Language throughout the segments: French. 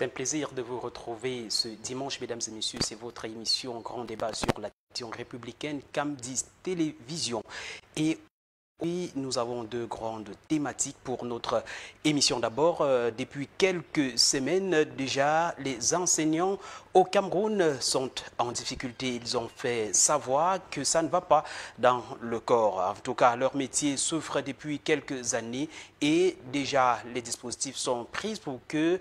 C'est un plaisir de vous retrouver ce dimanche, mesdames et messieurs. C'est votre émission Grand Débat sur la télévision républicaine CamDis Télévision. Et oui, nous avons deux grandes thématiques pour notre émission. D'abord, depuis quelques semaines déjà, les enseignants au Cameroun sont en difficulté. Ils ont fait savoir que ça ne va pas dans le corps. En tout cas, leur métier souffre depuis quelques années et déjà les dispositifs sont pris pour que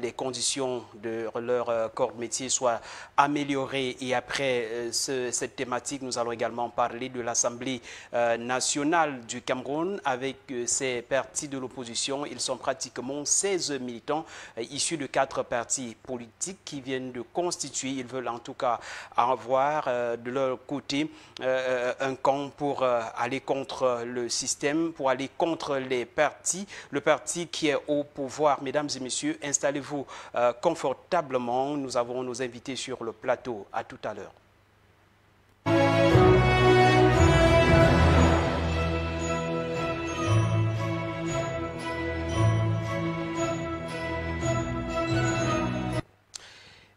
les conditions de leur corps de métier soient améliorées. Et après cette thématique, nous allons également parler de l'Assemblée nationale du Cameroun avec ses partis de l'opposition. Ils sont pratiquement 16 militants issus de 4 partis politiques qui viennent de constituer. Ils veulent en tout cas avoir de leur côté un camp pour aller contre le système, pour aller contre les partis. Le parti qui est au pouvoir, mesdames et messieurs, installez-vous confortablement. Nous avons nos invités sur le plateau. À tout à l'heure.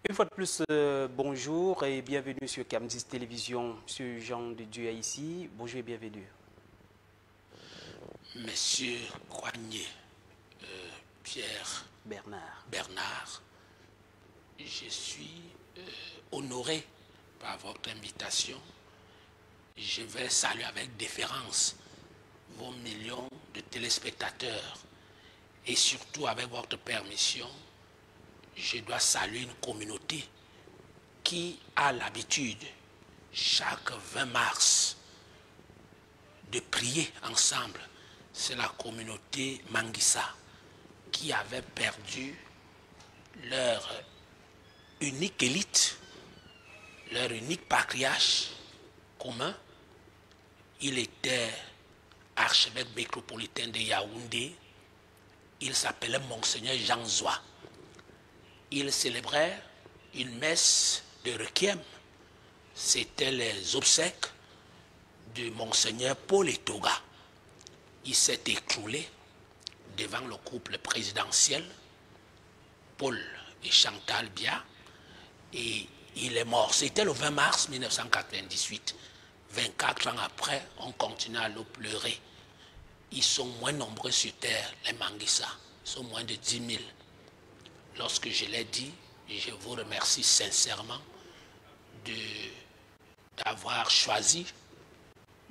Une fois de plus, bonjour et bienvenue sur CamDis Télévision. Monsieur Jean de Dieu est ici. Bonjour et bienvenue. Monsieur Coignet, Pierre Bernard, je suis honoré par votre invitation. Je vais saluer avec déférence vos millions de téléspectateurs et surtout avec votre permission. Je dois saluer une communauté qui a l'habitude, chaque 20 mars, de prier ensemble. C'est la communauté Mambissa qui avait perdu leur unique élite, leur unique patriarche commun. Il était archevêque métropolitain de Yaoundé. Il s'appelait Monseigneur Jean Zoa. Ils célébraient une messe de requiem. C'était les obsèques de Monseigneur Paul Biya. Il s'est écroulé devant le couple présidentiel, Paul et Chantal Biya, et il est mort. C'était le 20 mars 1998. 24 ans après, on continue à le pleurer. Ils sont moins nombreux sur terre, les Mambissa. Ils sont moins de 10 000. Lorsque je l'ai dit, je vous remercie sincèrement d'avoir choisi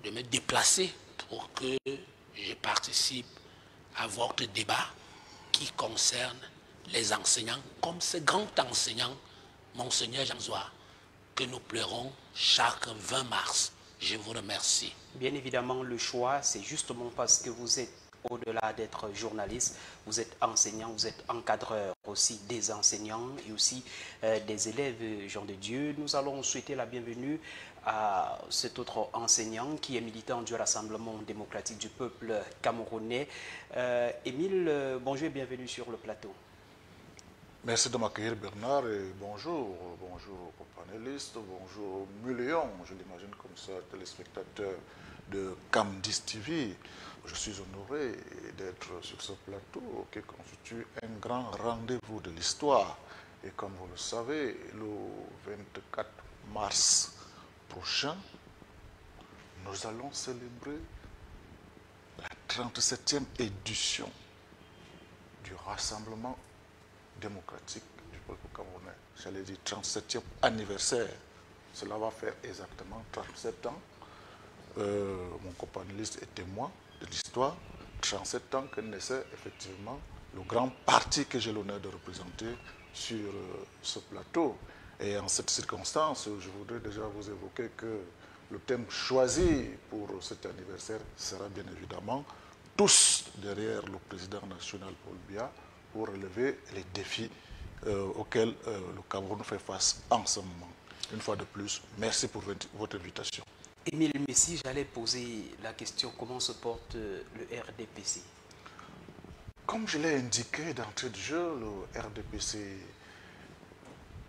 de me déplacer pour que je participe à votre débat qui concerne les enseignants, comme ce grand enseignant, Monseigneur Jean Zoa, que nous pleurons chaque 20 mars. Je vous remercie. Bien évidemment, le choix, c'est justement parce que vous êtes, au-delà d'être journaliste, vous êtes enseignant, vous êtes encadreur aussi des enseignants et aussi des élèves, Jean de Dieu. Nous allons souhaiter la bienvenue à cet autre enseignant qui est militant du Rassemblement démocratique du peuple camerounais. Émile, bonjour et bienvenue sur le plateau. Merci de m'accueillir, Bernard, et bonjour. Bonjour aux panélistes, bonjour aux millions, je l'imagine comme ça, téléspectateurs de CamDis TV. Je suis honoré d'être sur ce plateau qui constitue un grand rendez-vous de l'histoire. Et comme vous le savez, le 24 mars prochain, nous allons célébrer la 37e édition du Rassemblement démocratique du peuple camerounais. J'allais dire 37e anniversaire. Cela va faire exactement 37 ans. Mon compagnoniste est témoin de l'histoire, 37 ans que naissait effectivement le grand parti que j'ai l'honneur de représenter sur ce plateau. Et en cette circonstance, je voudrais déjà vous évoquer que le thème choisi pour cet anniversaire sera bien évidemment tous derrière le président national Paul Biya pour relever les défis auxquels le Cameroun fait face en ce moment. Une fois de plus, merci pour votre invitation. Émile Messi, j'allais poser la question, comment se porte le RDPC? Comme je l'ai indiqué d'entrée de jeu, le RDPC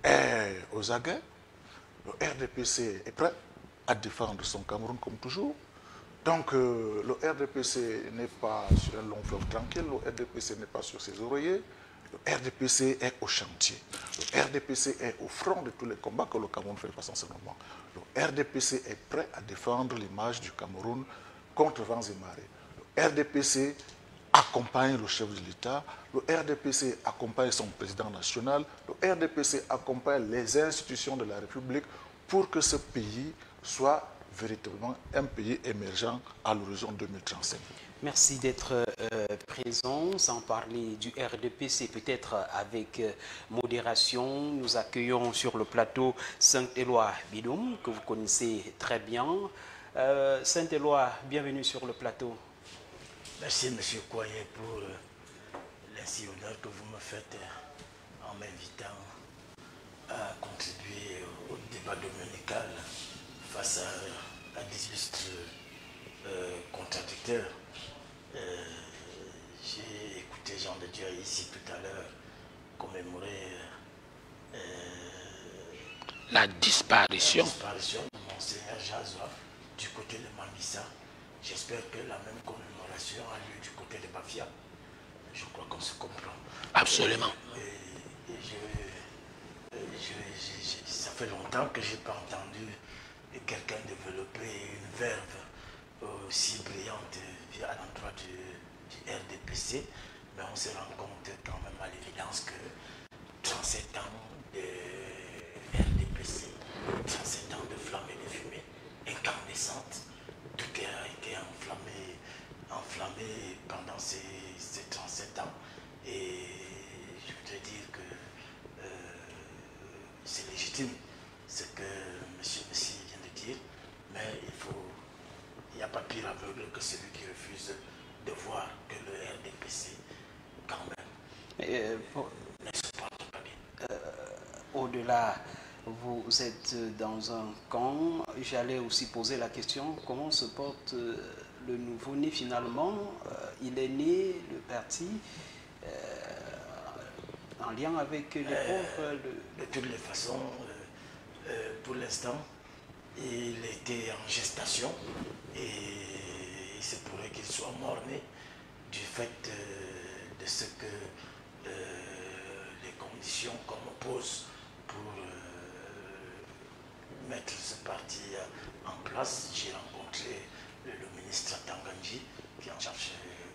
est aux aguets. Le RDPC est prêt à défendre son Cameroun comme toujours. Donc le RDPC n'est pas sur un long fleuve tranquille, le RDPC n'est pas sur ses oreillers. Le RDPC est au chantier. Le RDPC est au front de tous les combats que le Cameroun fait face en ce moment. Le RDPC est prêt à défendre l'image du Cameroun contre vents et marées. Le RDPC accompagne le chef de l'État, le RDPC accompagne son président national, le RDPC accompagne les institutions de la République pour que ce pays soit véritablement un pays émergent à l'horizon 2035. Merci d'être présent, sans parler du RDPC, peut-être avec modération. Nous accueillons sur le plateau Saint-Éloi Bidoung, que vous connaissez très bien. Saint-Éloi, bienvenue sur le plateau. Merci Monsieur Koyen pour l'insi honneur que vous me faites en m'invitant à contribuer au débat dominical face à des illustres contradicteurs. J'ai écouté Jean de Dieu ici tout à l'heure commémorer la disparition de Monseigneur Jean Zoa du côté de Mambissa. J'espère que la même commémoration a lieu du côté de Bafia. Je crois qu'on se comprend. Absolument. Ça fait longtemps que je n'ai pas entendu quelqu'un développer une verve aussi brillante à l'endroit du RDPC, mais on se rend compte quand même à l'évidence que 37 ans de RDPC, 37 ans de flammes et de fumée incandescentes, tout a été enflammé pendant ces 37 ans, et je voudrais dire que c'est légitime ce que M. Messi vient de dire, mais il n'y a pas pire aveugle que celui qui refuse de voir que le RDPC, quand même, ne se porte pas bien. Au-delà, vous êtes dans un camp. J'allais aussi poser la question, comment se porte le nouveau-né finalement? Il est né, le parti, en lien avec les pauvres. De toutes les façons, pour l'instant, il était en gestation et il se pourrait qu'il soit mort-né du fait de ce que les conditions qu'on me pose pour mettre ce parti en place. J'ai rencontré le ministre Tanganji qui en charge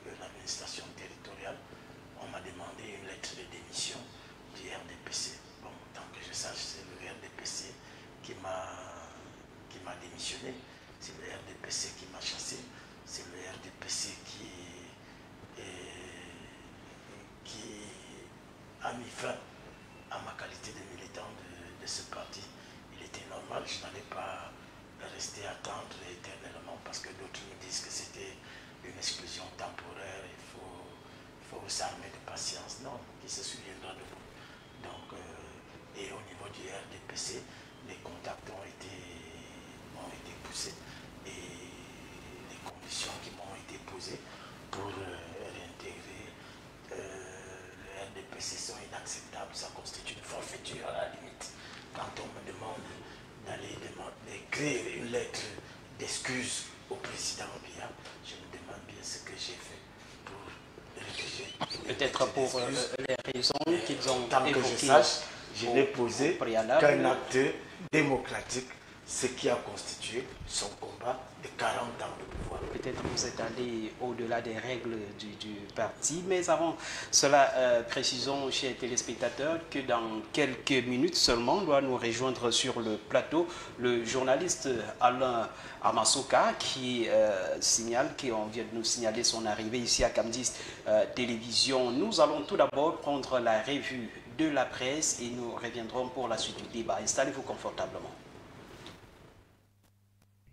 de l'administration territoriale. On m'a demandé une lettre de démission du RDPC. Bon, tant que je sache, c'est le RDPC qui m'a démissionné, c'est le RDPC qui m'a chassé, c'est le RDPC qui a mis fin à ma qualité de militant de ce parti. Il était normal, je n'allais pas rester attendre éternellement parce que d'autres me disent que c'était une exclusion temporaire, il faut s'armer de patience. Non, qui se souviendra de vous? Donc, et au niveau du RDPC, les contacts ont été poussés et les conditions qui m'ont été posées pour réintégrer le RDPC sont inacceptables. Ça constitue une forfaiture à la limite. Quand on me demande d'écrire une lettre d'excuse au président Biya, je me demande bien ce que j'ai fait pour rédiger. Peut-être pour les raisons qu'ils ont évoquées. Que je sache, je n'ai posé qu'un acte démocratique, ce qui a constitué son combat de 40 ans de pouvoir. Peut-être vous êtes allé au-delà des règles du parti, mais avant cela, précisons, chers téléspectateurs, que dans quelques minutes seulement, doit nous rejoindre sur le plateau le journaliste Alain Amassoka, qui vient de nous signaler son arrivée ici à CamDis Télévision. Nous allons tout d'abord prendre la revue de la presse et nous reviendrons pour la suite du débat. Installez-vous confortablement.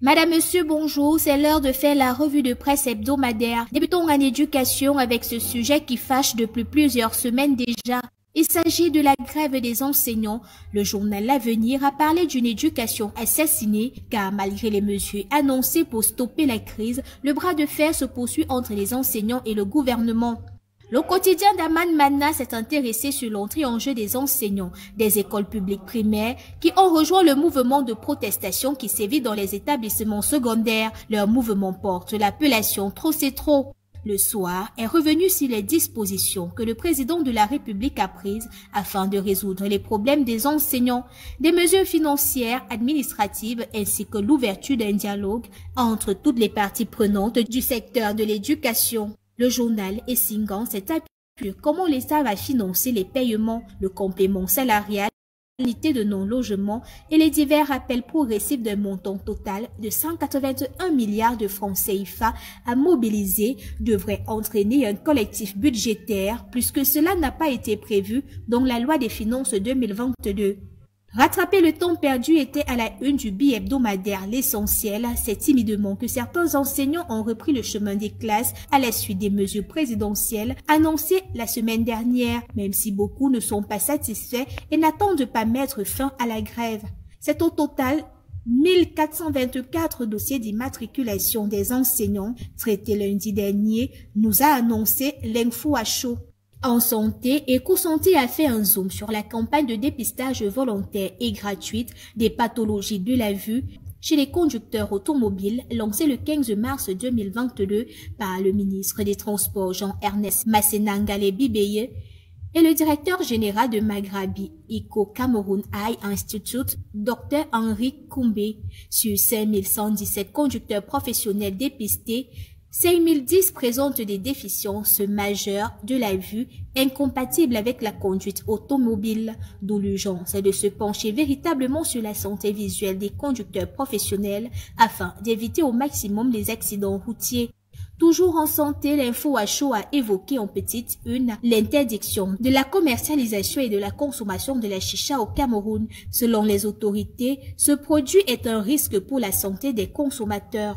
Madame, Monsieur, bonjour, c'est l'heure de faire la revue de presse hebdomadaire. Débutons en éducation avec ce sujet qui fâche depuis plusieurs semaines déjà. Il s'agit de la grève des enseignants. Le journal L'Avenir a parlé d'une éducation assassinée, car malgré les mesures annoncées pour stopper la crise, le bras de fer se poursuit entre les enseignants et le gouvernement. Le quotidien d'Aman Mana s'est intéressé sur l'entrée en jeu des enseignants des écoles publiques primaires qui ont rejoint le mouvement de protestation qui sévit dans les établissements secondaires. Leur mouvement porte l'appellation « Trop c'est trop ». le soir est revenu sur les dispositions que le président de la République a prises afin de résoudre les problèmes des enseignants, des mesures financières, administratives ainsi que l'ouverture d'un dialogue entre toutes les parties prenantes du secteur de l'éducation. Le journal Essingan s'est appuyé sur comment l'État va financer les paiements, le complément salarial, l'indemnité de non-logement et les divers rappels progressifs d'un montant total de 181 milliards de francs CFA à mobiliser devrait entraîner un collectif budgétaire puisque cela n'a pas été prévu dans la loi des finances 2022. Rattraper le temps perdu était à la une du bi-hebdomadaire. L'essentiel, c'est timidement que certains enseignants ont repris le chemin des classes à la suite des mesures présidentielles annoncées la semaine dernière, même si beaucoup ne sont pas satisfaits et n'attendent pas mettre fin à la grève. C'est au total 1424 dossiers d'immatriculation des enseignants traités lundi dernier, nous a annoncé l'info à chaud. En santé, EcoSanté a fait un zoom sur la campagne de dépistage volontaire et gratuite des pathologies de la vue chez les conducteurs automobiles lancée le 15 mars 2022 par le ministre des Transports Jean-Ernest Massena Ngalle Bibehe et le directeur général de Magrabi ICO Cameroon Eye Institute, Dr Henri Koumbé. Sur 5117 conducteurs professionnels dépistés, 5010 présentent des déficiences majeures de la vue incompatibles avec la conduite automobile, d'où l'urgence est de se pencher véritablement sur la santé visuelle des conducteurs professionnels afin d'éviter au maximum les accidents routiers. Toujours en santé, l'info à chaud a évoqué en petite une l'interdiction de la commercialisation et de la consommation de la chicha au Cameroun. Selon les autorités, ce produit est un risque pour la santé des consommateurs.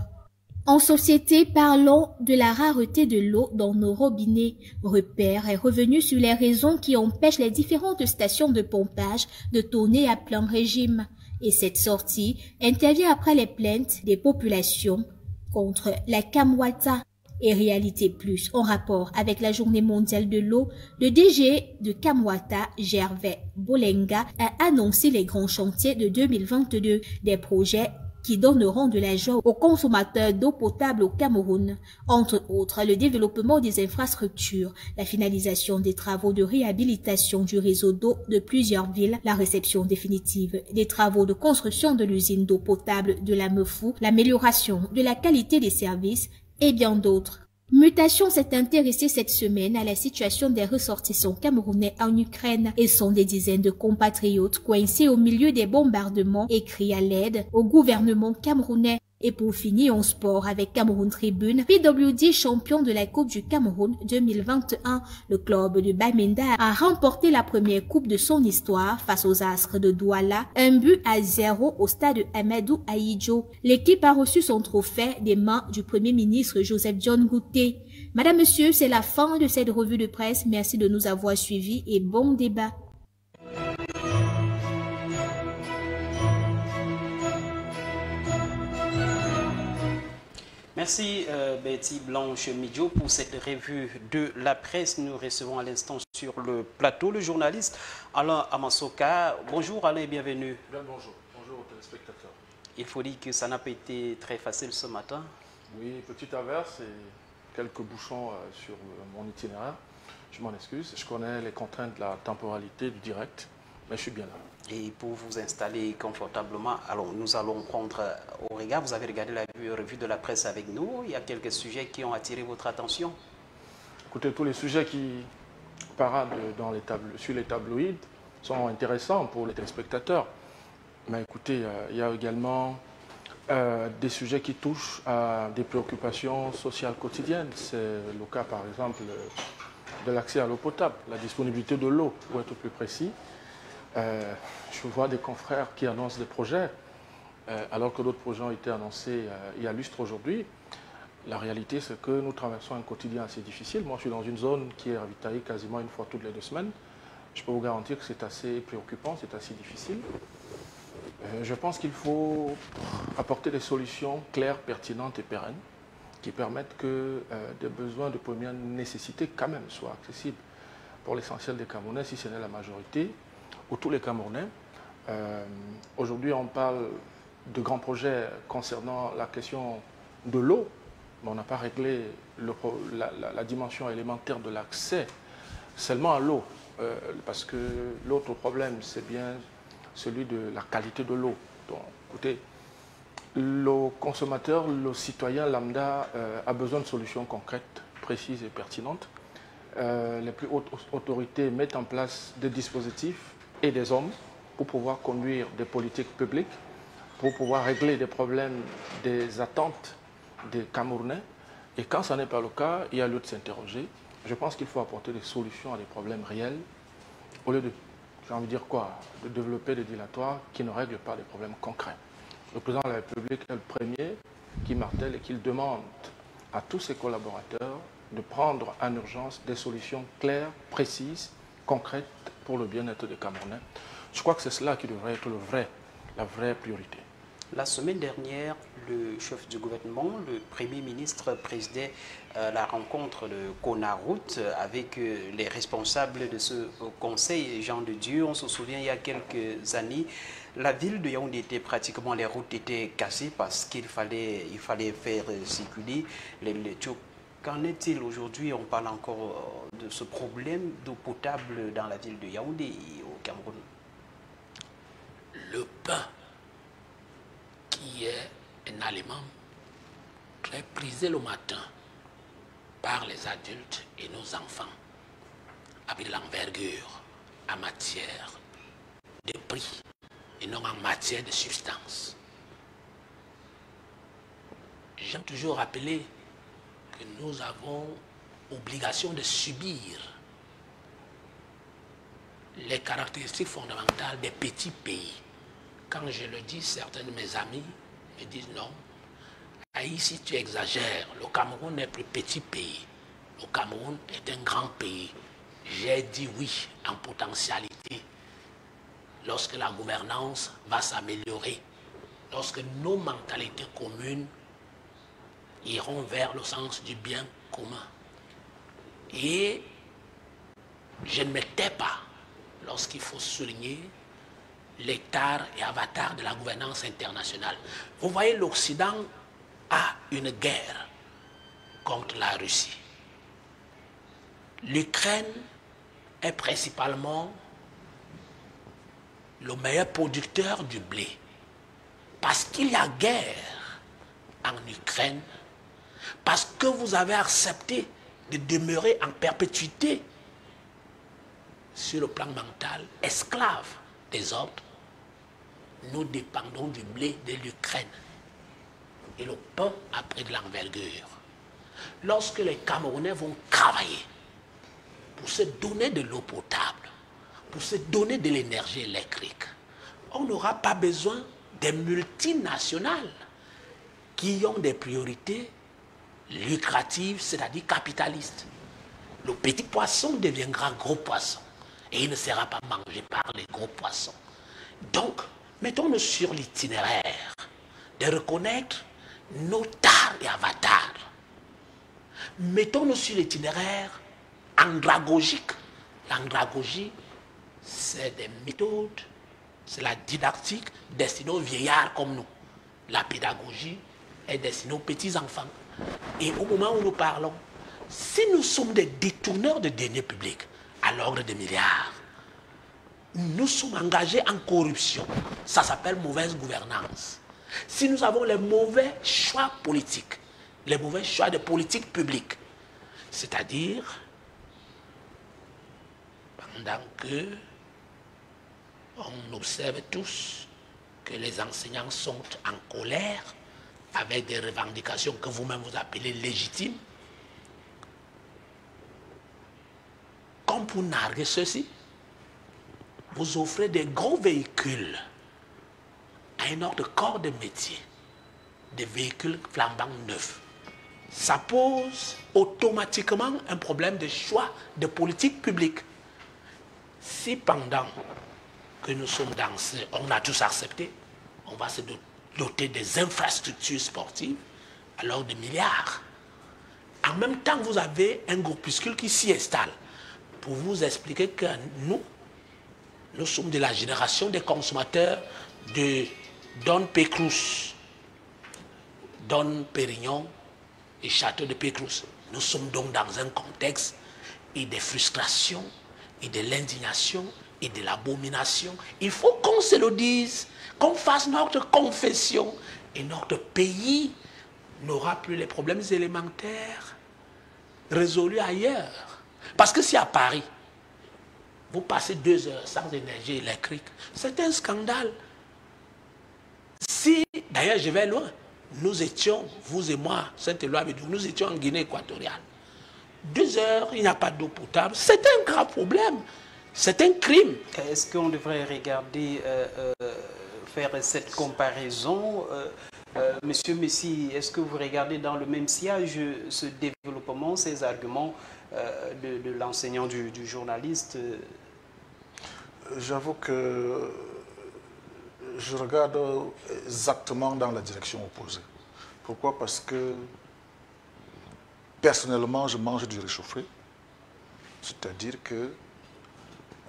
En société, parlons de la rareté de l'eau dans nos robinets. Repère est revenu sur les raisons qui empêchent les différentes stations de pompage de tourner à plein régime. Et cette sortie intervient après les plaintes des populations contre la Camwater. Et Réalité Plus, en rapport avec la Journée mondiale de l'eau, le DG de Camwater, Gervais Bolenga, a annoncé les grands chantiers de 2022 des projets qui donneront de la joie aux consommateurs d'eau potable au Cameroun, entre autres le développement des infrastructures, la finalisation des travaux de réhabilitation du réseau d'eau de plusieurs villes, la réception définitive des travaux de construction de l'usine d'eau potable de la Mefou, l'amélioration de la qualité des services et bien d'autres. Mutation s'est intéressée cette semaine à la situation des ressortissants camerounais en Ukraine et sont des dizaines de compatriotes coincés au milieu des bombardements et crient à l'aide au gouvernement camerounais. Et pour finir en sport avec Cameroun Tribune, PWD champion de la Coupe du Cameroun 2021, le club de Bamenda a remporté la première coupe de son histoire face aux Astres de Douala, 1-0 au stade Ahmadou Ahidjo. L'équipe a reçu son trophée des mains du Premier ministre Joseph Dion Ngute. Madame, Monsieur, c'est la fin de cette revue de presse. Merci de nous avoir suivis et bon débat. Merci Betty Blanche Midjo pour cette revue de la presse. Nous recevons à l'instant sur le plateau le journaliste Alain Amassoka. Bonjour Alain et bienvenue. Bien, bonjour. Bonjour aux téléspectateurs. Il faut dire que ça n'a pas été très facile ce matin. Oui, petite averse et quelques bouchons sur mon itinéraire. Je m'en excuse. Je connais les contraintes de la temporalité du direct, mais je suis bien là. Et pour vous installer confortablement, alors nous allons prendre au regard, vous avez regardé la revue de la presse avec nous, il y a quelques sujets qui ont attiré votre attention. Écoutez, tous les sujets qui paradent dans les sur les tabloïds sont intéressants pour les téléspectateurs. Mais écoutez, il y a également des sujets qui touchent à des préoccupations sociales quotidiennes. C'est le cas par exemple de l'accès à l'eau potable, la disponibilité de l'eau pour être plus précis. Je vois des confrères qui annoncent des projets, alors que d'autres projets ont été annoncés il y a lustre aujourd'hui. La réalité, c'est que nous traversons un quotidien assez difficile. Moi, je suis dans une zone qui est ravitaillée quasiment une fois toutes les 2 semaines. Je peux vous garantir que c'est assez préoccupant, c'est assez difficile. Je pense qu'il faut apporter des solutions claires, pertinentes et pérennes qui permettent que des besoins de première nécessité quand même soient accessibles pour l'essentiel des Camerounais, si ce n'est la majorité, ou tous les Camerounais. Aujourd'hui, on parle de grands projets concernant la question de l'eau, mais on n'a pas réglé la dimension élémentaire de l'accès seulement à l'eau. Parce que l'autre problème, c'est bien celui de la qualité de l'eau. Donc, écoutez, le consommateur, le citoyen lambda a besoin de solutions concrètes, précises et pertinentes. Les plus hautes autorités mettent en place des dispositifs et des hommes pour pouvoir conduire des politiques publiques, pour pouvoir régler des problèmes, des attentes des Camerounais. Et quand ce n'est pas le cas, il y a lieu de s'interroger. Je pense qu'il faut apporter des solutions à des problèmes réels, au lieu de, j'ai envie de dire quoi, de développer des dilatoires qui ne règlent pas des problèmes concrets. Le président de la République est le premier qui martèle et qui demande à tous ses collaborateurs de prendre en urgence des solutions claires, précises, concrètes pour le bien-être des Camerounais. Je crois que c'est cela qui devrait être la vraie priorité. La semaine dernière, le chef du gouvernement, le Premier ministre, présidait la rencontre de Konaroute avec les responsables de ce conseil, Jean de Dieu. On se souvient, il y a quelques années, la ville de Yaoundé était pratiquement, les routes étaient cassées parce qu'il fallait faire circuler les trucs. Qu'en est-il aujourd'hui? On parle encore de ce problème d'eau potable dans la ville de Yaoundé et au Cameroun. Le pain, qui est un aliment très prisé le matin par les adultes et nos enfants, avec l'envergure en matière de prix et non en matière de substance. J'aime toujours rappeler que nous avons obligation de subir les caractéristiques fondamentales des petits pays. Quand je le dis, certains de mes amis me disent non. Ici, tu exagères. Le Cameroun n'est plus petit pays. Le Cameroun est un grand pays. J'ai dit oui en potentialité. Lorsque la gouvernance va s'améliorer, lorsque nos mentalités communes iront vers le sens du bien commun. Et je ne me tais pas lorsqu'il faut souligner l'hectare et avatar de la gouvernance internationale. Vous voyez, l'Occident a une guerre contre la Russie. L'Ukraine est principalement le meilleur producteur du blé. Parce qu'il y a guerre en Ukraine, parce que vous avez accepté de demeurer en perpétuité sur le plan mental, esclave des autres, nous dépendons du blé de l'Ukraine. Et le pain a pris de l'envergure. Lorsque les Camerounais vont travailler pour se donner de l'eau potable, pour se donner de l'énergie électrique, on n'aura pas besoin des multinationales qui ont des priorités lucratives, c'est-à-dire capitalistes. Le petit poisson deviendra gros poisson. Et il ne sera pas mangé par les gros poissons. Donc, mettons-nous sur l'itinéraire de reconnaître nos tares et avatars. Mettons-nous sur l'itinéraire andragogique. L'andragogie, c'est des méthodes, c'est la didactique destinée aux vieillards comme nous. La pédagogie est destinée aux petits-enfants. Et au moment où nous parlons, si nous sommes des détourneurs de deniers publics, à l'ordre des milliards. Nous sommes engagés en corruption. Ça s'appelle mauvaise gouvernance. Si nous avons les mauvais choix politiques, les mauvais choix de politique publique, c'est-à-dire pendant que on observe tous que les enseignants sont en colère avec des revendications que vous-même vous appelez légitimes, comme pour narguer ceci, vous offrez des gros véhicules à un autre corps de métier, des véhicules flambant neufs. Ça pose automatiquement un problème de choix de politique publique. Si pendant que nous sommes dans ce, on a tous accepté, on va se doter des infrastructures sportives, alors des milliards. En même temps, vous avez un groupuscule qui s'y installe. Pour vous expliquer que nous sommes de la génération des consommateurs de Don Pécrous, Don Pérignon, et château de Pécrous. Nous sommes donc dans un contexte et des frustrations, et de l'indignation, et de l'abomination. Il faut qu'on se le dise, qu'on fasse notre confession, et notre pays n'aura plus les problèmes élémentaires résolus ailleurs. Parce que si à Paris, vous passez 2 heures sans énergie électrique, c'est un scandale. Si, d'ailleurs je vais loin, nous étions, vous et moi, Saint-Éloi Bidoung, nous étions en Guinée équatoriale. 2 heures, il n'y a pas d'eau potable. C'est un grave problème. C'est un crime. Est-ce qu'on devrait regarder, faire cette comparaison? Monsieur Messi, est-ce que vous regardez dans le même sillage ce développement, ces arguments de l'enseignant du journaliste? J'avoue que je regarde exactement dans la direction opposée. Pourquoi? Parce que personnellement, je mange du réchauffé, c'est-à-dire que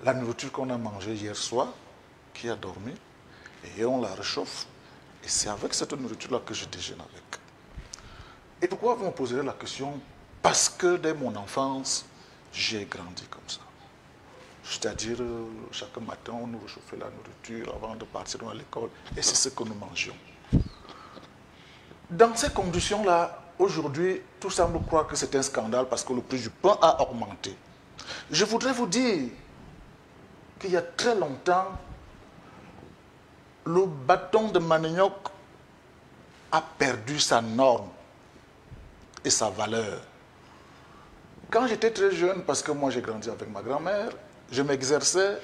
la nourriture qu'on a mangée hier soir, qui a dormi, et on la réchauffe, et c'est avec cette nourriture-là que je déjeune avec. Et pourquoi vous me poserez la question? Parce que dès mon enfance, j'ai grandi comme ça. C'est-à-dire, chaque matin, on nous réchauffait la nourriture avant de partir à l'école, et c'est ce que nous mangions. Dans ces conditions-là, aujourd'hui, tout semble croire que c'est un scandale parce que le prix du pain a augmenté. Je voudrais vous dire qu'il y a très longtemps, le bâton de manioc a perdu sa norme et sa valeur. Quand j'étais très jeune, parce que moi j'ai grandi avec ma grand-mère, je m'exerçais,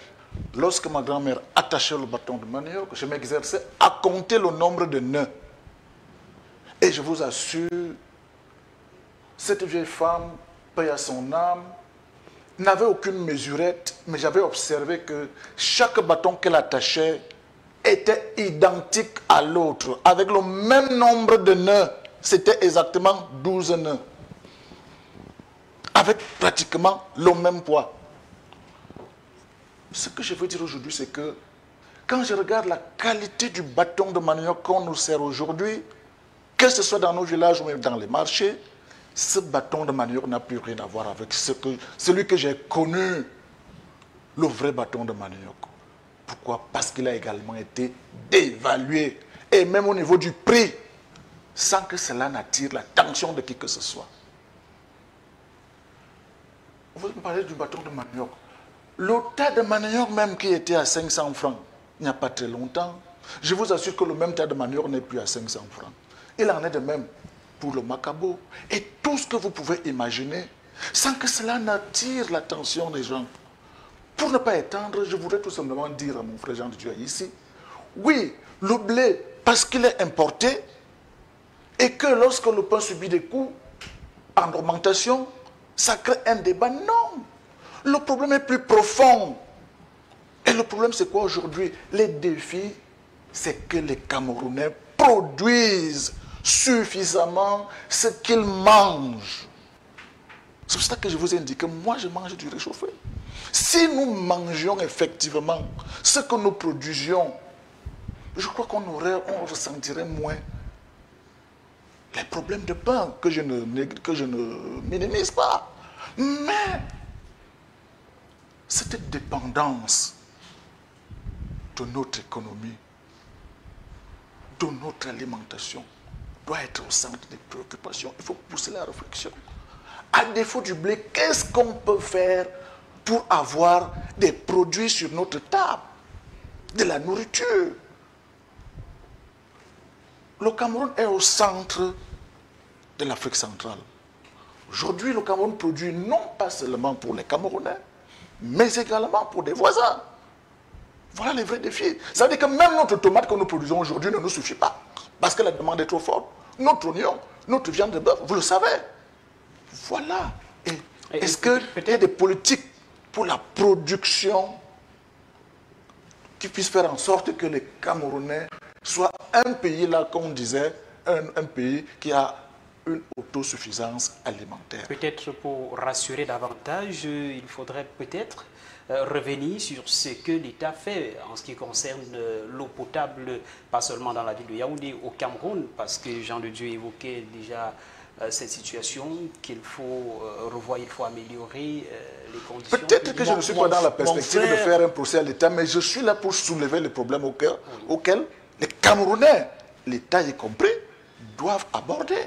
lorsque ma grand-mère attachait le bâton de manioc, je m'exerçais à compter le nombre de nœuds. Et je vous assure, cette vieille femme, paix à son âme, n'avait aucune mesurette, mais j'avais observé que chaque bâton qu'elle attachait était identique à l'autre, avec le même nombre de nœuds. C'était exactement 12 nœuds, avec pratiquement le même poids. Ce que je veux dire aujourd'hui, c'est que quand je regarde la qualité du bâton de manioc qu'on nous sert aujourd'hui, que ce soit dans nos villages ou même dans les marchés, ce bâton de manioc n'a plus rien à voir avec celui que j'ai connu, le vrai bâton de manioc. Pourquoi? Parce qu'il a également été dévalué, et même au niveau du prix, sans que cela n'attire l'attention de qui que ce soit. Vous me parlez du bâton de manioc. Le tas de manioc même qui était à 500 francs, il n'y a pas très longtemps, je vous assure que le même tas de manioc n'est plus à 500 francs. Il en est de même pour le macabo et tout ce que vous pouvez imaginer sans que cela n'attire l'attention des gens. Pour ne pas étendre, je voudrais tout simplement dire à mon frère Jean de Dieu ici, oui, le blé, parce qu'il est importé et que lorsque le pain subit des coûts en augmentation, ça crée un débat. Non, le problème est plus profond. Et le problème c'est quoi aujourd'hui? Les défis, c'est que les Camerounais produisent suffisamment ce qu'ils mangent. C'est pour ça que je vous ai dit que moi je mange du réchauffé. Si nous mangions effectivement ce que nous produisions, je crois qu'on ressentirait moins les problèmes de pain que je ne minimise pas. Mais cette dépendance de notre économie, de notre alimentation, doit être au centre des préoccupations. Il faut pousser la réflexion. À défaut du blé, qu'est-ce qu'on peut faire pour avoir des produits sur notre table, de la nourriture? Le Cameroun est au centre de l'Afrique centrale. Aujourd'hui, le Cameroun produit non pas seulement pour les Camerounais, mais également pour des voisins. Voilà les vrais défis. Ça veut dire que même notre tomate que nous produisons aujourd'hui ne nous suffit pas, parce que la demande est trop forte. Notre oignon, notre viande de bœuf, vous le savez. Voilà. Est-ce qu'il y a des politiques pour la production qui puissent faire en sorte que les Camerounais soient un pays, là, comme on disait, un pays qui a une autosuffisance alimentaire? Peut-être pour rassurer davantage, il faudrait peut-être revenir sur ce que l'État fait en ce qui concerne l'eau potable, pas seulement dans la ville de Yaoundé, au Cameroun, parce que Jean de Dieu évoquait déjà cette situation, qu'il faut revoir, il faut améliorer les conditions. Peut-être que je ne suis pas dans la perspective de faire un procès à l'État, mais je suis là pour soulever les problèmes auxquels les Camerounais, l'État y compris, doivent aborder.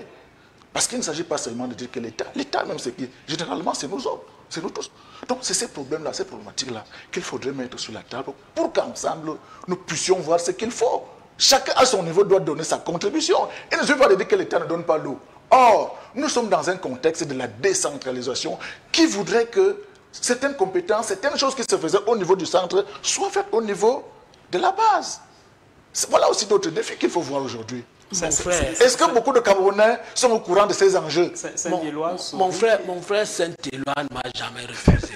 Parce qu'il ne s'agit pas seulement de dire que l'État même, c'est qui, généralement, c'est nos hommes, c'est nous tous. Donc c'est ces problèmes-là, ces problématiques-là qu'il faudrait mettre sur la table pour qu'ensemble, nous puissions voir ce qu'il faut. Chacun à son niveau doit donner sa contribution. Et je ne veux pas dire que l'État ne donne pas l'eau. Or, nous sommes dans un contexte de la décentralisation qui voudrait que certaines compétences, certaines choses qui se faisaient au niveau du centre soient faites au niveau de la base. Voilà aussi d'autres défis qu'il faut voir aujourd'hui. Est-ce que beaucoup de Camerounais sont au courant de ces enjeux? Mon frère Saint-Éloi ne m'a jamais refusé.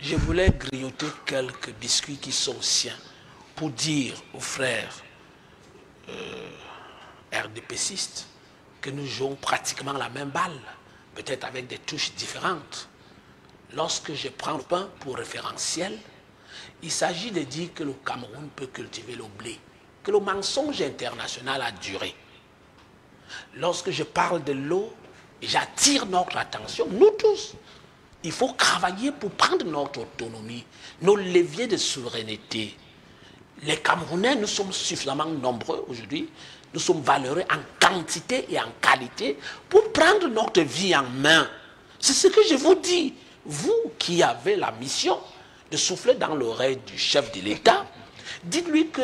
Je voulais grignoter quelques biscuits qui sont siens pour dire aux frères RDPcistes que nous jouons pratiquement la même balle, peut-être avec des touches différentes. Lorsque je prends le pain pour référentiel, il s'agit de dire que le Cameroun peut cultiver le blé, que le mensonge international a duré. Lorsque je parle de l'eau, j'attire notre attention, nous tous. Il faut travailler pour prendre notre autonomie, nos leviers de souveraineté. Les Camerounais, nous sommes suffisamment nombreux aujourd'hui, nous sommes valeureux en quantité et en qualité pour prendre notre vie en main. C'est ce que je vous dis. Vous qui avez la mission de souffler dans l'oreille du chef de l'État, dites-lui que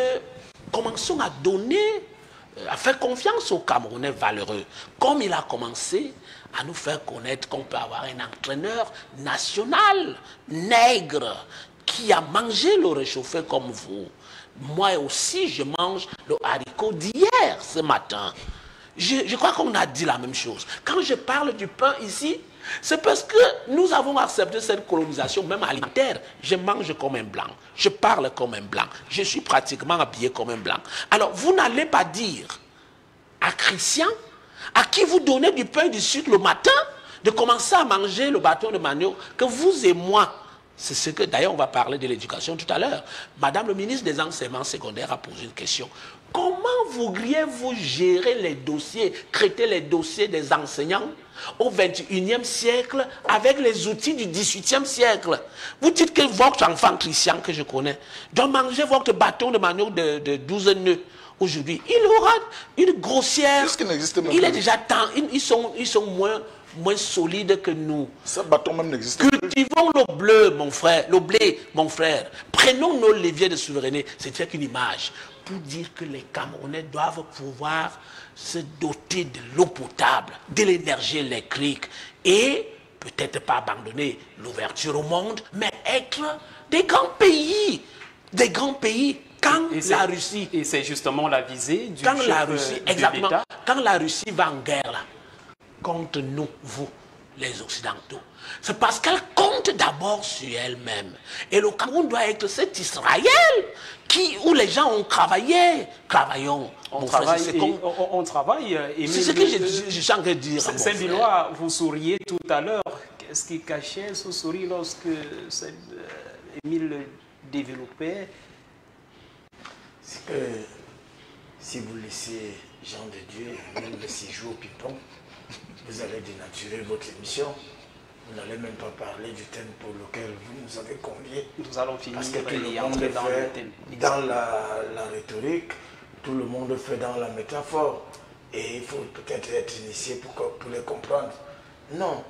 commençons à donner, à faire confiance aux Camerounais valeureux, comme il a commencé à nous faire connaître qu'on peut avoir un entraîneur national, nègre, qui a mangé le réchauffé comme vous. Moi aussi, je mange le haricot d'hier, ce matin. Je crois qu'on a dit la même chose. Quand je parle du pain ici, c'est parce que nous avons accepté cette colonisation, même alimentaire. Je mange comme un blanc, je parle comme un blanc, je suis pratiquement habillé comme un blanc. Alors, vous n'allez pas dire à Christian, à qui vous donnez du pain et du sucre le matin, de commencer à manger le bâton de manioc, que vous et moi, c'est ce que, d'ailleurs, on va parler de l'éducation tout à l'heure. Madame le ministre des Enseignements secondaires a posé une question. Comment voudriez-vous gérer les dossiers, traiter les dossiers des enseignants au 21e siècle avec les outils du 18e siècle? Vous dites que votre enfant Christian, que je connais, doit manger votre bâton de manioc de 12 nœuds aujourd'hui. Il aura une grossière... Il est déjà temps. Ils sont moins solides que nous. Ce bâton même n'existe pas. Cultivons le bleu, mon frère, le blé, mon frère. Prenons nos leviers de souveraineté. C'était une image pour dire que les Camerounais doivent pouvoir se doter de l'eau potable, de l'énergie électrique et peut-être pas abandonner l'ouverture au monde, mais être des grands pays, Quand la Russie... Et c'est justement la visée du chef de l'État. Quand la Russie va en guerre, là, contre nous, vous, les Occidentaux, c'est parce qu'elle compte d'abord sur elle-même. Et le Cameroun doit être cet Israël où les gens ont travaillé. Travaillons. On travaille. C'est ce que je suis en train de dire. Saint-Éloi, vous souriez tout à l'heure. Qu'est-ce qui cachait ce sourire lorsque Émile développait? C'est que si vous laissez Jean de Dieu, même si jouer au pipon, vous allez dénaturer votre émission. Vous n'allez même pas parler du thème pour lequel vous nous avez conviés. Nous allons finir parce que tout le monde fait dans la rhétorique, tout le monde fait dans la métaphore. Et il faut peut-être être initié pour les comprendre. Non,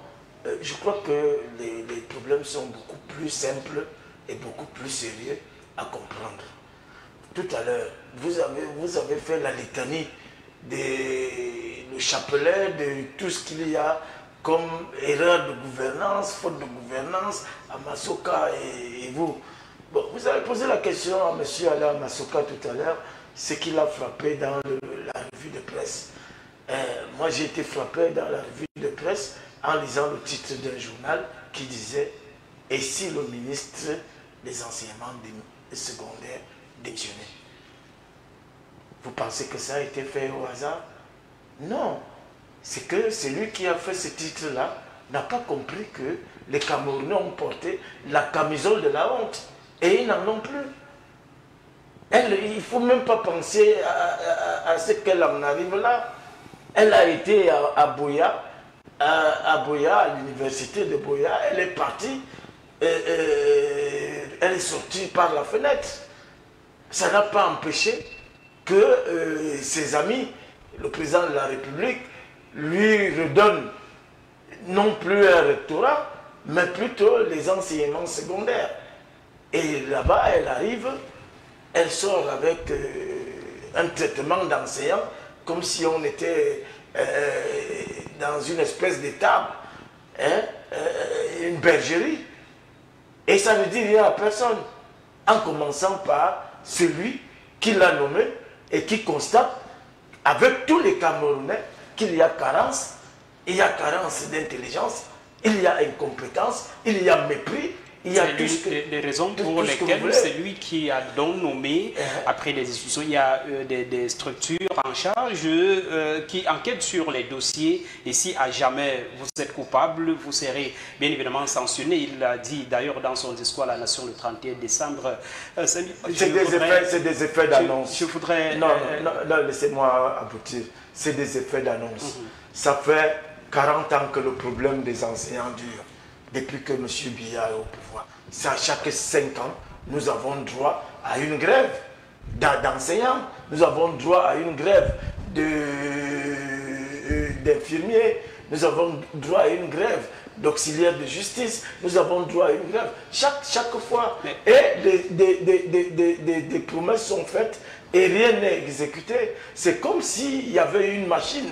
je crois que les problèmes sont beaucoup plus simples et beaucoup plus sérieux à comprendre. Tout à l'heure, vous avez fait la litanie le chapelet de tout ce qu'il y a comme erreur de gouvernance, faute de gouvernance, Amassoka et vous. Bon, vous avez posé la question à M. Alain Amassoka tout à l'heure, ce qu'il a frappé dans la revue de presse. Moi, j'ai été frappé dans la revue de presse en lisant le titre d'un journal qui disait « Et si le ministre des enseignements secondaires déjeunait ?» Vous pensez que ça a été fait au hasard? Non. C'est que celui qui a fait ce titre-là n'a pas compris que les Camerounais ont porté la camisole de la honte. Et ils n'en ont plus. Il ne faut même pas penser à ce qu'elle en arrive là. Elle a été à Buea, à l'université de Buea. Elle est partie, elle est sortie par la fenêtre. Ça n'a pas empêché que ses amis, le président de la République, lui redonne non plus un rectorat, mais plutôt les enseignements secondaires. Et là-bas, elle arrive, elle sort avec un traitement d'enseignant, comme si on était dans une espèce d'étable, hein, une bergerie. Et ça ne dit rien à personne, en commençant par celui qui l'a nommé et qui constate, avec tous les Camerounais, qu'il y a carence, il y a carence d'intelligence, il y a incompétence, il y a mépris, il y a tout ce que... Des raisons pour lesquelles c'est lui qui a donc nommé, après les institutions, il y a des structures en charge qui enquêtent sur les dossiers, et si à jamais vous êtes coupable, vous serez bien évidemment sanctionné. Il l'a dit d'ailleurs dans son discours à la Nation le 31 décembre. C'est des effets d'annonce. Je voudrais... Non, laissez-moi aboutir. C'est des effets d'annonce. Ça fait 40 ans que le problème des enseignants dure, depuis que M. Biya est au pouvoir. C'est à chaque 5 ans, nous avons droit à une grève d'enseignants, nous avons droit à une grève d'infirmiers, nous avons droit à une grève d'auxiliaires de justice, nous avons droit à une grève chaque fois. Et des promesses sont faites et rien n'est exécuté. C'est comme s'il y avait une machine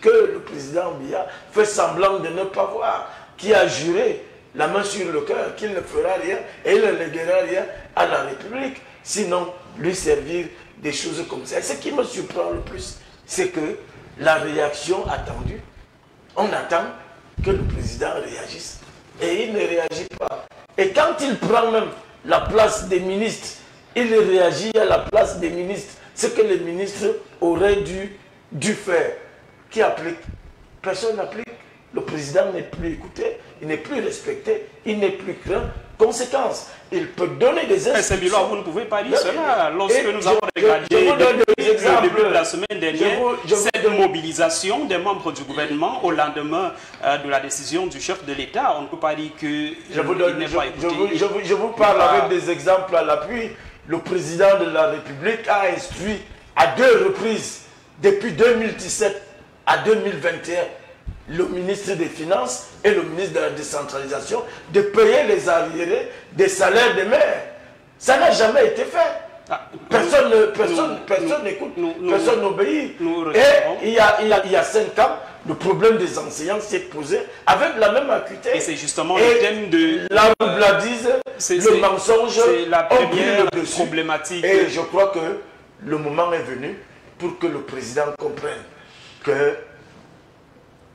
que le président Biya fait semblant de ne pas voir, qui a juré la main sur le cœur qu'il ne fera rien et il ne léguera rien à la République, sinon lui servir des choses comme ça. Et ce qui me surprend le plus, c'est que la réaction attendue, on attend que le président réagisse et il ne réagit pas. Et quand il prend même la place des ministres, il réagit à la place des ministres, ce que les ministres auraient dû faire. Qui applique? Personne n'applique. Le président n'est plus écouté, il n'est plus respecté, il n'est plus craint. Conséquence, il peut donner des instructions. Mais Saint-Éloi, vous ne pouvez pas dire cela. Lorsque nous avons regardé le début de la semaine dernière, cette mobilisation des membres du gouvernement au lendemain de la décision du chef de l'État, on ne peut pas dire qu'il n'est pas écouté. Je vous parle avec des exemples à l'appui. Le président de la République a instruit à 2 reprises, depuis 2017 à 2021, le ministre des Finances et le ministre de la Décentralisation de payer les arriérés des salaires des maires. Ça n'a jamais été fait. Personne n'écoute, personne n'obéit. Et il y a 5 ans, le problème des enseignants s'est posé avec la même acuité. Et c'est justement le thème de... La roubladise, le mensonge, c'est la première problématique. Et je crois que le moment est venu pour que le président comprenne que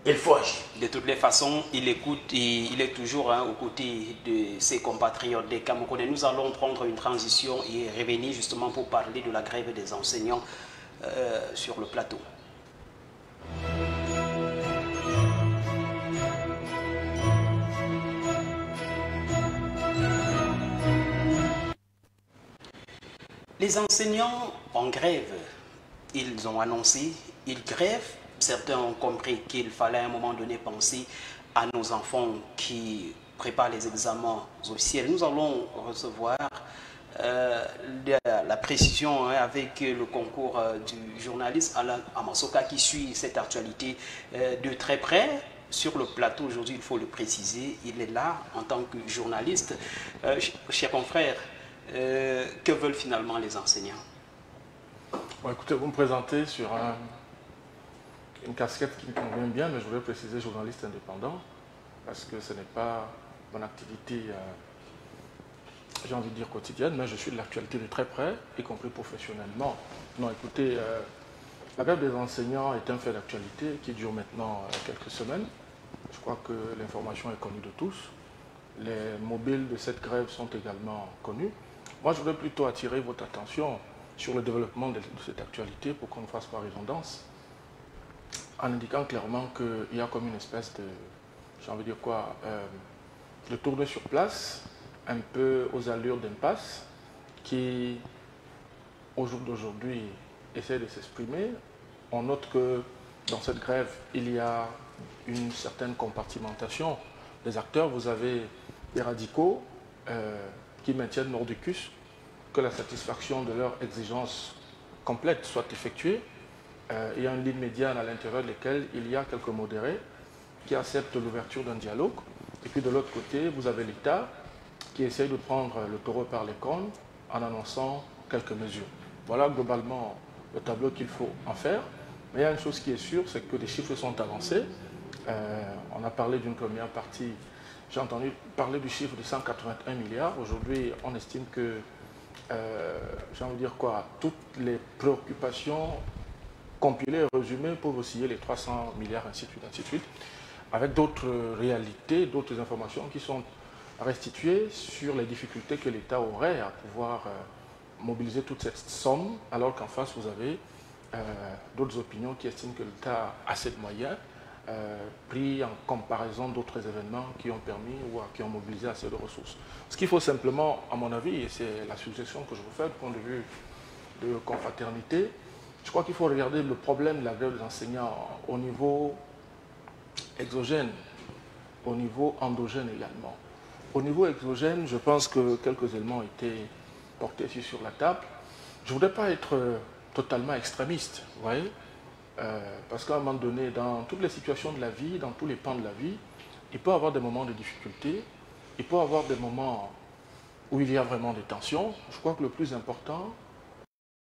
il faut agir. De toutes les façons, il écoute et il est toujours aux côtés de ses compatriotes des Camerounais. Nous allons prendre une transition et revenir justement pour parler de la grève des enseignants sur le plateau. Les enseignants en grève, ils ont annoncé, ils grèvent. Certains ont compris qu'il fallait à un moment donné penser à nos enfants qui préparent les examens officiels. Nous allons recevoir la précision avec le concours du journaliste Alain Amassoka qui suit cette actualité de très près. Sur le plateau aujourd'hui, il faut le préciser, il est là en tant que journaliste. Chers confrères, que veulent finalement les enseignants? Bon, écoutez, vous me présentez sur une casquette qui me convient bien, mais je voulais préciser journaliste indépendant, parce que ce n'est pas mon activité, j'ai envie de dire quotidienne, mais je suis de l'actualité de très près, y compris professionnellement. Non, écoutez, la grève des enseignants est un fait d'actualité qui dure maintenant quelques semaines. Je crois que l'information est connue de tous. Les mobiles de cette grève sont également connus. Moi, je voudrais plutôt attirer votre attention sur le développement de cette actualité pour qu'on ne fasse pas redondance, en indiquant clairement qu'il y a comme une espèce de, j'ai envie de dire quoi, de tournée sur place, un peu aux allures d'impasse, qui, au jour d'aujourd'hui, essaie de s'exprimer, on note que dans cette grève, il y a une certaine compartimentation des acteurs. Vous avez des radicaux qui maintiennent mordicus que la satisfaction de leurs exigences complètes soit effectuée. Il y a une ligne médiane à l'intérieur de laquelle il y a quelques modérés qui acceptent l'ouverture d'un dialogue. Et puis de l'autre côté, vous avez l'État qui essaye de prendre le taureau par les cornes en annonçant quelques mesures. Voilà globalement le tableau qu'il faut en faire. Mais il y a une chose qui est sûre, c'est que les chiffres sont avancés. On a parlé d'une première partie, j'ai entendu parler du chiffre de 181 milliards. Aujourd'hui, on estime que, j'ai envie de dire quoi, toutes les préoccupations compilées et résumées peuvent osciller les 300 milliards, ainsi de suite, avec d'autres réalités, d'autres informations qui sont restituées sur les difficultés que l'État aurait à pouvoir mobiliser toute cette somme, alors qu'en face, vous avez d'autres opinions qui estiment que l'État a assez de moyens, pris en comparaison d'autres événements qui ont permis ou qui ont mobilisé assez de ressources. Ce qu'il faut simplement, à mon avis, et c'est la suggestion que je vous fais du point de vue de confraternité, je crois qu'il faut regarder le problème de la grève des enseignants au niveau exogène, au niveau endogène également. Au niveau exogène, je pense que quelques éléments ont été portés ici sur la table. Je ne voudrais pas être totalement extrémiste, vous voyez, parce qu'à un moment donné, dans toutes les situations de la vie, dans tous les pans de la vie, il peut y avoir des moments de difficulté, il peut y avoir des moments où il y a vraiment des tensions. Je crois que le plus important,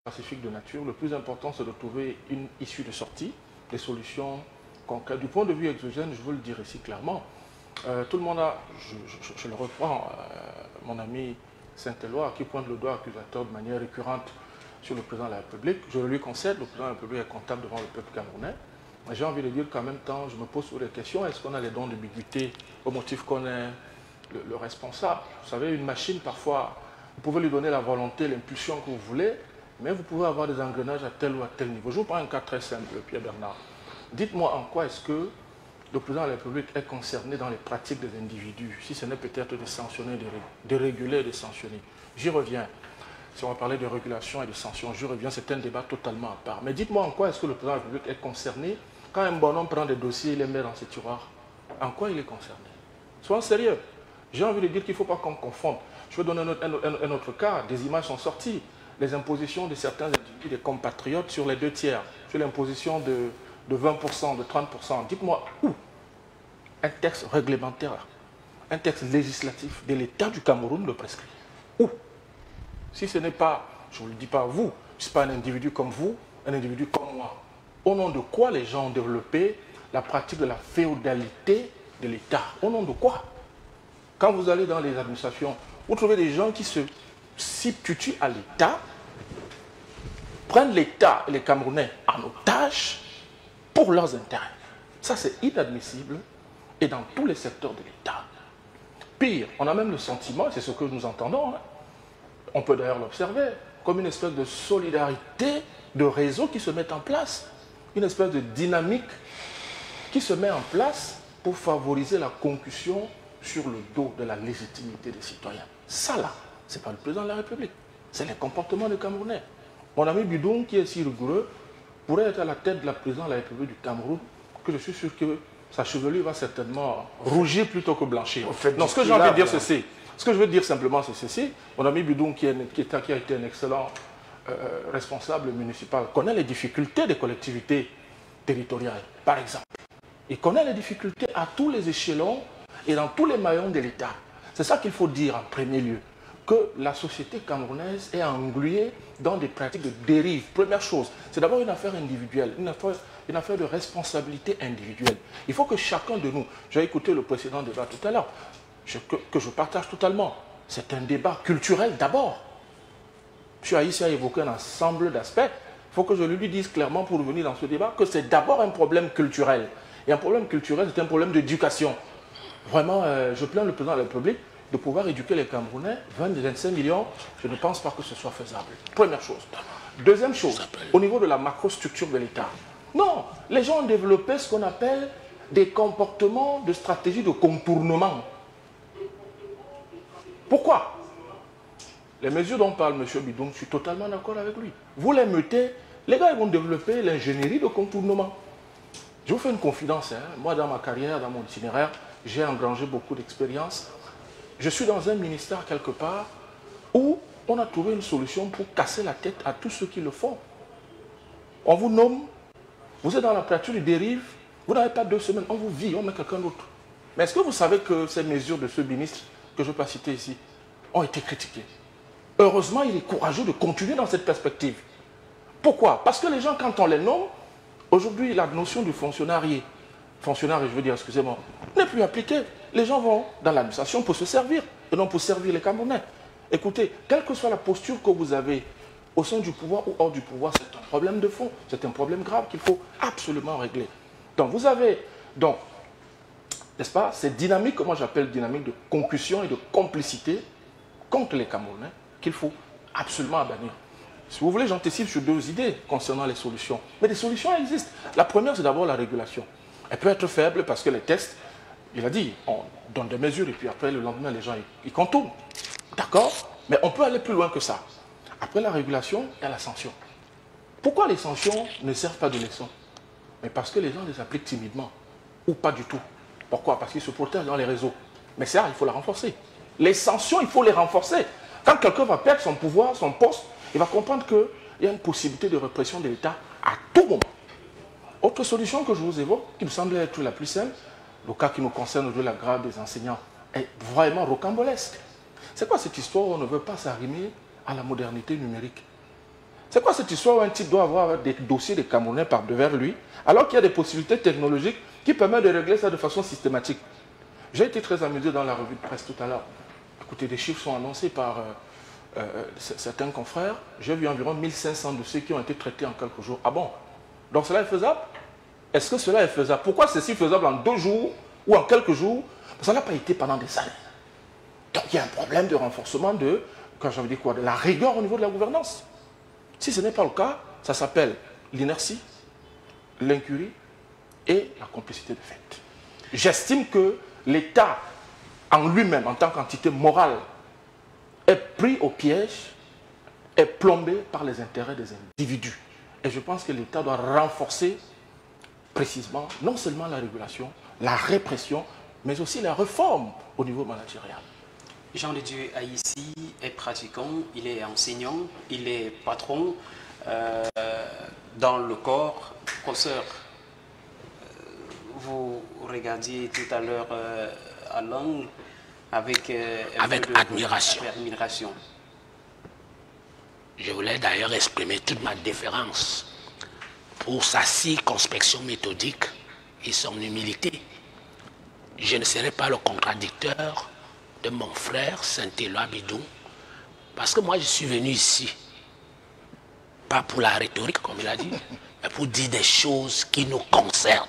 pacifique de nature, le plus important, c'est de trouver une issue de sortie, des solutions concrètes. Du point de vue exogène, je veux le dire ici clairement, tout le monde a, je le reprends, mon ami Saint-Éloi qui pointe le doigt accusateur de manière récurrente sur le président de la République, je le lui concède, le président de la République est comptable devant le peuple camerounais. Mais j'ai envie de dire qu'en même temps, je me pose sur les questions, est-ce qu'on a les dons d'ambiguïté au motif qu'on est le responsable? Vous savez, une machine, parfois, vous pouvez lui donner la volonté, l'impulsion que vous voulez, mais vous pouvez avoir des engrenages à tel ou à tel niveau. Je vous prends un cas très simple, Pierre Bernard. Dites-moi en quoi est-ce que le président de la République est concerné dans les pratiques des individus, si ce n'est peut-être de sanctionner, de réguler et de sanctionner. J'y reviens. Si on va parler de régulation et de sanctions, je reviens, c'est un débat totalement à part. Mais dites-moi en quoi est-ce que le président de la République est concerné quand un bonhomme prend des dossiers et les met dans ses tiroirs. En quoi il est concerné? Soyons sérieux. J'ai envie de dire qu'il ne faut pas qu'on confonde. Je vais donner un autre cas. Des images sont sorties. Les impositions de certains individus, des compatriotes sur les 2/3, sur l'imposition de 20%, de 30%. Dites-moi où un texte réglementaire, un texte législatif de l'État du Cameroun le prescrit. Où? Si ce n'est pas, je ne le dis pas à vous, ce n'est pas un individu comme vous, un individu comme moi. Au nom de quoi les gens ont développé la pratique de la féodalité de l'État? Au nom de quoi? Quand vous allez dans les administrations, vous trouvez des gens qui se substituent à l'État, prennent l'État et les Camerounais en otage pour leurs intérêts. Ça, c'est inadmissible et dans tous les secteurs de l'État. Pire, on a même le sentiment, c'est ce que nous entendons, hein, on peut d'ailleurs l'observer, comme une espèce de solidarité de réseaux qui se mettent en place, une espèce de dynamique qui se met en place pour favoriser la concussion sur le dos de la légitimité des citoyens. Ça là, ce n'est pas le président de la République, c'est les comportements des Camerounais. Mon ami Bidoung, qui est si rigoureux, pourrait être à la tête de la présidence de la République du Cameroun, que je suis sûr que sa chevelure va certainement rougir plutôt que blanchir. Non, ce que j'ai envie de dire, c'est ceci. Ce que je veux dire simplement, c'est ceci. Mon ami Bidoung, qui a été un excellent responsable municipal, connaît les difficultés des collectivités territoriales, par exemple. Il connaît les difficultés à tous les échelons et dans tous les maillons de l'État. C'est ça qu'il faut dire en premier lieu, que la société camerounaise est engluée dans des pratiques de dérive. Première chose, c'est d'abord une affaire individuelle, une affaire de responsabilité individuelle. Il faut que chacun de nous, j'ai écouté le précédent débat tout à l'heure, que je partage totalement. C'est un débat culturel d'abord. M. Haïti a évoqué un ensemble d'aspects. Il faut que je lui dise clairement pour revenir dans ce débat que c'est d'abord un problème culturel. Et un problème culturel, c'est un problème d'éducation. Vraiment, je plains le président de la République de pouvoir éduquer les Camerounais. 25 millions, je ne pense pas que ce soit faisable. Première chose. Deuxième chose, au niveau de la macrostructure de l'État. Non, les gens ont développé ce qu'on appelle des comportements de stratégie de contournement. Pourquoi? Les mesures dont parle M. Bidoung, je suis totalement d'accord avec lui. Vous les mettez Les gars, ils vont développer l'ingénierie de contournement. Je vous fais une confidence. Hein. Moi, dans ma carrière, dans mon itinéraire, j'ai engrangé beaucoup d'expérience. Je suis dans un ministère quelque part où on a trouvé une solution pour casser la tête à tous ceux qui le font. On vous nomme, vous êtes dans la pratique de dérive, vous n'avez pas 2 semaines, on vous vit, on met quelqu'un d'autre. Mais est-ce que vous savez que ces mesures de ce ministre, que je ne vais pas citer ici, ont été critiquées? Heureusement, il est courageux de continuer dans cette perspective. Pourquoi? Parce que les gens, quand on les nomme, aujourd'hui, la notion du fonctionnaire, je veux dire, excusez-moi, n'est plus appliquée. Les gens vont dans l'administration pour se servir, et non pour servir les Camerounais. Écoutez, quelle que soit la posture que vous avez au sein du pouvoir ou hors du pouvoir, c'est un problème de fond, c'est un problème grave qu'il faut absolument régler. Donc vous avez, donc, n'est-ce pas, cette dynamique que moi j'appelle dynamique de concussion et de complicité contre les Camerounais qu'il faut absolument bannir. Si vous voulez, j'anticipe sur 2 idées concernant les solutions. Mais des solutions existent. La première, c'est d'abord la régulation. Elle peut être faible parce que les tests, il a dit, on donne des mesures et puis après le lendemain, les gens ils contournent. D'accord? Mais on peut aller plus loin que ça. Après la régulation, il y a la sanction. Pourquoi les sanctions ne servent pas de leçon? Mais parce que les gens les appliquent timidement ou pas du tout. Pourquoi? Parce qu'ils se protègent dans les réseaux. Mais ça, il faut la renforcer. Les sanctions, il faut les renforcer. Quand quelqu'un va perdre son pouvoir, son poste, il va comprendre qu'il y a une possibilité de répression de l'État à tout moment. Autre solution que je vous évoque, qui me semble être la plus simple, le cas qui nous concerne aujourd'hui, la grève des enseignants, est vraiment rocambolesque. C'est quoi cette histoire où on ne veut pas s'arrimer à la modernité numérique? C'est quoi cette histoire où un type doit avoir des dossiers des Camerounais par devers lui, alors qu'il y a des possibilités technologiques qui permettent de régler ça de façon systématique? J'ai été très amusé dans la revue de presse tout à l'heure. Écoutez, des chiffres sont annoncés par certains confrères. J'ai vu environ 1500 dossiers qui ont été traités en quelques jours. Ah bon? Donc cela est faisable? Est-ce que cela est faisable? Pourquoi c'est si faisable en 2 jours ou en quelques jours? Ça n'a pas été pendant des années. Donc il y a un problème de renforcement de, quand j'avais dit quoi, de la rigueur au niveau de la gouvernance. Si ce n'est pas le cas, ça s'appelle l'inertie, l'incurie et la complicité de fait. J'estime que l'État en lui-même, en tant qu'entité morale, est pris au piège, est plombé par les intérêts des individus. Et je pense que l'État doit renforcer précisément non seulement la régulation, la répression, mais aussi la réforme au niveau managérial. Jean de Dieu Aïssi est pratiquant, il est enseignant, il est patron dans le corps consoeur. Vous regardiez tout à l'heure Alain avec admiration. Je voulais d'ailleurs exprimer toute ma déférence pour sa circonspection méthodique et son humilité. Je ne serai pas le contradicteur de mon frère Saint-Éloi Bidoung, parce que moi je suis venu ici, pas pour la rhétorique comme il a dit, mais pour dire des choses qui nous concernent.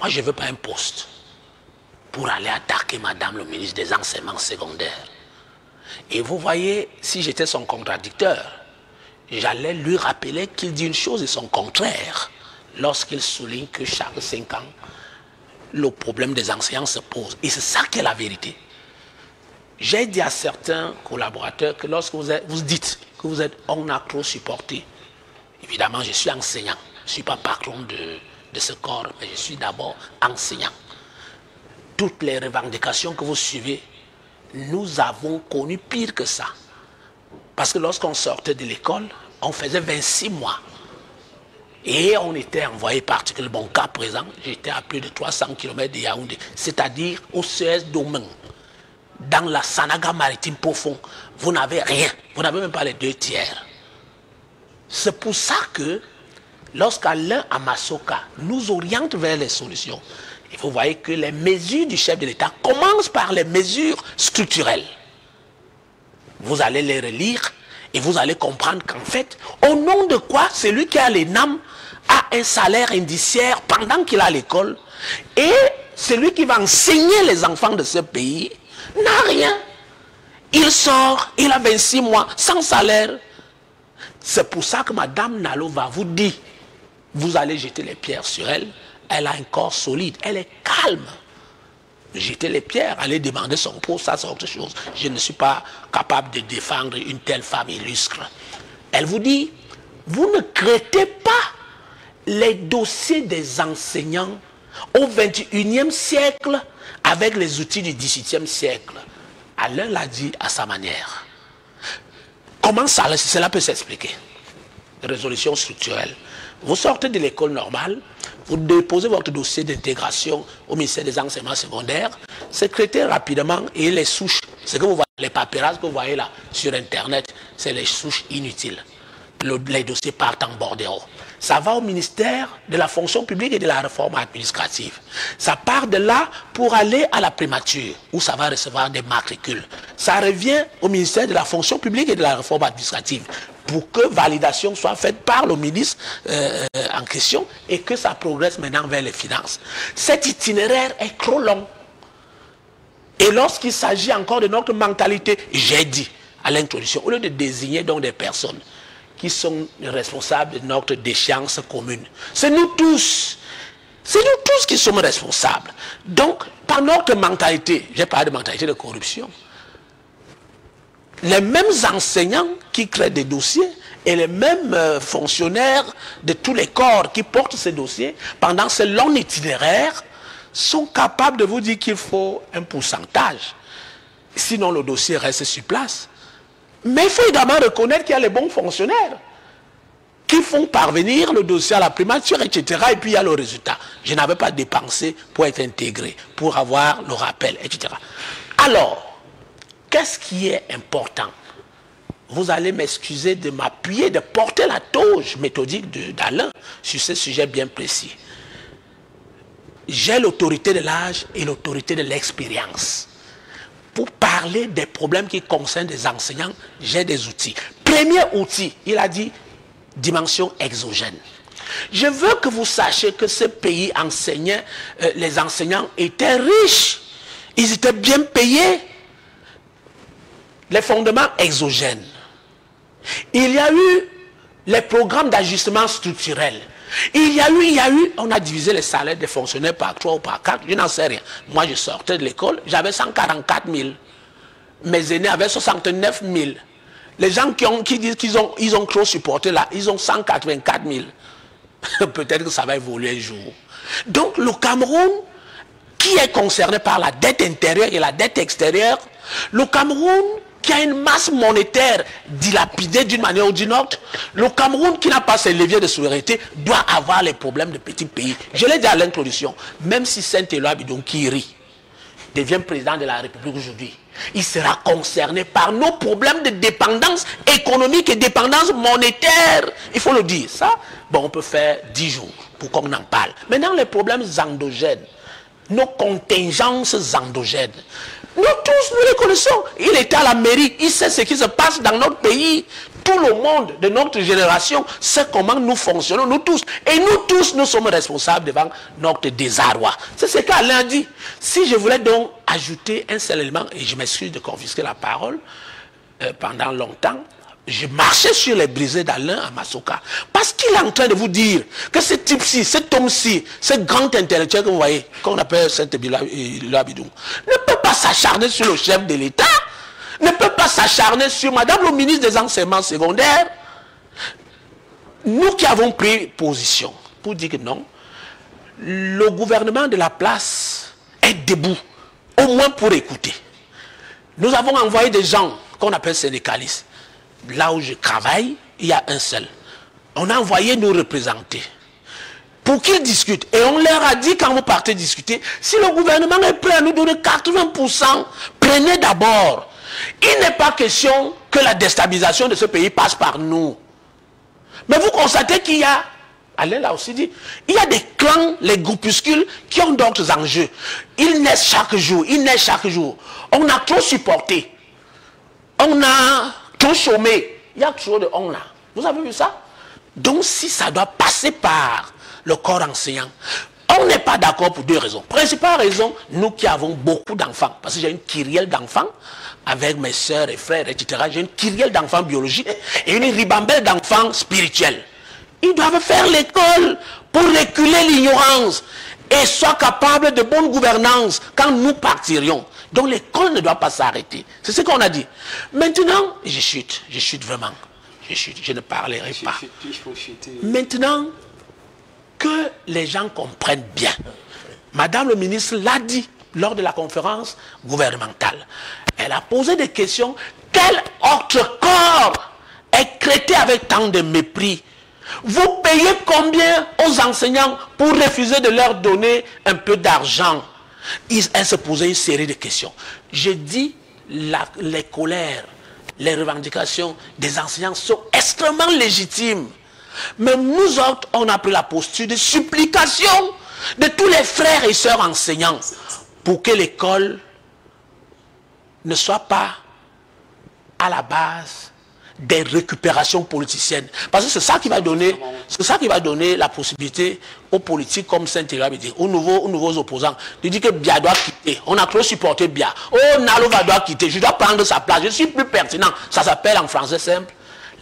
Moi je ne veux pas un poste pour aller attaquer madame le ministre des enseignements secondaires. Et vous voyez, si j'étais son contradicteur, j'allais lui rappeler qu'il dit une chose et son contraire, lorsqu'il souligne que chaque 5 ans, le problème des enseignants se pose. Et c'est ça qui est la vérité. J'ai dit à certains collaborateurs que lorsque vous dites que vous êtes on a trop supporté, évidemment je suis enseignant, je ne suis pas patron de ce corps, mais je suis d'abord enseignant. Toutes les revendications que vous suivez, nous avons connu pire que ça. Parce que lorsqu'on sortait de l'école, on faisait 26 mois. Et on était envoyé particulièrement, bon cas présent, j'étais à plus de 300 km de Yaoundé, c'est-à-dire au CES Domaine, dans la Sanaga maritime profond, vous n'avez rien, vous n'avez même pas les 2 tiers. C'est pour ça que lorsqu'Alain Amassoka nous oriente vers les solutions, et vous voyez que les mesures du chef de l'État commencent par les mesures structurelles. Vous allez les relire et vous allez comprendre qu'en fait, au nom de quoi celui qui a l'ENAM a un salaire indiciaire pendant qu'il est à l'école et celui qui va enseigner les enfants de ce pays n'a rien. Il sort, il a 26 mois sans salaire. C'est pour ça que madame Nalova vous dit, vous allez jeter les pierres sur elle, elle a un corps solide, elle est calme. Jeter les pierres, aller demander son pot, ça c'est autre chose. Je ne suis pas capable de défendre une telle femme illustre. Elle vous dit, vous ne traitez pas les dossiers des enseignants au 21e siècle avec les outils du 17e siècle. Alain l'a dit à sa manière. Comment ça, cela peut s'expliquer? Résolution structurelle. Vous sortez de l'école normale, vous déposez votre dossier d'intégration au ministère des enseignements secondaires, c'est traité rapidement et les souches, ce que vous voyez, les paperasses que vous voyez là sur Internet, c'est les souches inutiles. Les dossiers partent en bordereau. Ça va au ministère de la fonction publique et de la réforme administrative. Ça part de là pour aller à la primature, où ça va recevoir des matricules. Ça revient au ministère de la fonction publique et de la réforme administrative, pour que validation soit faite par le ministre en question et que ça progresse maintenant vers les finances. Cet itinéraire est trop long. Et lorsqu'il s'agit encore de notre mentalité, j'ai dit à l'introduction, au lieu de désigner donc des personnes qui sont responsables de notre déchéance commune. C'est nous tous qui sommes responsables. Donc, par notre mentalité, j'ai parlé de mentalité de corruption, les mêmes enseignants qui créent des dossiers et les mêmes fonctionnaires de tous les corps qui portent ces dossiers, pendant ce long itinéraire, sont capables de vous dire qu'il faut un pourcentage. Sinon, le dossier reste sur place. Mais il faut également reconnaître qu'il y a les bons fonctionnaires qui font parvenir le dossier à la primature, etc. Et puis il y a le résultat. Je n'avais pas dépensé pour être intégré, pour avoir le rappel, etc. Alors, qu'est-ce qui est important? Vous allez m'excuser de m'appuyer, de porter la tauge méthodique d'Alain sur ce sujet bien précis. J'ai l'autorité de l'âge et l'autorité de l'expérience. Pour parler des problèmes qui concernent des enseignants, j'ai des outils. Premier outil, il a dit dimension exogène. Je veux que vous sachiez que ce pays enseignait, les enseignants étaient riches, ils étaient bien payés. Les fondements exogènes. Il y a eu les programmes d'ajustement structurel. Il y a eu, on a divisé les salaires des fonctionnaires par 3 ou par 4, je n'en sais rien. Moi, je sortais de l'école, j'avais 144 000. Mes aînés avaient 69 000. Les gens qui disent qu'ils ont trop supporté là, ils ont 184 000. Peut-être que ça va évoluer un jour. Donc, le Cameroun, qui est concerné par la dette intérieure et la dette extérieure, le Cameroun, qui a une masse monétaire dilapidée d'une manière ou d'une autre, le Cameroun qui n'a pas ses leviers de souveraineté doit avoir les problèmes de petits pays. Je l'ai dit à l'introduction, même si Saint-Éloi Bidoung qui rit devient président de la République aujourd'hui, il sera concerné par nos problèmes de dépendance économique et dépendance monétaire. Il faut le dire, ça, bon, on peut faire 10 jours pour qu'on en parle. Maintenant, les problèmes endogènes, nos contingences endogènes, nous tous, nous les connaissons. Il était à la mairie, il sait ce qui se passe dans notre pays. Tout le monde de notre génération sait comment nous fonctionnons, nous tous. Et nous tous, nous sommes responsables devant notre désarroi. C'est ce qu'Alain dit. Si je voulais donc ajouter un seul élément, et je m'excuse de confisquer la parole, pendant longtemps, je marchais sur les brisées d'Alain Amassoka. Parce qu'il est en train de vous dire que ce type-ci, cet homme-ci, ce grand intellectuel que vous voyez, qu'on appelle Saint-Éloi Bidoung, ne peut pas s'acharner sur le chef de l'État, ne peut pas s'acharner sur Madame le ministre des enseignements secondaires. Nous qui avons pris position pour dire que non, le gouvernement de la place est debout, au moins pour écouter. Nous avons envoyé des gens qu'on appelle syndicalistes. Là où je travaille, il y a un seul. On a envoyé nous représenter pour qu'ils discutent. Et on leur a dit, quand vous partez discuter, si le gouvernement est prêt à nous donner 80%, prenez d'abord. Il n'est pas question que la déstabilisation de ce pays passe par nous. Mais vous constatez qu'il y a, Alain l'a aussi dit, il y a des clans, les groupuscules qui ont d'autres enjeux. Ils naissent chaque jour, ils naissent chaque jour. On a trop supporté. On a trop chômé. Il y a trop de on là. Vous avez vu ça? Donc si ça doit passer par le corps enseignant, on n'est pas d'accord pour deux raisons. Principale raison, nous qui avons beaucoup d'enfants, parce que j'ai une kyrielle d'enfants, avec mes soeurs et frères, etc. J'ai une kyrielle d'enfants biologiques et une ribambelle d'enfants spirituels. Ils doivent faire l'école pour reculer l'ignorance et soient capables de bonne gouvernance quand nous partirions. Donc l'école ne doit pas s'arrêter. C'est ce qu'on a dit. Maintenant, je chute vraiment. je ne parlerai pas. Maintenant, que les gens comprennent bien. Madame le ministre l'a dit lors de la conférence gouvernementale. Elle a posé des questions. Quel autre corps est traité avec tant de mépris? Vous payez combien aux enseignants pour refuser de leur donner un peu d'argent? Elle se posait une série de questions. Je dis, les colères, les revendications des enseignants sont extrêmement légitimes. Mais nous autres, on a pris la posture de supplication de tous les frères et sœurs enseignants pour que l'école ne soit pas à la base des récupérations politiciennes. Parce que c'est ça qui va donner, la possibilité aux politiques comme Saint-Éloi Bidoung, aux nouveaux opposants, de dire que Biya doit quitter. On a trop supporté Biya. Oh, Nalova doit quitter. Je dois prendre sa place. Je suis plus pertinent. Ça s'appelle en français simple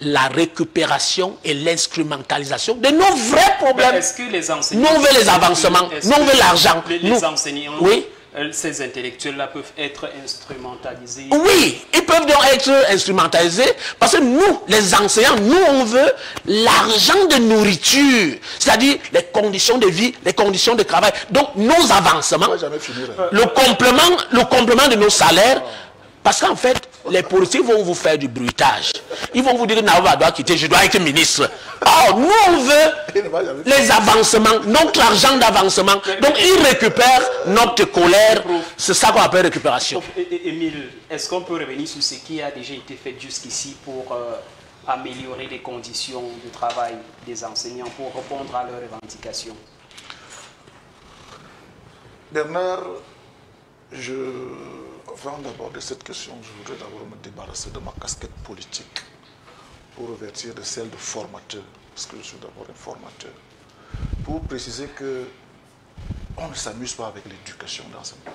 la récupération et l'instrumentalisation de nos vrais problèmes. Est-ce que les enseignants... Nous on veut les avancements, nous on veut l'argent. Les enseignants, oui, ces intellectuels-là peuvent être instrumentalisés. Oui, ils peuvent donc être instrumentalisés parce que nous, les enseignants, nous on veut l'argent de nourriture, c'est-à-dire les conditions de vie, les conditions de travail. Donc nos avancements, le complément de nos salaires, parce qu'en fait, les politiques vont vous faire du bruitage. Ils vont vous dire, Nalova doit quitter, je dois être ministre. Or, nous, on veut les avancements, notre argent d'avancement. Donc, ils récupèrent notre colère. C'est ça qu'on appelle récupération. Émile, est-ce qu'on peut revenir sur ce qui a déjà été fait jusqu'ici pour améliorer les conditions de travail des enseignants, pour répondre à leurs revendications? Bernard, avant d'aborder cette question, je voudrais d'abord me débarrasser de ma casquette politique pour revêtir de celle de formateur, parce que je suis d'abord un formateur. Pour préciser qu'on ne s'amuse pas avec l'éducation dans ce monde.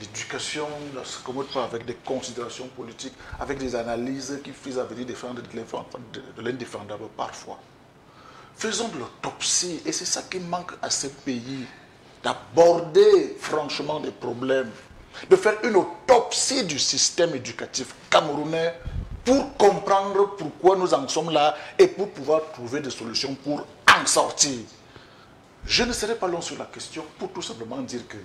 L'éducation ne se commode pas avec des considérations politiques, avec des analyses qui visent à venir défendre de l'indéfendable parfois. Faisons de l'autopsie, et c'est ça qui manque à ce pays, d'aborder franchement des problèmes, de faire une autopsie du système éducatif camerounais pour comprendre pourquoi nous en sommes là et pour pouvoir trouver des solutions pour en sortir. Je ne serai pas long sur la question pour tout simplement dire que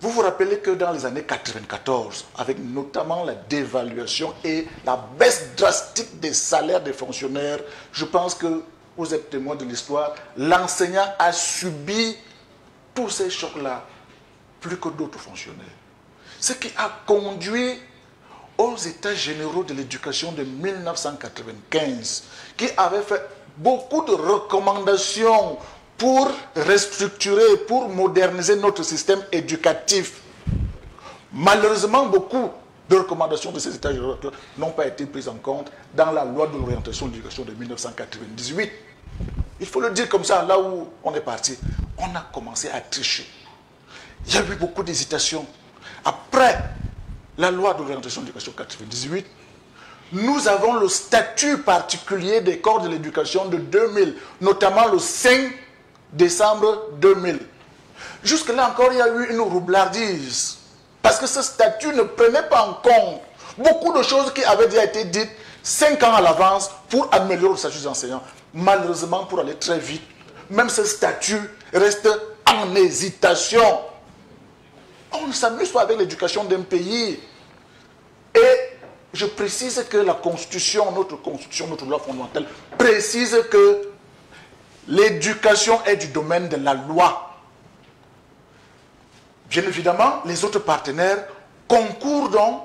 vous vous rappelez que dans les années 94, avec notamment la dévaluation et la baisse drastique des salaires des fonctionnaires, je pense que vous êtes témoin de l'histoire, l'enseignant a subi tous ces chocs-là, plus que d'autres fonctionnaires. Ce qui a conduit aux états généraux de l'éducation de 1995, qui avaient fait beaucoup de recommandations pour restructurer, pour moderniser notre système éducatif. Malheureusement, beaucoup de recommandations de ces états généraux n'ont pas été prises en compte dans la loi de l'orientation de l'éducation de 1998. Il faut le dire comme ça, là où on est parti, on a commencé à tricher. Il y a eu beaucoup d'hésitations. Après la loi d'orientation de l'éducation 98, nous avons le statut particulier des corps de l'éducation de 2000, notamment le 5 décembre 2000. Jusque-là encore, il y a eu une roublardise, parce que ce statut ne prenait pas en compte beaucoup de choses qui avaient déjà été dites 5 ans à l'avance pour améliorer le statut des enseignants. Malheureusement, pour aller très vite, même ce statut reste en hésitation. On ne s'amuse pas avec l'éducation d'un pays. Et je précise que la Constitution, notre loi fondamentale, précise que l'éducation est du domaine de la loi. Bien évidemment, les autres partenaires concourent donc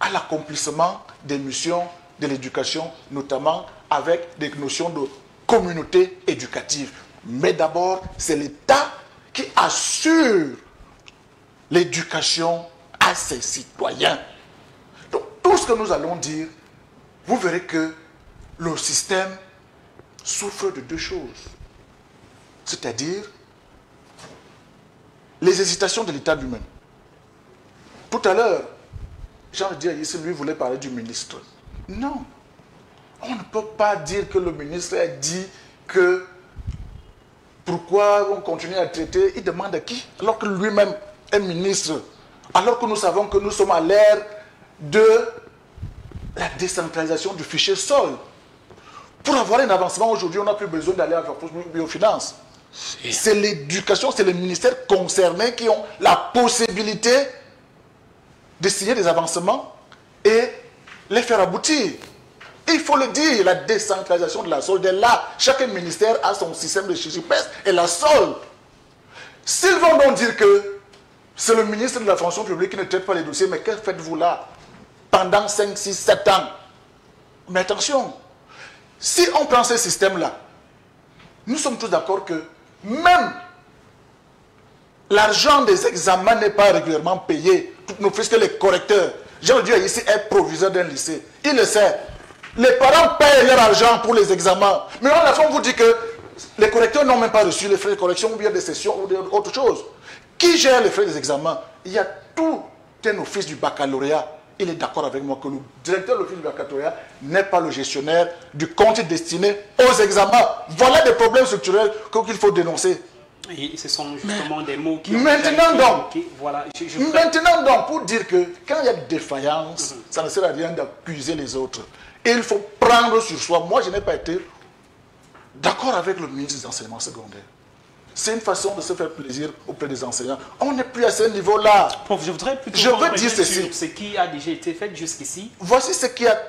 à l'accomplissement des missions de l'éducation, notamment avec des notions de communauté éducative. Mais d'abord, c'est l'État qui assure l'éducation à ses citoyens. Donc, tout ce que nous allons dire, vous verrez que le système souffre de deux choses. C'est-à-dire, les hésitations de l'État lui-même. Tout à l'heure, Jean-Ernest Massena lui voulait parler du ministre. Non. On ne peut pas dire que le ministre a dit que pourquoi on continue à traiter, il demande à qui? Alors que lui-même, un ministre, alors que nous savons que nous sommes à l'ère de la décentralisation du fichier sol. Pour avoir un avancement aujourd'hui, on n'a plus besoin d'aller à Biofinance. C'est l'éducation, c'est les ministères concernés qui ont la possibilité de signer des avancements et les faire aboutir. Il faut le dire, la décentralisation de la solde est là. Chaque ministère a son système de chichipès et la solde. S'ils vont donc dire que c'est le ministre de la fonction publique qui ne traite pas les dossiers, mais que faites-vous là pendant 5, 6, 7 ans? Mais attention, si on prend ce système-là, nous sommes tous d'accord que même l'argent des examens n'est pas régulièrement payé. Tout nous fait que les correcteurs. Jean Dieu ici est proviseur d'un lycée. Il le sait. Les parents payent leur argent pour les examens. Mais à la fin, on vous dit que les correcteurs n'ont même pas reçu les frais de correction ou bien des sessions ou d'autres choses. Qui gère les frais des examens? Il y a tout un office du baccalauréat. Il est d'accord avec moi que le directeur de l'office du baccalauréat n'est pas le gestionnaire du compte destiné aux examens. Voilà des problèmes structurels qu'il faut dénoncer. Et ce sont justement des mots qui... Maintenant donc, voilà, maintenant donc, pour dire que quand il y a défaillance, ça ne sert à rien d'accuser les autres. Et il faut prendre sur soi. Moi, je n'ai pas été d'accord avec le ministre des enseignements secondaires. C'est une façon de se faire plaisir auprès des enseignants. On n'est plus à ce niveau-là. Je voudrais plutôt dire ceci. Ce qui a déjà été fait jusqu'ici. Voici ce qui a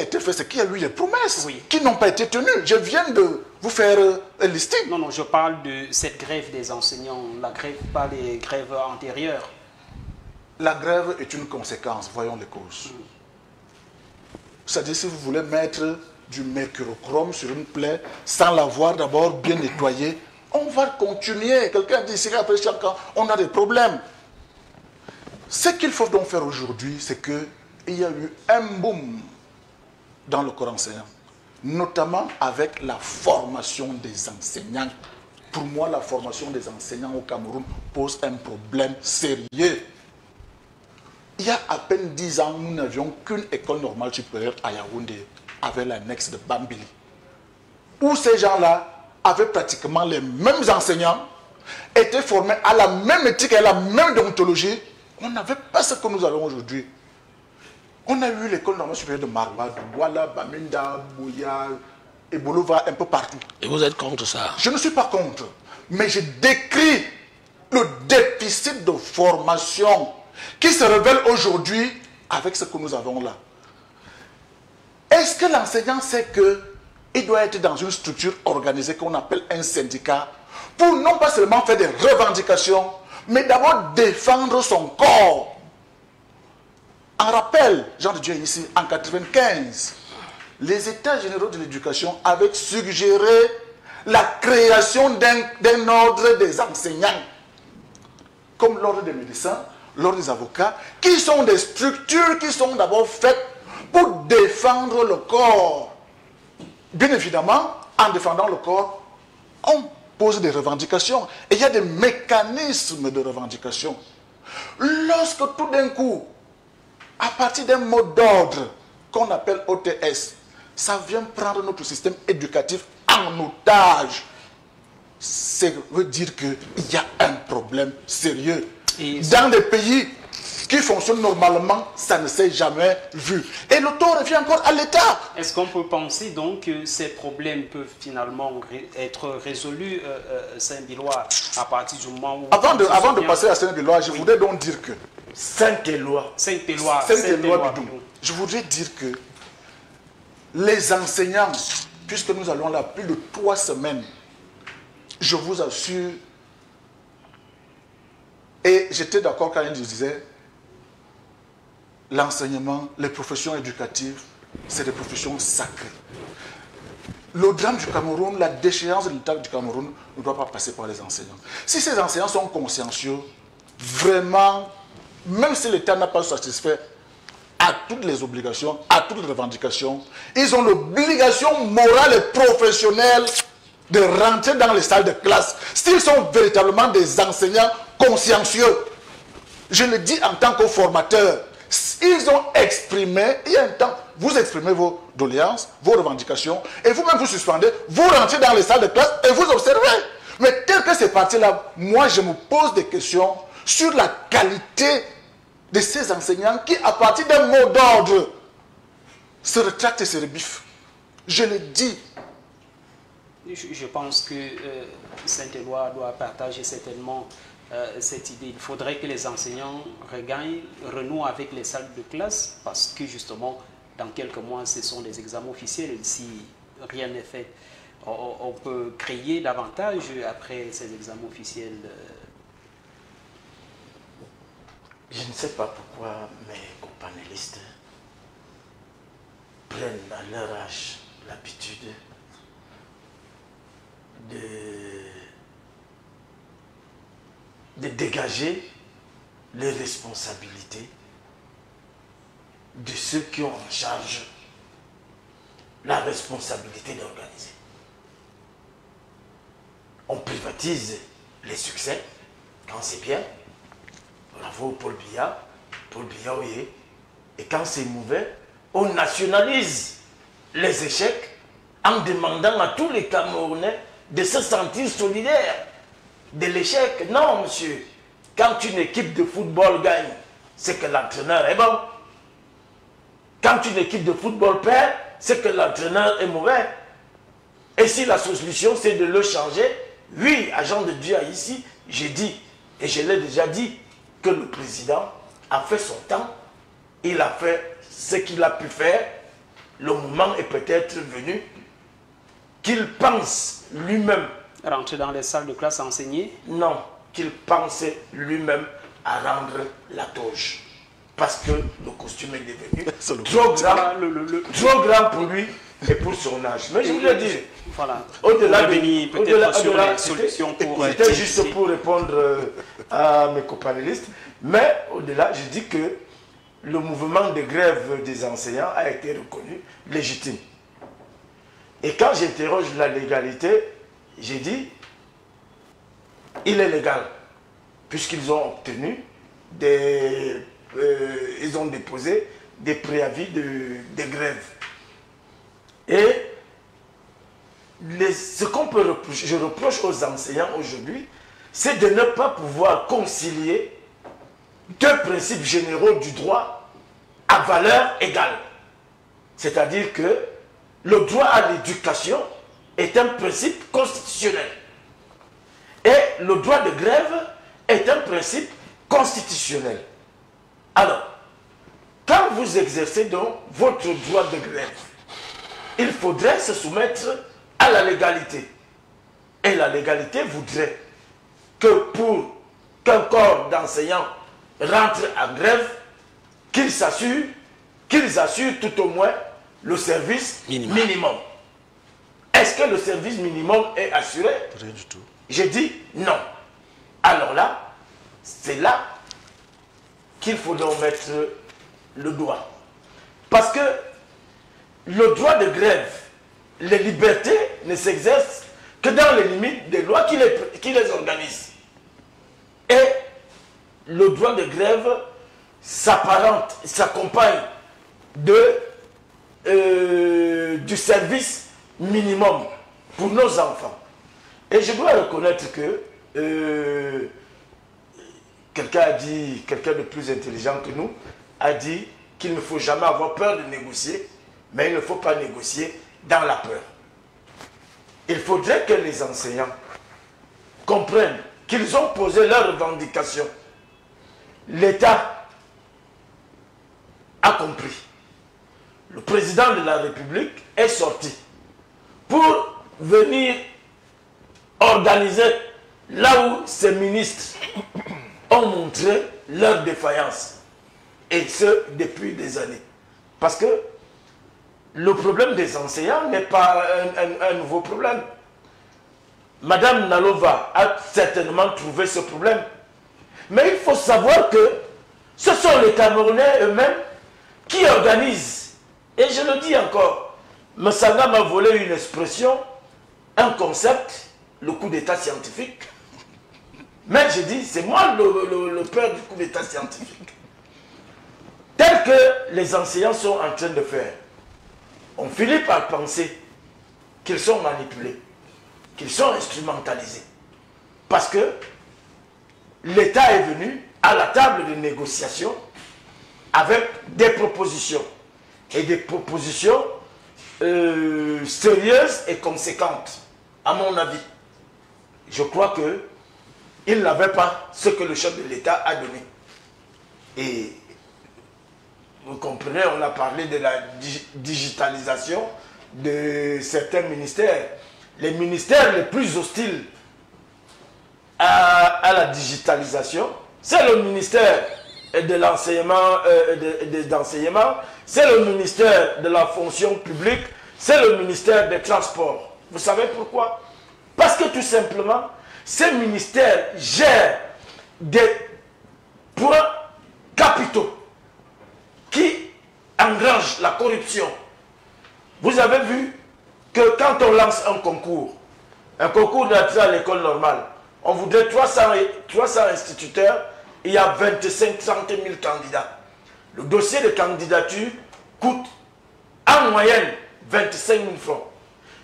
été fait, ce qui a eu les promesses qui n'ont pas été tenues. Je viens de vous faire un listing. Non, non, je parle de cette grève des enseignants, la grève, pas les grèves antérieures. La grève est une conséquence, voyons les causes. C'est-à-dire si vous voulez mettre du mercurochrome sur une plaie sans l'avoir d'abord bien nettoyée, on va continuer. Quelqu'un dit, c'est après chaque ans, on a des problèmes. Ce qu'il faut donc faire aujourd'hui, c'est qu'il y a eu un boom dans le corps enseignant, notamment avec la formation des enseignants. Pour moi, la formation des enseignants au Cameroun pose un problème sérieux. Il y a à peine 10 ans, nous n'avions qu'une école normale supérieure à Yaoundé, avec l'annexe de Bambili, où ces gens-là avaient pratiquement les mêmes enseignants, étaient formés à la même éthique et à la même déontologie. On n'avait pas ce que nous avons aujourd'hui. On a eu l'école normale supérieure de Marwa, Douala, Bamenda, Buea, et Bolova, un peu partout. Et vous êtes contre ça? Je ne suis pas contre, mais je décris le déficit de formation qui se révèle aujourd'hui avec ce que nous avons là. Est-ce que l'enseignant sait que il doit être dans une structure organisée qu'on appelle un syndicat pour non pas seulement faire des revendications, mais d'abord défendre son corps. En rappel, Jean de Dieu ici, en 1995, les États généraux de l'éducation avaient suggéré la création d'un ordre des enseignants, comme l'ordre des médecins, l'ordre des avocats, qui sont des structures qui sont d'abord faites pour défendre le corps. Bien évidemment, en défendant le corps, on pose des revendications. Et il y a des mécanismes de revendication. Lorsque tout d'un coup, à partir d'un mot d'ordre qu'on appelle OTS, ça vient prendre notre système éducatif en otage, ça veut dire qu'il y a un problème sérieux. Dans des pays qui fonctionne normalement, ça ne s'est jamais vu. Et le taux revient encore à l'État. Est-ce qu'on peut penser donc que ces problèmes peuvent finalement être résolus, Saint-Éloi, à partir du moment où... Avant de passer à Saint-Éloi, je voudrais donc dire que... Saint-Éloi Bidoung. Je voudrais dire que les enseignants, puisque nous allons là plus de 3 semaines, je vous assure, et j'étais d'accord quand il disait... L'enseignement, les professions éducatives, c'est des professions sacrées. Le drame du Cameroun, la déchéance de l'État du Cameroun ne doit pas passer par les enseignants. Si ces enseignants sont consciencieux, vraiment, même si l'État n'a pas satisfait à toutes les obligations, à toutes les revendications, ils ont l'obligation morale et professionnelle de rentrer dans les salles de classe. S'ils sont véritablement des enseignants consciencieux, je le dis en tant que formateur, ils ont exprimé, il y a un temps, vous exprimez vos doléances, vos revendications, et vous-même vous suspendez, vous rentrez dans les salles de classe et vous observez. Mais tel que c'est parti là, moi je me pose des questions sur la qualité de ces enseignants qui, à partir d'un mot d'ordre, se retracte et se rebiffe. Je le dis. Je pense que Saint-Éloi doit partager certainement cette idée. Il faudrait que les enseignants regagnent, renouent avec les salles de classe parce que justement, dans quelques mois, ce sont des examens officiels. Si rien n'est fait, on peut créer davantage après ces examens officiels. Je ne sais pas pourquoi mes companélistes prennent à leur âge l'habitude de dégager les responsabilités de ceux qui ont en charge la responsabilité d'organiser. On privatise les succès quand c'est bien. Bravo Paul Biya oui. Et quand c'est mauvais, on nationalise les échecs en demandant à tous les Camerounais de se sentir solidaires de l'échec. Non, monsieur. Quand une équipe de football gagne, c'est que l'entraîneur est bon. Quand une équipe de football perd, c'est que l'entraîneur est mauvais. Et si la solution, c'est de le changer, oui, agent de Dieu ici, j'ai dit, et je l'ai déjà dit, que le président a fait son temps, il a fait ce qu'il a pu faire, le moment est peut-être venu qu'il pense lui-même rentrer dans les salles de classe à enseigner. Non, qu'il pense lui-même à rendre la toge. Parce que le costume est devenu trop grand pour lui et pour son âge. Mais je vous le dis, voilà. Au-delà de la solution pour... C'était juste pour répondre à mes copanélistes. Mais au-delà, je dis que le mouvement de grève des enseignants a été reconnu légitime. Et quand j'interroge la légalité, j'ai dit, il est légal, puisqu'ils ont obtenu des... ils ont déposé des préavis de grève. Et ce qu'on peut reprocher, je reproche aux enseignants aujourd'hui, c'est de ne pas pouvoir concilier deux principes généraux du droit à valeur égale. C'est-à-dire que le droit à l'éducation est un principe constitutionnel. Et le droit de grève est un principe constitutionnel. Alors, quand vous exercez donc votre droit de grève, il faudrait se soumettre à la légalité. Et la légalité voudrait que pour qu'un corps d'enseignants rentre en grève, qu'ils assurent tout au moins le service minimum. Est-ce que le service minimum est assuré? Rien du tout. J'ai dit non. Alors là, c'est là qu'il faut donc mettre le doigt. Parce que le droit de grève, les libertés ne s'exercent que dans les limites des lois qui les organisent. Et le droit de grève s'apparente, s'accompagne du service minimum pour nos enfants. Et je dois reconnaître que quelqu'un a dit, quelqu'un de plus intelligent que nous, a dit qu'il ne faut jamais avoir peur de négocier, mais il ne faut pas négocier dans la peur. Il faudrait que les enseignants comprennent qu'ils ont posé leurs revendications. L'État a compris. Le président de la République est sorti pour venir organiser là où ses ministres ont montré leur défaillance. Et ce, depuis des années. Parce que le problème des enseignants n'est pas un nouveau problème. Madame Nalova a certainement trouvé ce problème. Mais il faut savoir que ce sont les Camerounais eux-mêmes qui organisent. Et je le dis encore, Massena m'a volé une expression, un concept, le coup d'état scientifique. Mais je dis, c'est moi le père du coup d'état scientifique. Tel que les enseignants sont en train de faire, on finit par penser qu'ils sont manipulés, qu'ils sont instrumentalisés. Parce que l'État est venu à la table de négociation avec des propositions et des propositions sérieuses et conséquentes, à mon avis. Je crois qu'il n'avait pas ce que le chef de l'État a donné. Et vous comprenez, on a parlé de la digitalisation de certains ministères. Les ministères les plus hostiles à la digitalisation, c'est le ministère de l'enseignement, c'est le ministère de la fonction publique, c'est le ministère des transports. Vous savez pourquoi? Parce que tout simplement, ces ministères gèrent des points capitaux qui engrangent la corruption. Vous avez vu que quand on lance un concours d'entrée à l'école normale, on voudrait 300 instituteurs, il y a 25-30 000 candidats. Le dossier de candidature coûte en moyenne 25 000 francs.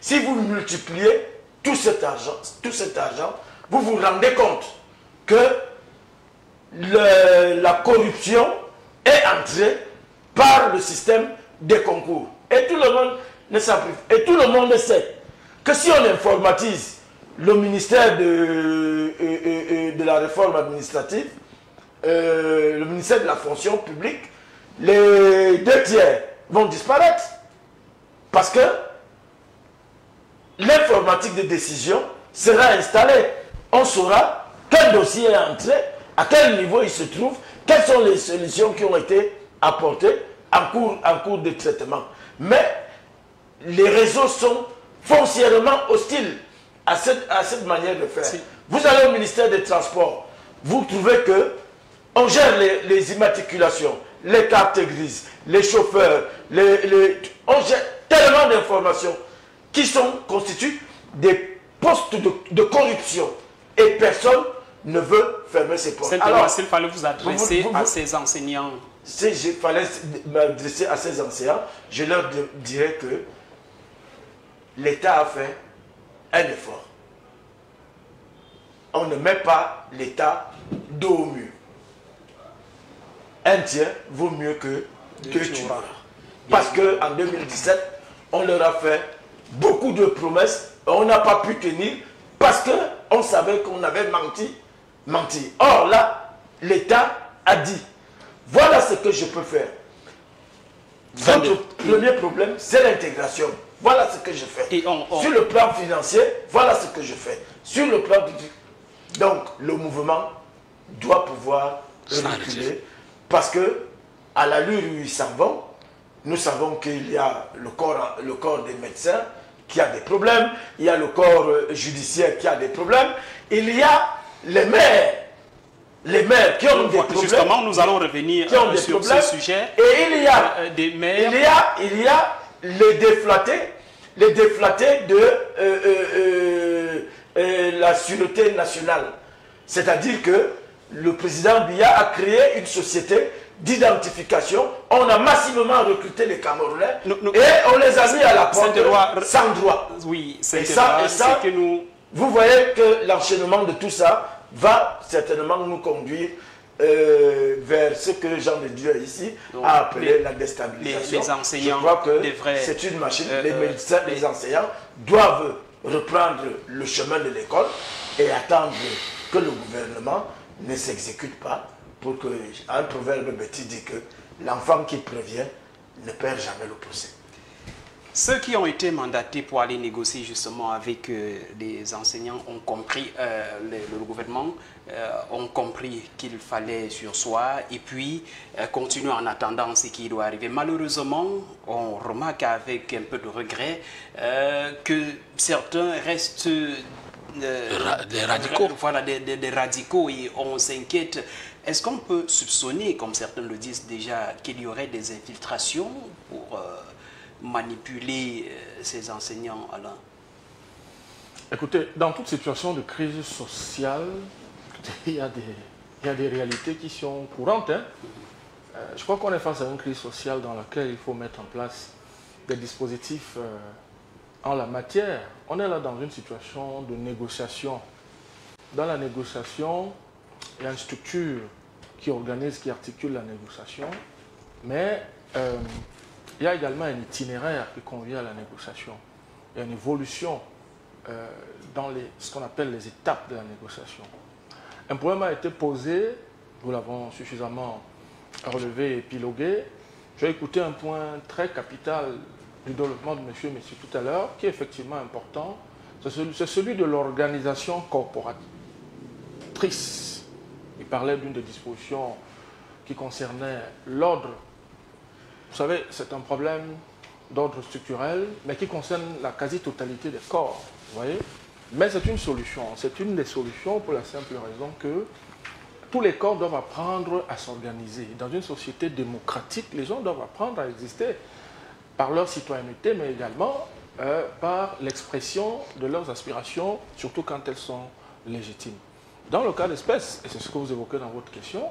Si vous multipliez tout cet argent, vous vous rendez compte que la corruption est entrée par le système des concours. Et tout le monde ne s'applique. Et tout le monde sait que si on informatise le ministère de la réforme administrative, le ministère de la fonction publique, les 2 tiers vont disparaître. Parce que l'informatique de décision sera installée. On saura quel dossier est entré, à quel niveau il se trouve, quelles sont les solutions qui ont été apportées en cours de traitement. Mais les réseaux sont foncièrement hostiles à cette manière de faire. Si. Vous allez au ministère des Transports, vous trouvez que on gère les immatriculations, les cartes grises, les chauffeurs, on gère tellement d'informations qui constituent des postes de corruption et personne ne veut fermer ses portes. Alors, s'il fallait vous adresser à ces enseignants. Si il fallait m'adresser à ces enseignants, je leur dirais que l'État a fait un effort. On ne met pas l'État dos au mur. Un tiers vaut mieux que 2 tueurs. Parce qu'en 2017, on leur a fait beaucoup de promesses, on n'a pas pu tenir parce qu'on savait qu'on avait menti. Or là, l'État a dit, voilà ce que je peux faire. Votre premier problème, c'est l'intégration. Voilà ce que je fais. Et sur le plan financier, voilà ce que je fais. Sur le plan public. Donc, le mouvement doit pouvoir reculer parce que, à l'allure où ils s'en vont, nous savons qu'il y a le corps des médecins qui a des problèmes, il y a le corps judiciaire qui a des problèmes, il y a les maires qui ont des problèmes. Justement, nous allons revenir sur ce sujet. Et il y a les déflatés de la sûreté nationale. C'est-à-dire que le président Biya a créé une société d'identification. On a massivement recruté les Camerounais et on les a mis à la porte sans droit. Oui, c'est ça. Et ça que nous... Vous voyez que l'enchaînement de tout ça va certainement nous conduire vers ce que Jean de Dieu ici a appelé la déstabilisation. Les enseignants, je crois que c'est une machine. Les enseignants doivent reprendre le chemin de l'école et attendre que le gouvernement ne s'exécute pas. Pour que un proverbe bêtis dit que l'enfant qui prévient ne perd jamais le procès. Ceux qui ont été mandatés pour aller négocier justement avec les enseignants ont compris, le gouvernement ont compris qu'il fallait sur soi et puis continuer en attendant ce qui doit arriver. Malheureusement, on remarque avec un peu de regret que certains restent... des radicaux. Voilà, des radicaux et on s'inquiète. Est-ce qu'on peut soupçonner, comme certains le disent déjà, qu'il y aurait des infiltrations pour manipuler ces enseignants, Alain? Écoutez, dans toute situation de crise sociale, il y a des réalités qui sont courantes. Hein. Je crois qu'on est face à une crise sociale dans laquelle il faut mettre en place des dispositifs en la matière. On est là dans une situation de négociation. Dans la négociation, il y a une structure qui organise, qui articule la négociation, mais Il y a également un itinéraire qui convient à la négociation. Il y a une évolution dans ce qu'on appelle les étapes de la négociation. Un problème a été posé, nous l'avons suffisamment relevé et épilogué. J'ai écouté un point très capital du développement de M. Messi tout à l'heure, qui est effectivement important, c'est celui de l'organisation corporatrice. Il parlait d'une des dispositions qui concernait l'ordre. Vous savez, c'est un problème d'ordre structurel, mais qui concerne la quasi-totalité des corps, vous voyez. Mais c'est une solution, c'est une des solutions pour la simple raison que tous les corps doivent apprendre à s'organiser. Dans une société démocratique, les gens doivent apprendre à exister par leur citoyenneté, mais également par l'expression de leurs aspirations, surtout quand elles sont légitimes. Dans le cas d'espèce, et c'est ce que vous évoquez dans votre question,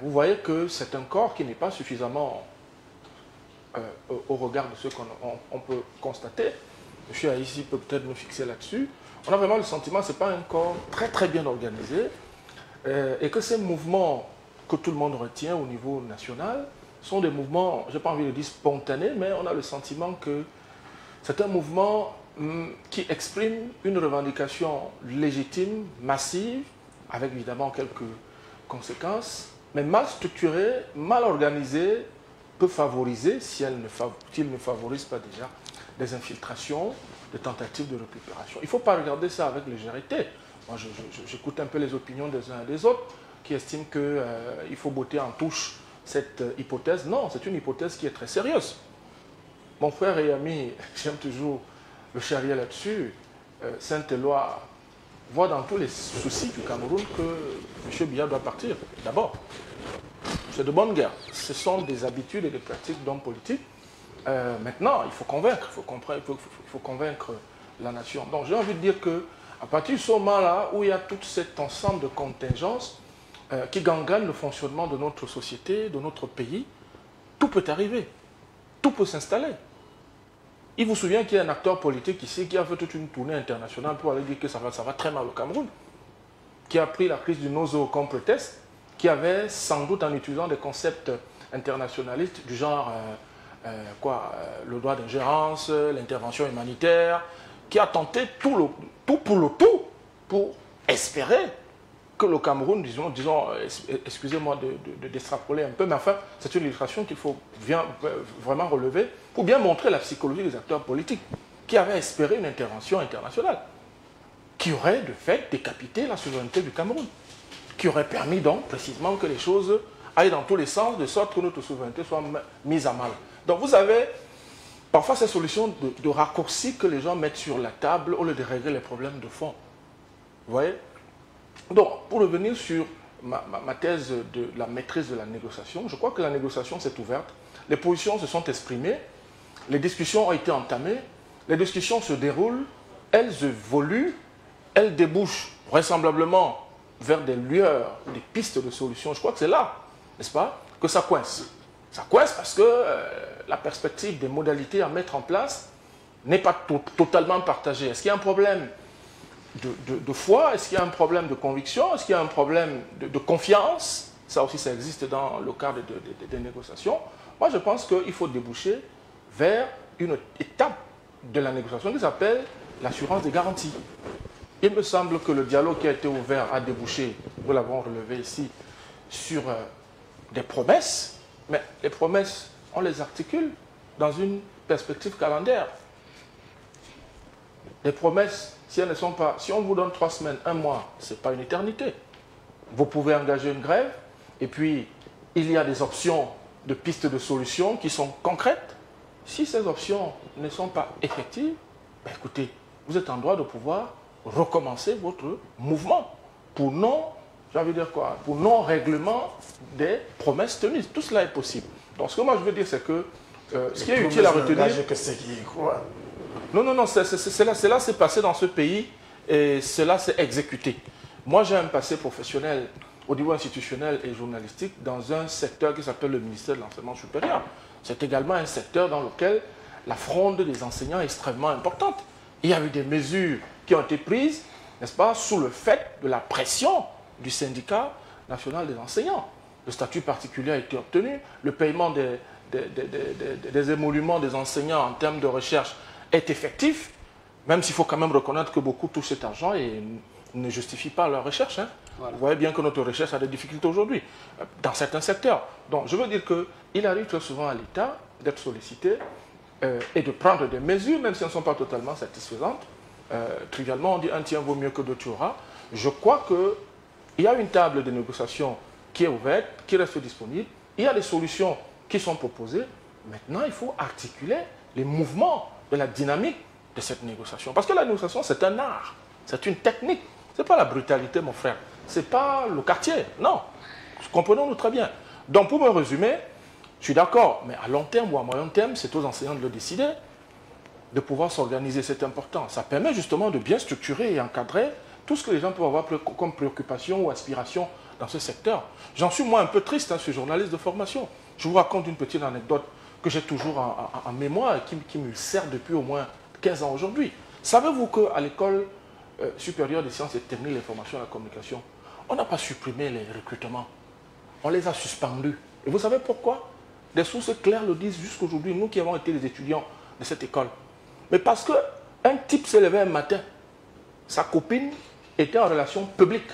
vous voyez que c'est un corps qui n'est pas suffisamment, au regard de ce qu'on peut constater, M. Aïssi peut peut-être me fixer là-dessus, on a vraiment le sentiment que ce n'est pas un corps très très bien organisé, et que ces mouvements que tout le monde retient au niveau national sont des mouvements, je n'ai pas envie de dire spontanés, mais on a le sentiment que c'est un mouvement qui exprime une revendication légitime, massive, avec évidemment quelques conséquences, mais mal structurée, mal organisée, peut favoriser, s'il ne favorise pas déjà, des infiltrations, des tentatives de récupération. Il ne faut pas regarder ça avec légèreté. Moi, j'écoute un peu les opinions des uns et des autres qui estiment qu'il faut botter en touche cette hypothèse. Non, c'est une hypothèse qui est très sérieuse. Mon frère et ami, j'aime toujours le charrier là-dessus, Saint-Éloi voit dans tous les soucis du Cameroun que M. Biya doit partir, d'abord. C'est de bonne guerre. Ce sont des habitudes et des pratiques d'hommes politiques. Maintenant, il faut convaincre la nation. Donc j'ai envie de dire qu'à partir de ce moment-là, où il y a tout cet ensemble de contingences qui gangrènent le fonctionnement de notre société, de notre pays, tout peut arriver, tout peut s'installer. Il vous souvient qu'il y a un acteur politique ici qui a fait toute une tournée internationale pour aller dire que ça va très mal au Cameroun, qui a pris la crise du Nozo comme prétexte, qui avait sans doute, en utilisant des concepts internationalistes du genre le droit d'ingérence, l'intervention humanitaire, qui a tenté tout pour espérer que le Cameroun, disons excusez-moi de d'extrapoler un peu, mais enfin, c'est une illustration qu'il faut vraiment relever pour bien montrer la psychologie des acteurs politiques qui avaient espéré une intervention internationale qui aurait de fait décapité la souveraineté du Cameroun, qui aurait permis donc précisément que les choses aillent dans tous les sens, de sorte que notre souveraineté soit mise à mal. Donc vous avez parfois ces solutions de raccourcis que les gens mettent sur la table au lieu de régler les problèmes de fond. Vous voyez? Donc, pour revenir sur ma thèse de la maîtrise de la négociation, je crois que la négociation s'est ouverte, les positions se sont exprimées, les discussions ont été entamées, les discussions se déroulent, elles évoluent, elles débouchent vraisemblablement vers des lueurs, des pistes de solutions. Je crois que c'est là, n'est-ce pas, que ça coince. Ça coince parce que la perspective des modalités à mettre en place n'est pas totalement partagée. Est-ce qu'il y a un problème de foi? Est-ce qu'il y a un problème de conviction? Est-ce qu'il y a un problème de confiance? Ça aussi, ça existe dans le cadre des négociations. Moi, je pense qu'il faut déboucher vers une étape de la négociation qui s'appelle l'assurance des garanties. Il me semble que le dialogue qui a été ouvert a débouché, nous l'avons relevé ici, sur des promesses, mais les promesses, on les articule dans une perspective calendaire. Les promesses, si elles ne sont pas... Si on vous donne 3 semaines, 1 mois, ce n'est pas une éternité. Vous pouvez engager une grève, et puis il y a des options de pistes de solutions qui sont concrètes. Si ces options ne sont pas effectives, ben écoutez, vous êtes en droit de pouvoir recommencer votre mouvement pour non-règlement des promesses tenues. Tout cela est possible. Donc ce que moi je veux dire, c'est que ce qui est utile à retenir... que c'est qui quoi. Non, cela s'est passé dans ce pays et cela s'est exécuté. Moi j'ai un passé professionnel au niveau institutionnel et journalistique dans un secteur qui s'appelle le ministère de l'enseignement supérieur. C'est également un secteur dans lequel la fronde des enseignants est extrêmement importante. Il y a eu des mesures qui ont été prises, n'est-ce pas, sous le fait de la pression du syndicat national des enseignants. Le statut particulier a été obtenu, le paiement des, des émoluments des enseignants en termes de recherche est effectif, même s'il faut quand même reconnaître que beaucoup touchent cet argent et ne justifient pas leur recherche. Hein. Voilà. Vous voyez bien que notre recherche a des difficultés aujourd'hui, dans certains secteurs. Donc je veux dire qu'il arrive très souvent à l'État d'être sollicité et de prendre des mesures, même si elles ne sont pas totalement satisfaisantes. Trivialement, on dit un tiers vaut mieux que deux tu auras. Je crois qu'il y a une table de négociation qui est ouverte, qui reste disponible. Il y a des solutions qui sont proposées. Maintenant, il faut articuler les mouvements de la dynamique de cette négociation. Parce que la négociation, c'est un art, c'est une technique. Ce n'est pas la brutalité, mon frère. Ce n'est pas le quartier, non. Comprenons-nous très bien. Donc, pour me résumer, je suis d'accord, mais à long terme ou à moyen terme, c'est aux enseignants de le décider, de pouvoir s'organiser, c'est important. Ça permet justement de bien structurer et encadrer tout ce que les gens peuvent avoir comme préoccupation ou aspiration dans ce secteur. J'en suis moi un peu triste, hein, je suis journaliste de formation. Je vous raconte une petite anecdote que j'ai toujours en mémoire et qui me sert depuis au moins 15 ans aujourd'hui. Savez-vous qu'à l'école supérieure des sciences et techniques, l'information et la communication, on n'a pas supprimé les recrutements, on les a suspendus. Et vous savez pourquoi? Des sources claires le disent jusqu'aujourd'hui, nous qui avons été les étudiants de cette école. Mais parce qu'un type s'est levé un matin, sa copine était en relation publique.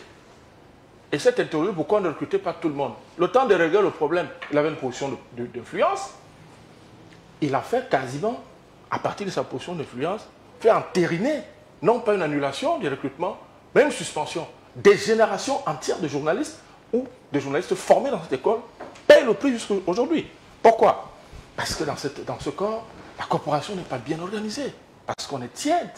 Et cette interview, pourquoi on ne recrutait pas tout le monde? Le temps de régler le problème, il avait une position d'influence. Il a fait quasiment, à partir de sa position d'influence, fait entériner, non pas une annulation du recrutement, mais une suspension. Des générations entières de journalistes ou de journalistes formés dans cette école payent le prix jusqu'à aujourd'hui. Pourquoi? Parce que dans ce corps, la corporation n'est pas bien organisée. Parce qu'on est tiède.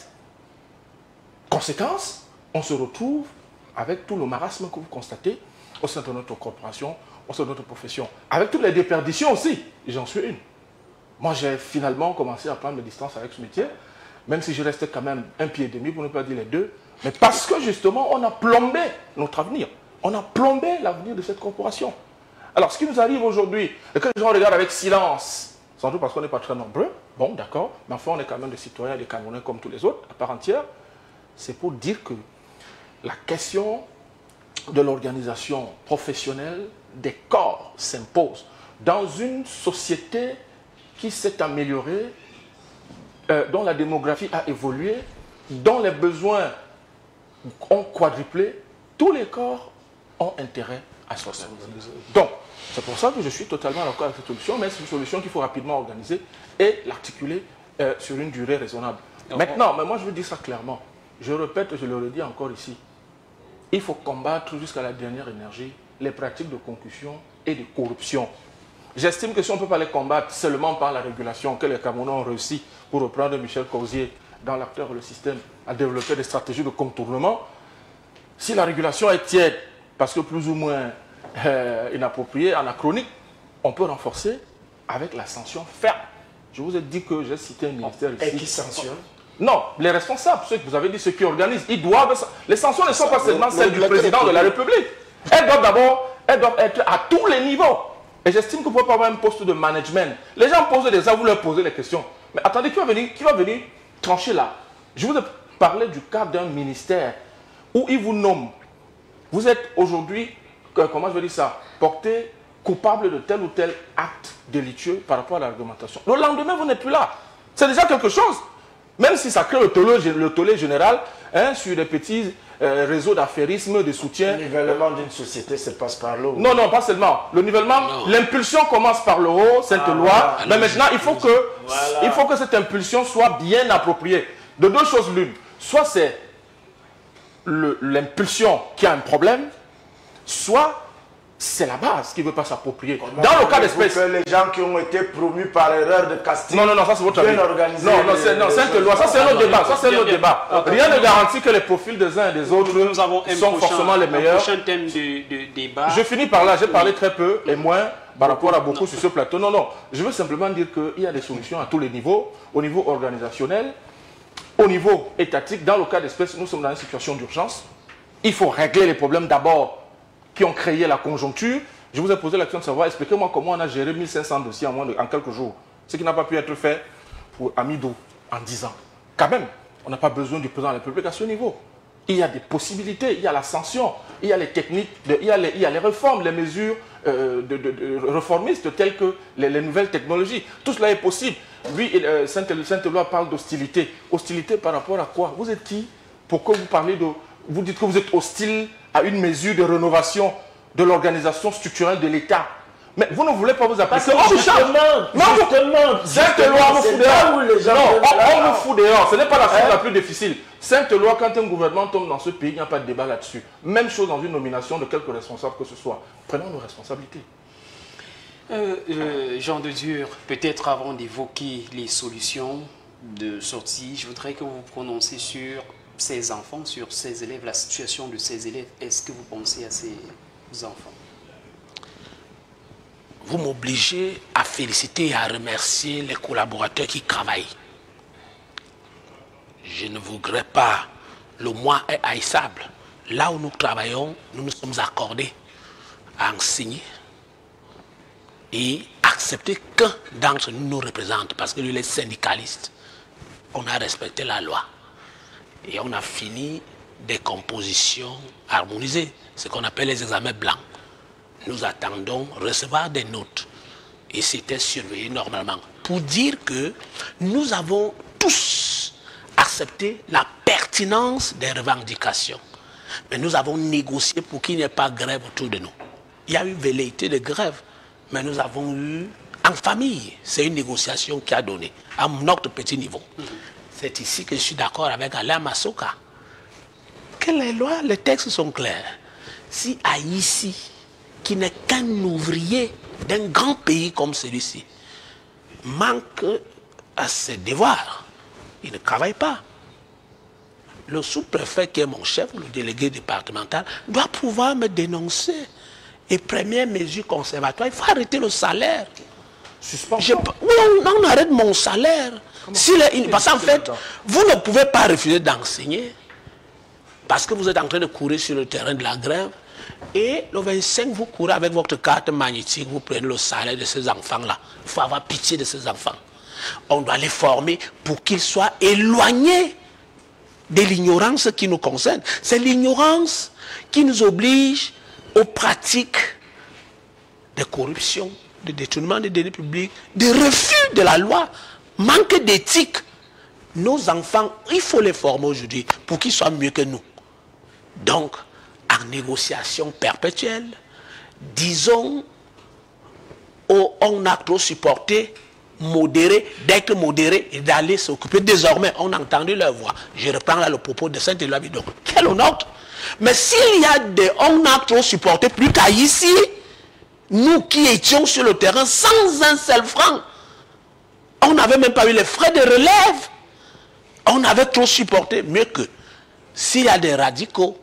Conséquence, on se retrouve avec tout le marasme que vous constatez au sein de notre corporation, au sein de notre profession. Avec toutes les déperditions aussi, j'en suis une. Moi, j'ai finalement commencé à prendre mes distances avec ce métier, même si je restais quand même un pied et demi, pour ne pas dire les deux, mais parce que justement, on a plombé notre avenir. On a plombé l'avenir de cette corporation. Alors, ce qui nous arrive aujourd'hui, et que les gens regardent avec silence, sans doute parce qu'on n'est pas très nombreux, bon, d'accord, mais enfin, on est quand même des citoyens, des Camerounais comme tous les autres, à part entière, c'est pour dire que la question de l'organisation professionnelle des corps s'impose dans une société qui s'est améliorée, dont la démographie a évolué, dont les besoins ont quadruplé. Tous les corps ont intérêt à s'organiser. Donc, c'est pour ça que je suis totalement d'accord avec cette solution, mais c'est une solution qu'il faut rapidement organiser et l'articuler sur une durée raisonnable. Maintenant, mais moi je veux dire ça clairement, je répète, je le redis encore ici, il faut combattre jusqu'à la dernière énergie les pratiques de concussion et de corruption. J'estime que si on ne peut pas les combattre seulement par la régulation que les Camerounais ont réussi, pour reprendre Michel Causier dans l'acteur et le système, à développer des stratégies de contournement, si la régulation est tiède, parce que plus ou moins inappropriée, anachronique, on peut renforcer avec la sanction ferme. Je vous ai dit que j'ai cité un ministère ici. Et qui sanctionne? Non, les responsables, ceux que vous avez dit, ceux qui organisent, ils doivent... Les sanctions ne sont pas seulement celles du président de la République. Elles doivent d'abord être à tous les niveaux. Et j'estime que vous ne pouvez pas avoir un poste de management. Les gens posent déjà, vous leur posez les questions. Mais attendez, qui va venir trancher là? Je vous ai parlé du cas d'un ministère où ils vous nomment. Vous êtes aujourd'hui, comment je veux dire ça, porté coupable de tel ou tel acte délictueux par rapport à l'argumentation. Le lendemain, vous n'êtes plus là. C'est déjà quelque chose. Même si ça crée le tollé général hein, sur des petits réseaux d'affairisme, de soutien. Le nivellement d'une société se passe par le haut. Non, non, pas seulement. Le nivellement, l'impulsion commence par le haut, Saint-Éloi. Ah, mais maintenant, il faut que cette impulsion soit bien appropriée. De deux choses l'une. Soit c'est l'impulsion qui a un problème, soit c'est la base qui ne veut pas s'approprier. Dans le cas d'espèce... les gens qui ont été promus par erreur de casting... Non, non, non, ça c'est votre avis. Non, Sainte-Loi, ça c'est un autre débat. Ça c'est un autre débat. Rien ne garantit que les profils des uns et des autres sont forcément les meilleurs. Prochain thème de débat... Je finis par là, j'ai parlé très peu et moins par rapport à beaucoup sur ce plateau. Non, non, je veux simplement dire qu'il y a des solutions à tous les niveaux, au niveau organisationnel, au niveau étatique. Dans le cas d'espèce, nous sommes dans une situation d'urgence. Il faut régler les problèmes d'abord qui ont créé la conjoncture. Je vous ai posé la question de savoir, expliquez-moi comment on a géré 1500 dossiers en quelques jours. Ce qui n'a pas pu être fait pour Amidou en 10 ans. Quand même, on n'a pas besoin du président de la République à ce niveau. il y a des possibilités, il y a la sanction, il y a les techniques, il y a les réformes, les mesures réformistes telles que les nouvelles technologies. Tout cela est possible. Lui, Saint-Éloi parle d'hostilité. Hostilité par rapport à quoi? Vous êtes qui? Pourquoi vous parlez de... Vous dites que vous êtes hostile à une mesure de rénovation de l'organisation structurelle de l'État. Mais vous ne voulez pas vous appliquer. Justement, Saint-Éloi vous fout dehors. Non, on nous fout dehors. Ce n'est pas la chose la plus difficile. Saint-Éloi, quand un gouvernement tombe dans ce pays, il n'y a pas de débat là-dessus. Même chose dans une nomination de quelque responsable que ce soit. Prenons nos responsabilités. Jean de Dieu, peut-être avant d'évoquer les solutions de sortie, je voudrais que vous vous prononciez sur ces enfants, sur ces élèves, la situation de ces élèves. Est-ce que vous pensez à ces enfants? Vous m'obligez à féliciter et à remercier les collaborateurs qui travaillent. Je ne voudrais pas, le moins est haïssable. Là où nous travaillons, nous nous sommes accordés à enseigner et accepter qu'un d'entre nous nous représente, parce que lui, les syndicalistes, on a respecté la loi. Et on a fini des compositions harmonisées, ce qu'on appelle les examens blancs. Nous attendons recevoir des notes et c'était surveillé normalement pour dire que nous avons tous accepté la pertinence des revendications. Mais nous avons négocié pour qu'il n'y ait pas de grève autour de nous. Il y a eu velléité de grève, mais nous avons eu en famille. C'est une négociation qui a donné à notre petit niveau. C'est ici que je suis d'accord avec Alain Amassoka. Que les lois, les textes sont clairs. Si Haïti, qui n'est qu'un ouvrier d'un grand pays comme celui-ci, manque à ses devoirs, il ne travaille pas. Le sous-préfet qui est mon chef, le délégué départemental, doit pouvoir me dénoncer. Et première mesure conservatoire, il faut arrêter le salaire. Suspension. On arrête mon salaire. Parce qu'en fait, vous ne pouvez pas refuser d'enseigner parce que vous êtes en train de courir sur le terrain de la grève. Et le 25, vous courez avec votre carte magnétique, vous prenez le salaire de ces enfants-là. Il faut avoir pitié de ces enfants. On doit les former pour qu'ils soient éloignés de l'ignorance qui nous concerne. C'est l'ignorance qui nous oblige aux pratiques de corruption, de détournement des deniers publics, de refus de la loi, manque d'éthique. Nos enfants, il faut les former aujourd'hui pour qu'ils soient mieux que nous. Donc, en négociation perpétuelle, disons, oh, on a trop supporté, modéré, d'être modéré et d'aller s'occuper. Désormais, on a entendu leur voix. Je reprends là le propos de Saint-Éloi Bidoung. Quel honneur! Mais s'il y a des on a trop supporté, plus qu'à ici, nous qui étions sur le terrain sans un seul franc, on n'avait même pas eu les frais de relève, on avait trop supporté, mieux que s'il y a des radicaux.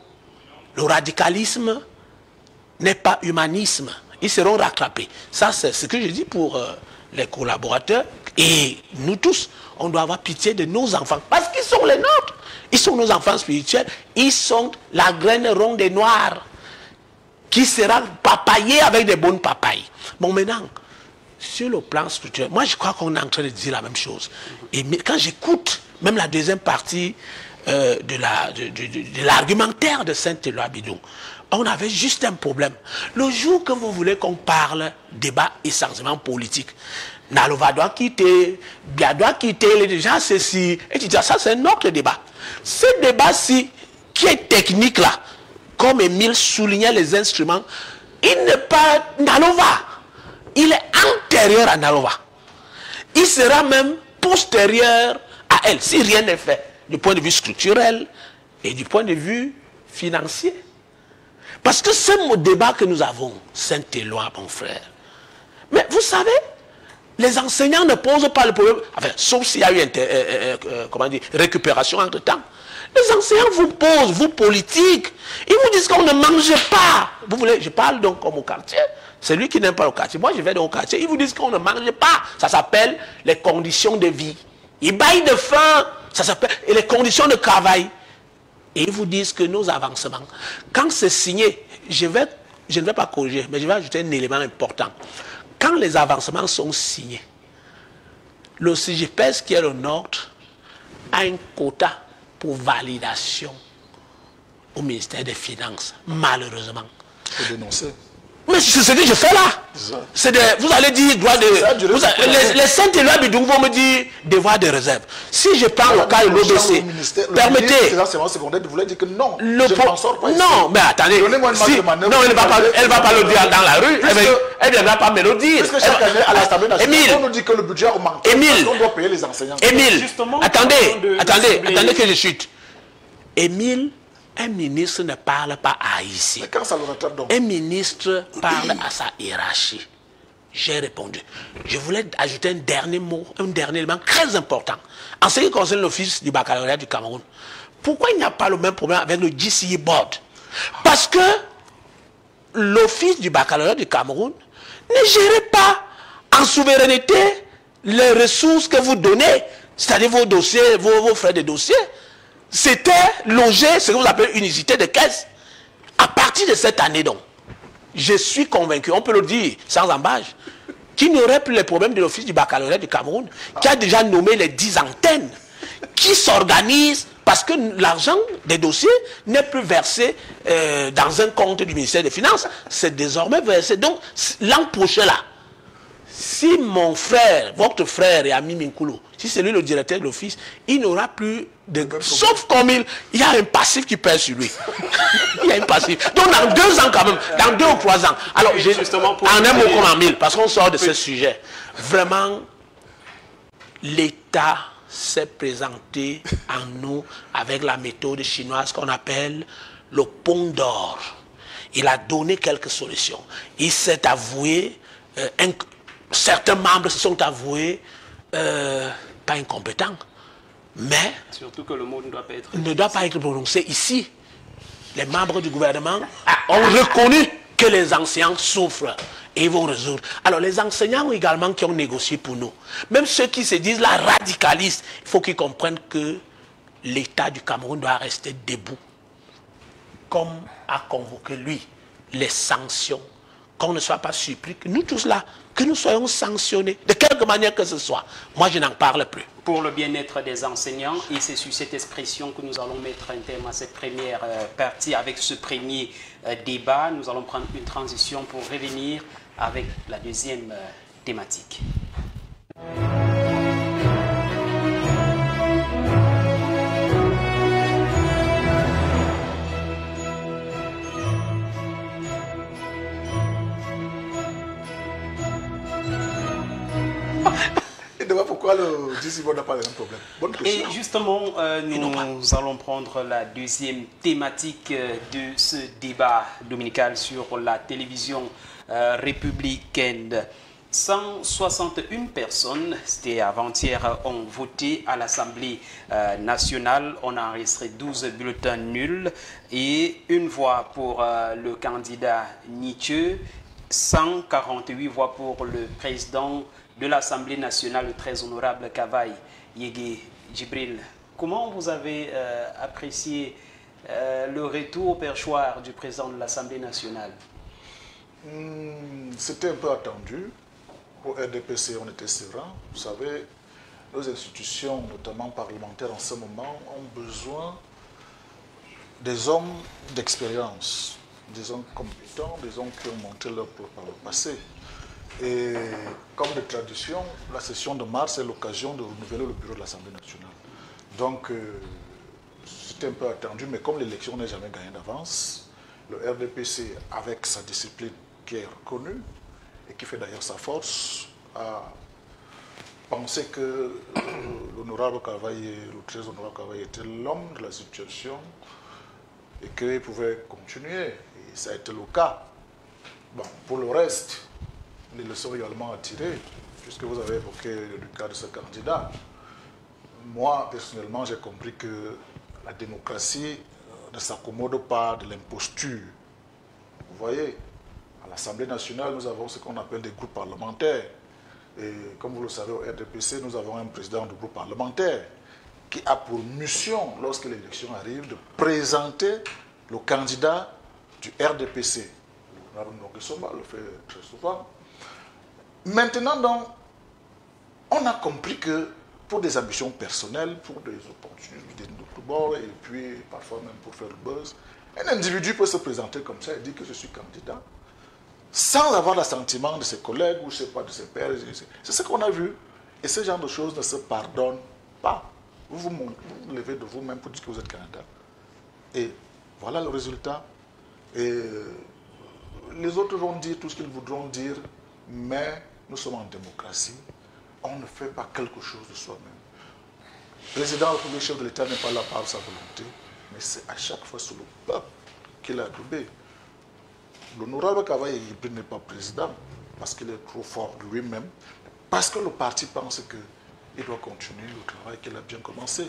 Le radicalisme n'est pas humanisme. Ils seront rattrapés. Ça, c'est ce que je dis pour les collaborateurs. Et nous tous, on doit avoir pitié de nos enfants. Parce qu'ils sont les nôtres. Ils sont nos enfants spirituels. Ils sont la graine ronde et noire qui sera papaillée avec des bonnes papayes. Bon, maintenant, sur le plan spirituel, moi, je crois qu'on est en train de dire la même chose. Et quand j'écoute même la deuxième partie de l'argumentaire de Saint-Éloi Bidoung, on avait juste un problème. Le jour que vous voulez qu'on parle débat essentiellement politique, Nalova doit quitter, Biya doit quitter, les déjà ceci, et tu dis ça c'est un autre débat. Ce débat-ci, qui est technique là, comme Émile soulignait les instruments, il n'est pas Nalova, il est antérieur à Nalova. Il sera même postérieur à elle, si rien n'est fait. Du point de vue structurel et du point de vue financier. Parce que c'est le débat que nous avons, Saint-Éloi, mon frère. Mais vous savez, les enseignants ne posent pas le problème, enfin, sauf s'il y a eu comment dire, récupération entre-temps. Les enseignants vous posent, vous politiques, ils vous disent qu'on ne mange pas. Vous voulez, je parle donc comme au quartier. Celui qui n'aime pas le quartier, moi je vais donc au quartier, ils vous disent qu'on ne mange pas. Ça s'appelle les conditions de vie. Ils baillent de faim. Ça s'appelle les conditions de travail. Et ils vous disent que nos avancements, quand c'est signé, je ne vais pas corriger, mais je vais ajouter un élément important. Quand les avancements sont signés, le CGPS qui est le nôtre a un quota pour validation au ministère des Finances, malheureusement. Faut dénoncer. Mais c'est ce que je fais là. C'est vous allez dire droit de. Ça, les Saint-Éloi Bidoung vont me dire devoir de réserve. Si je prends le cas de l'OBC, permettez. Secondaire, vous voulez dire que non. Non, mais attendez. Non, elle ne va pas le dire dans la rue. Elle ne va pas me le dire. Parce que chaque année à l'Assemblée nationale, on nous dit que le budget augmente. On doit payer les enseignants. Émile, attendez que je chute. Émile. Un ministre ne parle pas à ici. Mais quand ça le rattrape donc? Un ministre parle à sa hiérarchie. J'ai répondu. Je voulais ajouter un dernier mot, un dernier élément très important. En ce qui concerne l'Office du Baccalauréat du Cameroun, pourquoi il n'y a pas le même problème avec le GCE Board? Parce que l'Office du Baccalauréat du Cameroun ne gère pas en souveraineté les ressources que vous donnez, c'est-à-dire vos dossiers, vos frais de dossier. C'était logé, ce que vous appelez une unité de caisse. À partir de cette année, donc, je suis convaincu, on peut le dire sans embâche, qu'il n'y aurait plus les problèmes de l'Office du Baccalauréat du Cameroun, qui a déjà nommé les 10 antennes, qui s'organisent parce que l'argent des dossiers n'est plus versé dans un compte du ministère des Finances. C'est désormais versé. Donc, l'an prochain, là, si mon frère, votre frère et ami Minkoulou, si c'est lui le directeur de l'office, il n'aura plus de... Sauf comme il y a un passif qui pèse sur lui. Il y a un passif. Donc dans 2 ans quand même, dans 2 ou 3 ans. Alors, justement, pour en un mot comme en 1000, parce qu'on sort de ce sujet. Vraiment, l'État s'est présenté à nous avec la méthode chinoise qu'on appelle le pont d'or. Il a donné quelques solutions. Il s'est avoué... certains membres se sont avoués... pas incompétent, mais surtout que le mot ne doit pas être prononcé ici. Les membres du gouvernement ont reconnu que les enseignants souffrent et ils vont résoudre. Alors les enseignants également qui ont négocié pour nous, même ceux qui se disent là radicalistes, il faut qu'ils comprennent que l'État du Cameroun doit rester debout, comme a convoqué lui les sanctions. Qu'on ne soit pas surpris, que nous tous là, que nous soyons sanctionnés, de quelque manière que ce soit. Moi, je n'en parle plus. Pour le bien-être des enseignants, et c'est sur cette expression que nous allons mettre un terme à cette première partie, avec ce premier débat. Nous allons prendre une transition pour revenir avec la deuxième thématique. Pourquoi le GCE n'a pas le même problème? Bonne question. Et justement, nous allons prendre la deuxième thématique de ce débat dominical sur la télévision républicaine. 161 personnes, c'était avant-hier, ont voté à l'Assemblée nationale. On a enregistré 12 bulletins nuls et une voix pour le candidat Nietzsche, 148 voix pour le président de l'Assemblée nationale, le très honorable Cavaye Yeguie Djibril. Comment vous avez apprécié le retour au perchoir du président de l'Assemblée nationale? C'était un peu attendu. Au RDPC, on était serein. Vous savez, nos institutions, notamment parlementaires en ce moment, ont besoin des hommes d'expérience, des hommes compétents, des hommes qui ont monté leur propre passé. Et comme de tradition, la session de mars est l'occasion de renouveler le bureau de l'Assemblée nationale. Donc, c'était un peu attendu, mais comme l'élection n'est jamais gagnée d'avance, le RDPC, avec sa discipline qui est reconnue, et qui fait d'ailleurs sa force, a pensé que l'honorable Cavaye, le très honorable Cavaye, était l'homme de la situation, et qu'il pouvait continuer, et ça a été le cas. Bon, pour le reste... les leçons également à tirer, puisque vous avez évoqué le cas de ce candidat. Moi, personnellement, j'ai compris que la démocratie ne s'accommode pas de l'imposture. Vous voyez, à l'Assemblée nationale, nous avons ce qu'on appelle des groupes parlementaires. Et comme vous le savez, au RDPC, nous avons un président du groupe parlementaire qui a pour mission, lorsque l'élection arrive, de présenter le candidat du RDPC. L'honorable le fait très souvent. Maintenant, donc, on a compris que pour des ambitions personnelles, pour des opportunités de tout bord, et puis parfois même pour faire le buzz, Un individu peut se présenter comme ça et dire que je suis candidat sans avoir l'assentiment de ses collègues ou je sais pas, de ses pairs. C'est ce qu'on a vu. Et ce genre de choses ne se pardonne pas. Vous vous levez de vous-même pour dire que vous êtes candidat. Et voilà le résultat. Et les autres vont dire tout ce qu'ils voudront dire, mais nous sommes en démocratie. On ne fait pas quelque chose de soi-même. Le président ou le chef de l'État n'est pas là par sa volonté, mais c'est à chaque fois sur le peuple qu'il a tombé. L'honorable Cavaye Yeguie n'est pas président parce qu'il est trop fort lui-même, parce que le parti pense qu'il doit continuer le travail qu'il a bien commencé.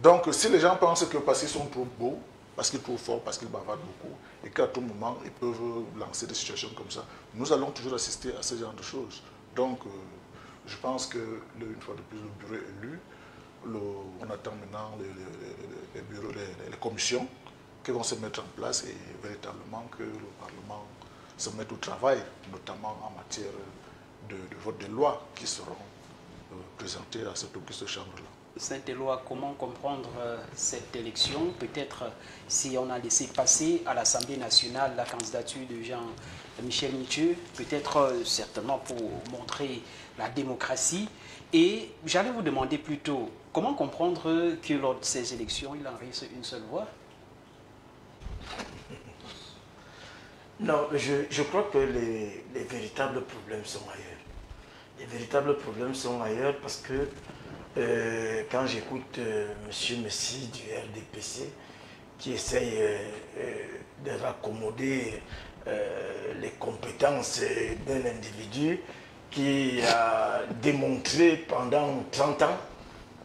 Donc si les gens pensent que parce qu'ils sont trop beaux, parce qu'ils sont trop forts, parce qu'ils bavardent beaucoup, et qu'à tout moment ils peuvent lancer des situations comme ça, nous allons toujours assister à ce genre de choses. Donc je pense que, une fois de plus, le bureau est élu. On attend maintenant les bureaux, les commissions qui vont se mettre en place et véritablement que le Parlement se mette au travail, notamment en matière de vote des lois qui seront présentées à cette auguste chambre-là. Saint-Éloi, comment comprendre cette élection? Peut-être si on a laissé passer à l'Assemblée nationale la candidature de Jean-Michel Mithieu, peut-être certainement pour montrer la démocratie. Et j'allais vous demander plutôt, comment comprendre que lors de ces élections, il en reste une seule voix? Non, je crois que les véritables problèmes sont ailleurs. Les véritables problèmes sont ailleurs parce que quand j'écoute M. Messi du RDPC qui essaye de raccommoder les compétences d'un individu qui a démontré pendant 30 ans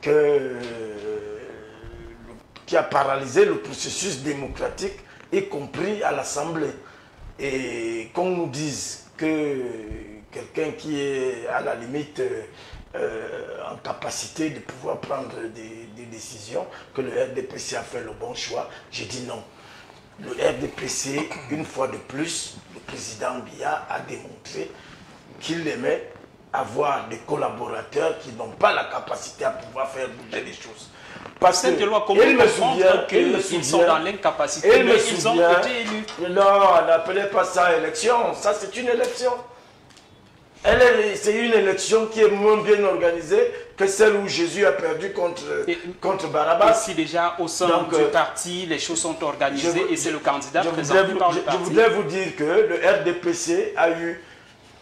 qui a paralysé le processus démocratique, y compris à l'Assemblée. Et qu'on nous dise que quelqu'un qui est à la limite en capacité de pouvoir prendre des décisions, que le RDPC a fait le bon choix, j'ai dit non. Le RDPC, une fois de plus, le président Biya a démontré qu'il aimait avoir des collaborateurs qui n'ont pas la capacité à pouvoir faire bouger les choses. Parce qu'il me souvient qu'ils sont dans l'incapacité, mais ils ont été élus. Non, n'appelez pas ça élection. Ça, c'est une élection. C'est une élection qui est moins bien organisée que celle où Jésus a perdu contre Barabbas. Si déjà, au sein du parti, les choses sont organisées et c'est le candidat présenté par le parti. Je voudrais vous dire que le RDPC a eu...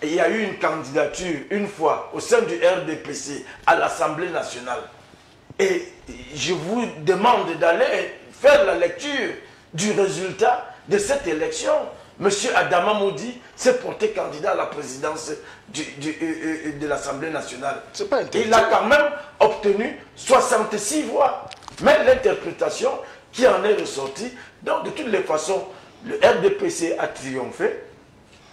Il y a eu une candidature, une fois, au sein du RDPC, à l'Assemblée nationale. Et je vous demande d'aller faire la lecture du résultat de cette élection. Monsieur Adama Moudi s'est porté candidat à la présidence de l'Assemblée nationale. Pas il a quand même obtenu 66 voix. Même l'interprétation qui en est ressortie. Donc, de toutes les façons, le RDPC a triomphé.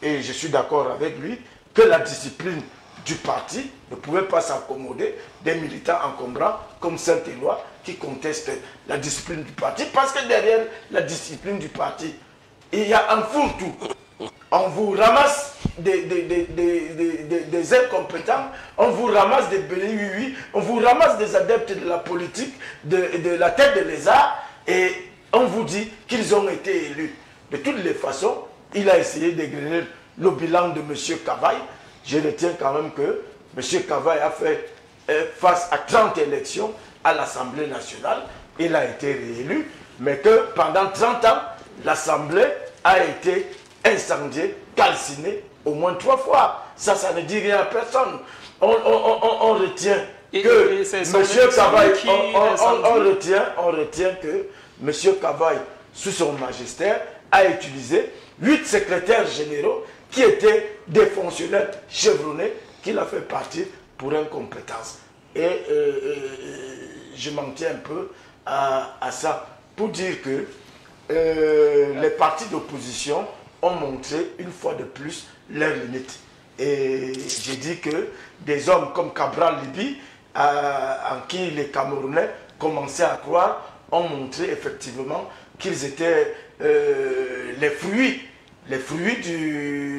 Et je suis d'accord avec lui que la discipline du parti ne pouvait pas s'accommoder des militants encombrants comme Saint-Éloi qui contestent la discipline du parti. Parce que derrière la discipline du parti, il y a un fourre-tout. On vous ramasse des incompétents, on vous ramasse des béliers, on vous ramasse des adeptes de la politique, de la tête de lézard, et on vous dit qu'ils ont été élus. De toutes les façons, il a essayé d'égrener le bilan de M. Cavaye. Je retiens quand même que M. Cavaye a fait face à 30 élections à l'Assemblée nationale. Il a été réélu, mais que pendant 30 ans, l'Assemblée a été incendiée, calcinée au moins 3 fois. Ça ne dit rien à personne. On retient que M. Cavaye, on retient que M. Cavaye, sous son magistère, a utilisé 8 secrétaires généraux qui étaient des fonctionnaires chevronnés qu'il a fait partir pour incompétence. Et je m'en tiens un peu à ça pour dire que les partis d'opposition ont montré une fois de plus leurs limites. Et j'ai dit que des hommes comme Cabral Libii, en qui les Camerounais commençaient à croire, ont montré effectivement qu'ils étaient les fruits du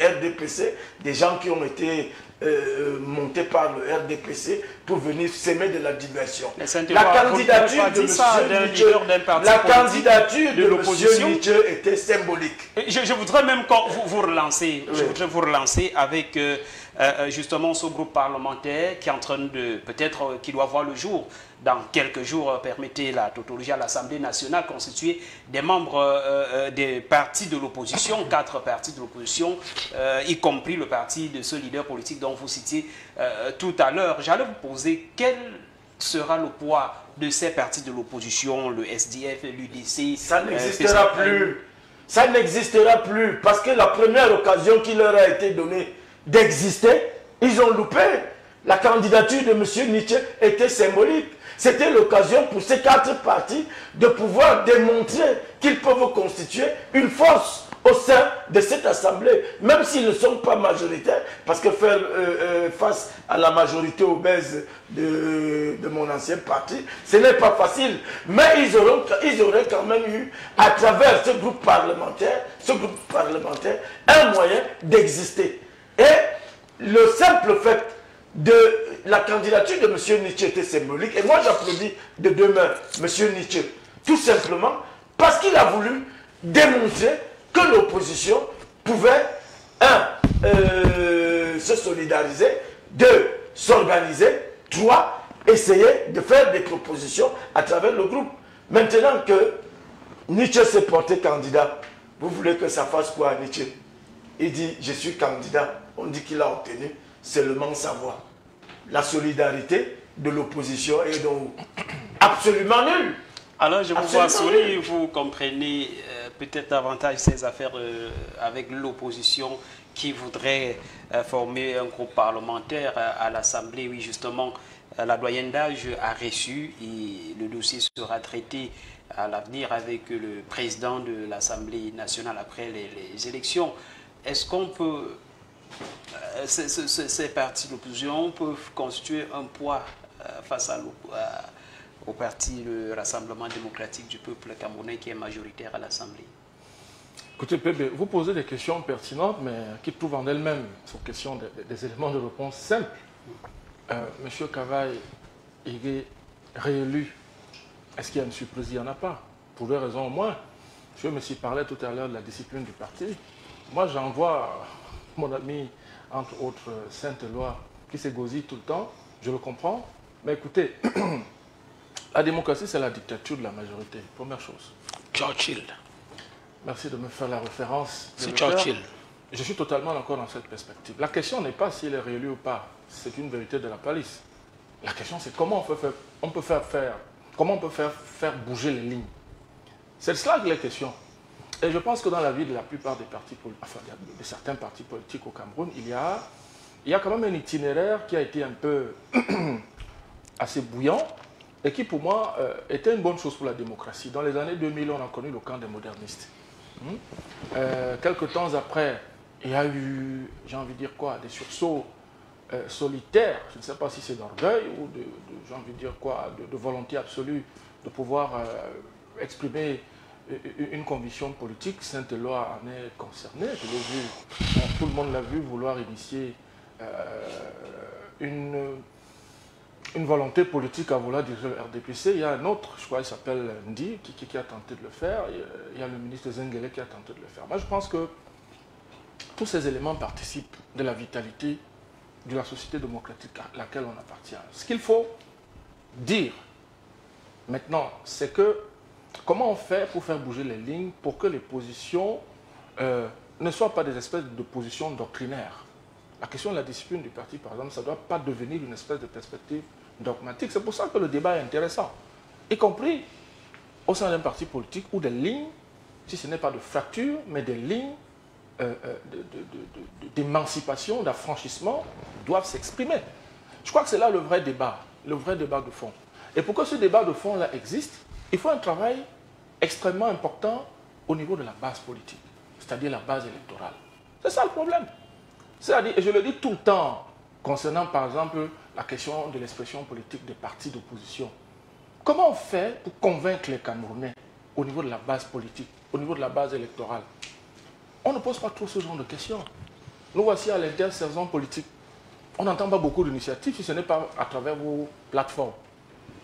RDPC, des gens qui ont été monté par le RDPC pour venir semer de la diversion. La candidature de l'opposition était symbolique. Je voudrais même quand vous relancer, oui. Je voudrais vous relancer avec justement ce groupe parlementaire qui est en train de peut-être qui doit voir le jour dans quelques jours. Permettez la tautologie à l'Assemblée nationale constituée des membres des partis de l'opposition, 4 partis de l'opposition, y compris le parti de ce leader politique dont vous citiez tout à l'heure. J'allais vous poser quel sera le poids de ces partis de l'opposition, le SDF, l'UDC. Ça n'existera plus. Ça n'existera plus parce que la première occasion qui leur a été donnée d'exister, ils ont loupé. La candidature de M. Nietzsche était symbolique. C'était l'occasion pour ces 4 partis de pouvoir démontrer qu'ils peuvent constituer une force au sein de cette Assemblée, même s'ils ne sont pas majoritaires, parce que faire face à la majorité obèse de mon ancien parti, ce n'est pas facile. Mais ils auraient quand même eu, à travers ce groupe parlementaire, un moyen d'exister. Et le simple fait de la candidature de M. Nietzsche était symbolique. Et moi, j'applaudis de deux mains M. Nietzsche, tout simplement parce qu'il a voulu démontrer que l'opposition pouvait, un, se solidariser, 2, s'organiser, 3, essayer de faire des propositions à travers le groupe. Maintenant que Nietzsche s'est porté candidat, vous voulez que ça fasse quoi à Nietzsche? Il dit, je suis candidat. On dit qu'il a obtenu seulement sa voix. La solidarité de l'opposition est donc absolument nulle. Alors je vous vois sourire, vous comprenez peut-être davantage ces affaires avec l'opposition qui voudrait former un groupe parlementaire à l'Assemblée. Oui, justement, la doyenne d'âge a reçu et le dossier sera traité à l'avenir avec le président de l'Assemblée nationale après les élections. Est-ce qu'on peut... Ces partis d'opposition peuvent constituer un poids face au parti, le Rassemblement démocratique du peuple camerounais qui est majoritaire à l'Assemblée? Écoutez, Bébé, vous posez des questions pertinentes, mais qui trouvent en elles-mêmes, sont questions des éléments de réponse simples. Monsieur Cavaye, il est réélu. Est-ce qu'il y a une surprise? Il n'y en a pas. Pour deux raisons au moins. Monsieur Messi parlait tout à l'heure de la discipline du parti. Moi, j'en vois... Mon ami, entre autres, Saint-Éloi, qui se gosille tout le temps, je le comprends. Mais écoutez, la démocratie, c'est la dictature de la majorité, première chose. Churchill. Merci de me faire la référence. C'est Churchill. Je suis totalement d'accord dans cette perspective. La question n'est pas s'il est réélu ou pas. C'est une vérité de la palisse. La question, c'est comment on peut faire bouger les lignes. C'est cela que les questions. Et je pense que dans la vie de la plupart des partis, enfin, de certains partis politiques au Cameroun, il y a quand même un itinéraire qui a été un peu assez bouillant et qui, pour moi, était une bonne chose pour la démocratie. Dans les années 2000, on a connu le camp des modernistes. Quelques temps après, il y a eu, j'ai envie de dire quoi, des sursauts solitaires. Je ne sais pas si c'est d'orgueil ou j'ai envie de dire quoi, de volonté absolue de pouvoir exprimer une conviction politique. Saint-Éloi en est concerné, je l'ai vu, tout le monde l'a vu vouloir initier une volonté politique à vouloir diriger le RDPC. Il y a un autre, je crois, il s'appelle Ndi, qui a tenté de le faire. Il y a le ministre Zengele qui a tenté de le faire. Moi, je pense que tous ces éléments participent de la vitalité de la société démocratique à laquelle on appartient. Ce qu'il faut dire maintenant, c'est que comment on fait pour faire bouger les lignes pour que les positions ne soient pas des espèces de positions doctrinaires? La question de la discipline du parti, par exemple, ça ne doit pas devenir une espèce de perspective dogmatique. C'est pour ça que le débat est intéressant, y compris au sein d'un parti politique où des lignes, si ce n'est pas de fracture, mais des lignes d'émancipation, d'affranchissement, doivent s'exprimer. Je crois que c'est là le vrai débat de fond. Et pour que ce débat de fond-là existe, il faut un travail extrêmement important au niveau de la base politique, c'est-à-dire la base électorale. C'est ça le problème. C'est-à-dire, et je le dis tout le temps, concernant par exemple la question de l'expression politique des partis d'opposition. Comment on fait pour convaincre les Camerounais au niveau de la base politique, au niveau de la base électorale? On ne pose pas trop ce genre de questions. Nous voici à l'intersaison politique. on n'entend pas beaucoup d'initiatives si ce n'est pas à travers vos plateformes.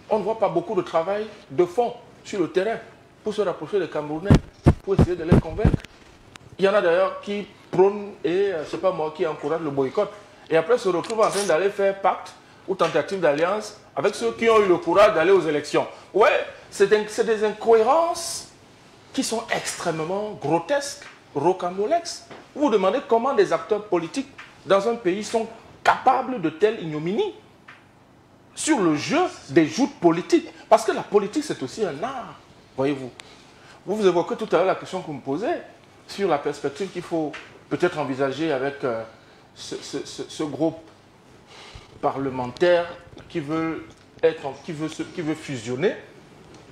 On ne voit pas beaucoup de travail de fond sur le terrain pour se rapprocher des Camerounais, pour essayer de les convaincre. Il y en a d'ailleurs qui prônent et, je sais pas moi, qui encouragent le boycott. Et après, se retrouvent en train d'aller faire pacte ou tentative d'alliance avec ceux qui ont eu le courage d'aller aux élections. Ouais, c'est des incohérences qui sont extrêmement grotesques, rocambolesques. Vous vous demandez comment des acteurs politiques dans un pays sont capables de telles ignominies sur le jeu des joutes politiques. Parce que la politique, c'est aussi un art, voyez-vous. Vous vous évoquez tout à l'heure la question que vous me posez sur la perspective qu'il faut peut-être envisager avec ce groupe parlementaire qui veut fusionner.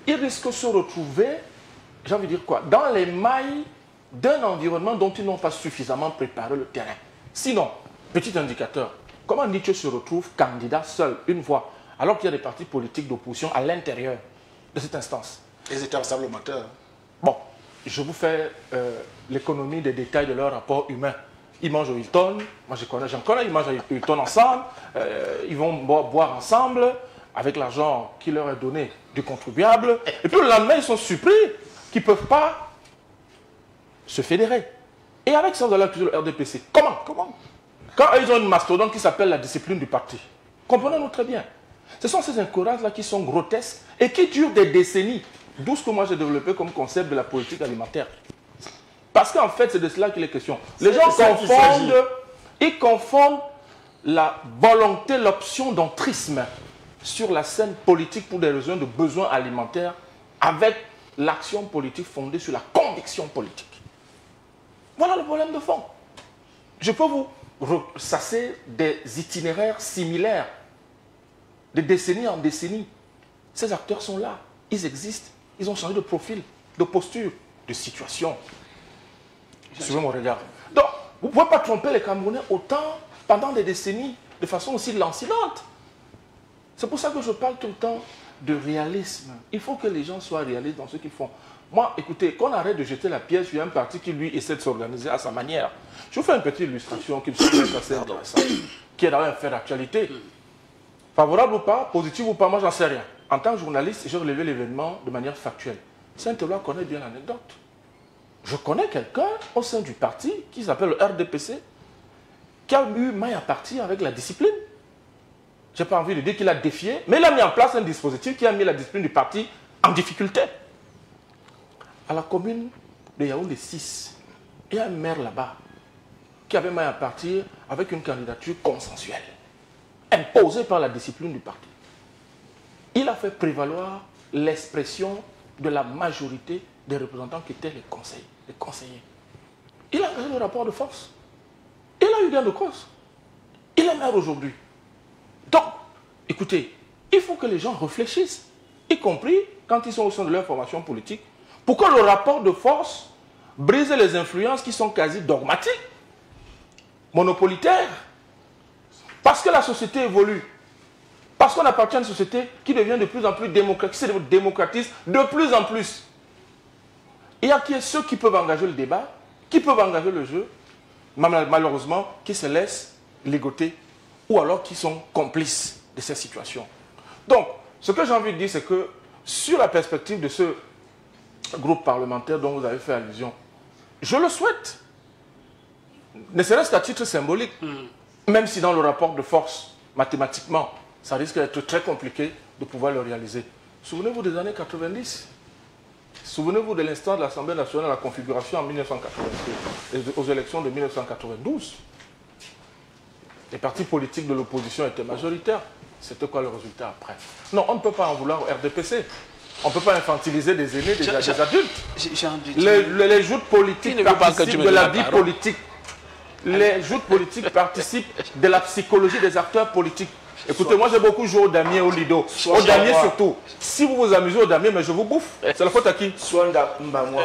Il risque de se retrouver, j'ai envie de dire quoi, dans les mailles d'un environnement dont ils n'ont pas suffisamment préparé le terrain. Sinon, petit indicateur, comment Nietzsche se retrouve candidat seul, une voix, alors qu'il y a des partis politiques d'opposition à l'intérieur de cette instance? Ils étaient ensablementeurs. Bon, je vous fais l'économie des détails de leur rapport humain. Ils mangent au Hilton, moi j'en connais, ils mangent au Hilton ensemble, ils vont boire ensemble avec l'argent qui leur est donné du contribuable. Et puis le lendemain, ils sont surpris qu'ils ne peuvent pas se fédérer. Et avec ça, vous allez accuser le RDPC. Comment ? Quand ils ont une mastodonte qui s'appelle la discipline du parti. Comprenons-nous très bien. Ce sont ces incohérences-là qui sont grotesques et qui durent des décennies. D'où ce que moi j'ai développé comme concept de la politique alimentaire. Parce qu'en fait, c'est de cela qu'il est question. Les gens confondent la volonté, l'option d'entrisme sur la scène politique pour des raisons de besoins alimentaires avec l'action politique fondée sur la conviction politique. Voilà le problème de fond. Je peux vous ressasser des itinéraires similaires de décennie en décennie. Ces acteurs sont là, ils existent, ils ont changé de profil, de posture, de situation. Suivez mon regard. Donc, vous ne pouvez pas tromper les Camerounais autant pendant des décennies de façon aussi lancinante. C'est pour ça que je parle tout le temps de réalisme. Il faut que les gens soient réalistes dans ce qu'ils font. Moi, écoutez, qu'on arrête de jeter la pierre sur un parti qui, lui, essaie de s'organiser à sa manière. Je vous fais une petite illustration qui me semble assez intéressante, qui est d'ailleurs un fait d'actualité. Favorable ou pas, positif ou pas, moi, j'en sais rien. En tant que journaliste, j'ai relevé l'événement de manière factuelle. Saint-Éloi connaît bien l'anecdote. Je connais quelqu'un au sein du parti qui s'appelle le RDPC, qui a eu maille à partir avec la discipline. Je n'ai pas envie de dire qu'il a défié, mais il a mis en place un dispositif qui a mis la discipline du parti en difficulté. À la commune de Yaoundé 6, il y a un maire là-bas qui avait maille à partir avec une candidature consensuelle, imposée par la discipline du parti. Il a fait prévaloir l'expression de la majorité des représentants qui étaient les conseillers. Il a engagé le rapport de force. Il a eu gain de cause. Il est maire aujourd'hui. Donc, écoutez, il faut que les gens réfléchissent, y compris quand ils sont au sein de leur formation politique, pour que le rapport de force brise les influences qui sont quasi dogmatiques, monopolitaires. Parce que la société évolue. Parce qu'on appartient à une société qui devient de plus en plus démocratique, qui se démocratise de plus en plus. Il y a ceux qui peuvent engager le débat, qui peuvent engager le jeu, malheureusement, qui se laissent ligoter ou alors qui sont complices de ces situations. Donc, ce que j'ai envie de dire, c'est que sur la perspective de ce groupe parlementaire dont vous avez fait allusion, je le souhaite, ne serait-ce qu'à titre symbolique, même si dans le rapport de force, mathématiquement, ça risque d'être très compliqué de pouvoir le réaliser. Souvenez-vous des années 90. Souvenez-vous de l'instant de l'Assemblée nationale, la configuration en 1992, aux élections de 1992. Les partis politiques de l'opposition étaient majoritaires. C'était quoi le résultat après? Non, on ne peut pas en vouloir au RDPC. On ne peut pas infantiliser des aînés, des adultes. Les joutes politiques participent de la vie politique. Les joutes politiques participent de la psychologie des acteurs politiques. Écoutez, moi j'ai beaucoup joué au damier, au lido, au damier surtout. Si vous vous amusez au damier, mais je vous bouffe. C'est la faute à qui? Swanda Mbamwa,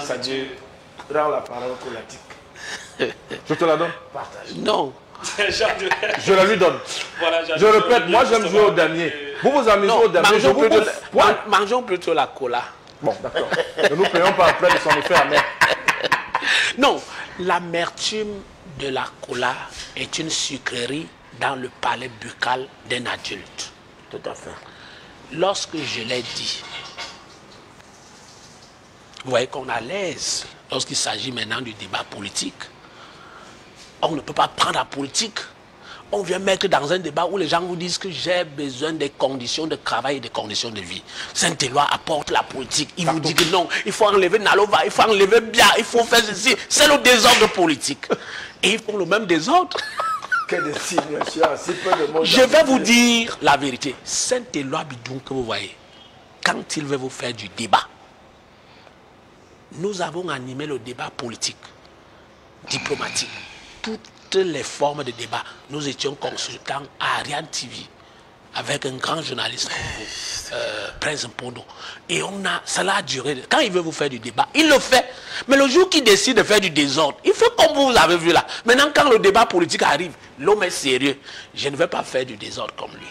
ça Dieu rend la parole colatique. Je te la donne? Partage. Non. Je la lui donne. Voilà, je répète, moi j'aime jouer au damier. Vous vous amusez au damier, je vous bouffe. Mangeons plutôt la cola. Bon, d'accord. Ne nous payons pas après de s'en effet amer. Non, l'amertume de la cola est une sucrerie dans le palais buccal d'un adulte. Tout à fait. Lorsque je l'ai dit, vous voyez qu'on est à l'aise lorsqu'il s'agit maintenant du débat politique. On ne peut pas prendre la politique. On vient mettre dans un débat où les gens vous disent que j'ai besoin des conditions de travail et des conditions de vie. Saint-Éloi apporte la politique. Il vous dit que non, il faut enlever Nalova, il faut enlever Biya, il faut faire ceci. C'est le désordre politique. Et ils font le même désordre. Quelle insinuation, si peu de monde. Je vais vous dire la vérité. Saint-Éloi Bidoung que vous voyez, quand il veut vous faire du débat, nous avons animé le débat politique, diplomatique, toutes les formes de débat. Nous étions consultants à Ariane TV avec un grand journaliste, Prince Mpondo. Et on a, cela a duré. Quand il veut vous faire du débat, il le fait. Mais le jour qu'il décide de faire du désordre, il fait comme vous avez vu là. Maintenant, quand le débat politique arrive, l'homme est sérieux. Je ne vais pas faire du désordre comme lui.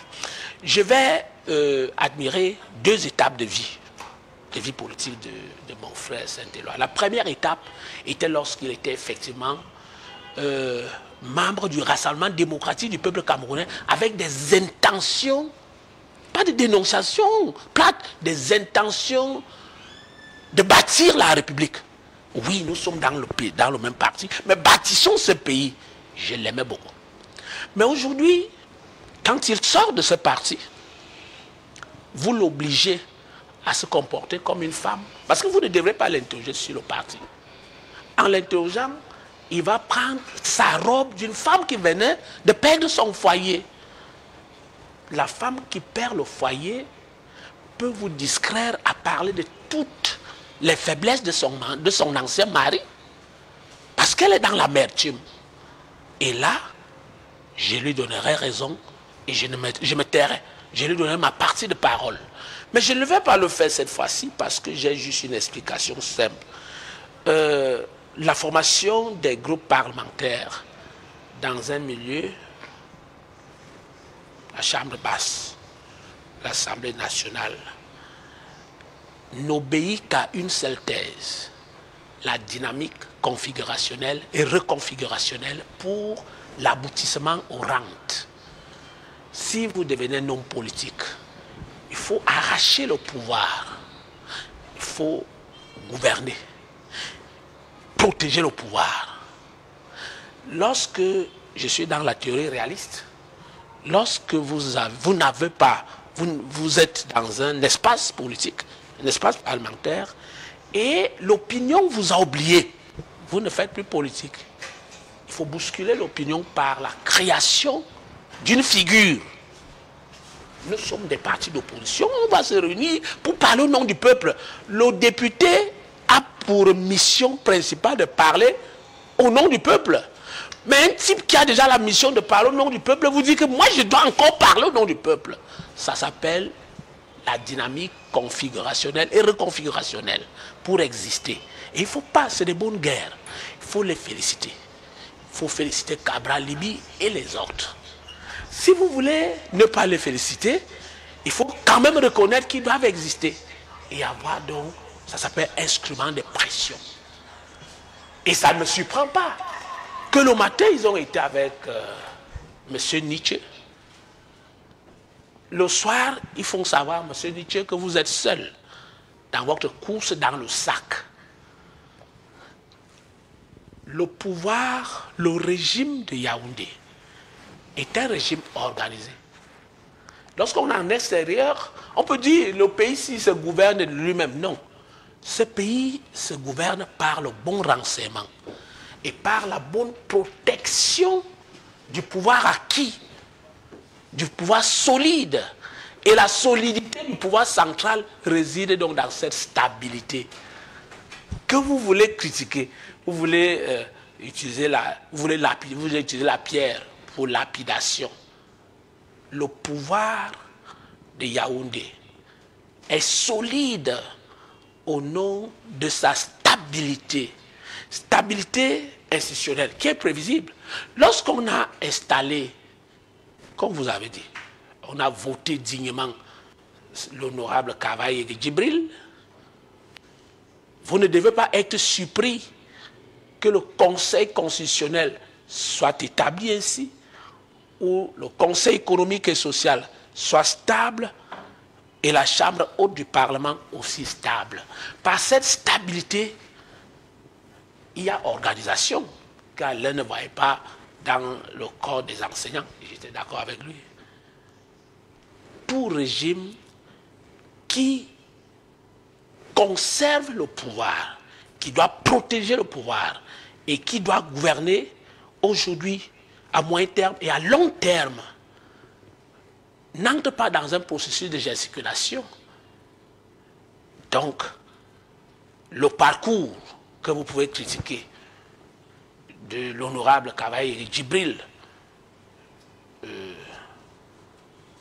Je vais admirer deux étapes de vie politique de mon frère Saint-Éloi. La première étape était lorsqu'il était effectivement membre du Rassemblement démocratique du peuple camerounais avec des intentions, pas de dénonciation plate, des intentions de bâtir la République. Oui, nous sommes dans le même parti, mais bâtissons ce pays. Je l'aimais beaucoup. Mais aujourd'hui, quand il sort de ce parti, vous l'obligez à se comporter comme une femme. Parce que vous ne devrez pas l'interroger sur le parti. En l'interrogeant, il va prendre sa robe d'une femme qui venait de perdre son foyer. La femme qui perd le foyer peut vous distraire à parler de toutes les faiblesses de son ancien mari. Parce qu'elle est dans l'amertume. Et là, je lui donnerai raison et je me tairai. Je lui donnerai ma partie de parole. Mais je ne vais pas le faire cette fois-ci parce que j'ai juste une explication simple. La formation des groupes parlementaires dans un milieu, la Chambre basse, l'Assemblée nationale, n'obéit qu'à une seule thèse, la dynamique configurationnelle et reconfigurationnelle pour l'aboutissement aux rentes. Si vous devenez non politique, il faut arracher le pouvoir, il faut gouverner, protéger le pouvoir. Lorsque je suis dans la théorie réaliste, lorsque vous n'avez pas, vous êtes dans un espace politique, un espace parlementaire, et l'opinion vous a oublié, vous ne faites plus politique. Il faut bousculer l'opinion par la création d'une figure. Nous sommes des partis d'opposition, on va se réunir pour parler au nom du peuple. Le député a pour mission principale de parler au nom du peuple. Mais un type qui a déjà la mission de parler au nom du peuple vous dit que moi je dois encore parler au nom du peuple. Ça s'appelle la dynamique configurationnelle et reconfigurationnelle pour exister. Et il ne faut pas, c'est des bonnes guerres. Il faut les féliciter. Il faut féliciter Cabral Libii et les autres. Si vous voulez ne pas les féliciter, il faut quand même reconnaître qu'ils doivent exister. Et avoir donc, ça s'appelle instrument de pression. Et ça ne me surprend pas que le matin, ils ont été avec M. Nietzsche. Le soir, ils font savoir, M. Nietzsche, que vous êtes seul dans votre course dans le sac. Le pouvoir, le régime de Yaoundé est un régime organisé. Lorsqu'on est en extérieur, on peut dire le pays s'il se gouverne lui-même. Non. Ce pays se gouverne par le bon renseignement et par la bonne protection du pouvoir acquis, du pouvoir solide. Et la solidité du pouvoir central réside donc dans cette stabilité. Que vous voulez critiquer, vous voulez, utiliser la pierre, pour lapidation. Le pouvoir de Yaoundé est solide au nom de sa stabilité. Stabilité institutionnelle qui est prévisible. Lorsqu'on a installé, comme vous avez dit, on a voté dignement l'honorable Cavaye Yeguie Djibril, vous ne devez pas être surpris que le Conseil constitutionnel soit établi ainsi, où le Conseil économique et social soit stable et la Chambre haute du Parlement aussi stable. Par cette stabilité, il y a organisation, car l'un ne voyait pas dans le corps des enseignants. J'étais d'accord avec lui. Tout régime qui conserve le pouvoir, qui doit protéger le pouvoir et qui doit gouverner aujourd'hui, à moyen terme et à long terme, n'entre pas dans un processus de gesticulation. Donc, le parcours que vous pouvez critiquer de l'honorable Cavaye Yeguie Djibril,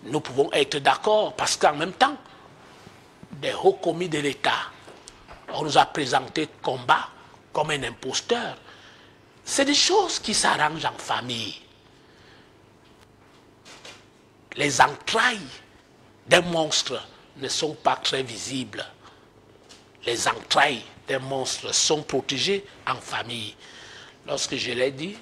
nous pouvons être d'accord parce qu'en même temps, des hauts commis de l'État, on nous a présenté Combat comme un imposteur. C'est des choses qui s'arrangent en famille. Les entrailles des monstres ne sont pas très visibles. Les entrailles des monstres sont protégées en famille. Lorsque je l'ai dit,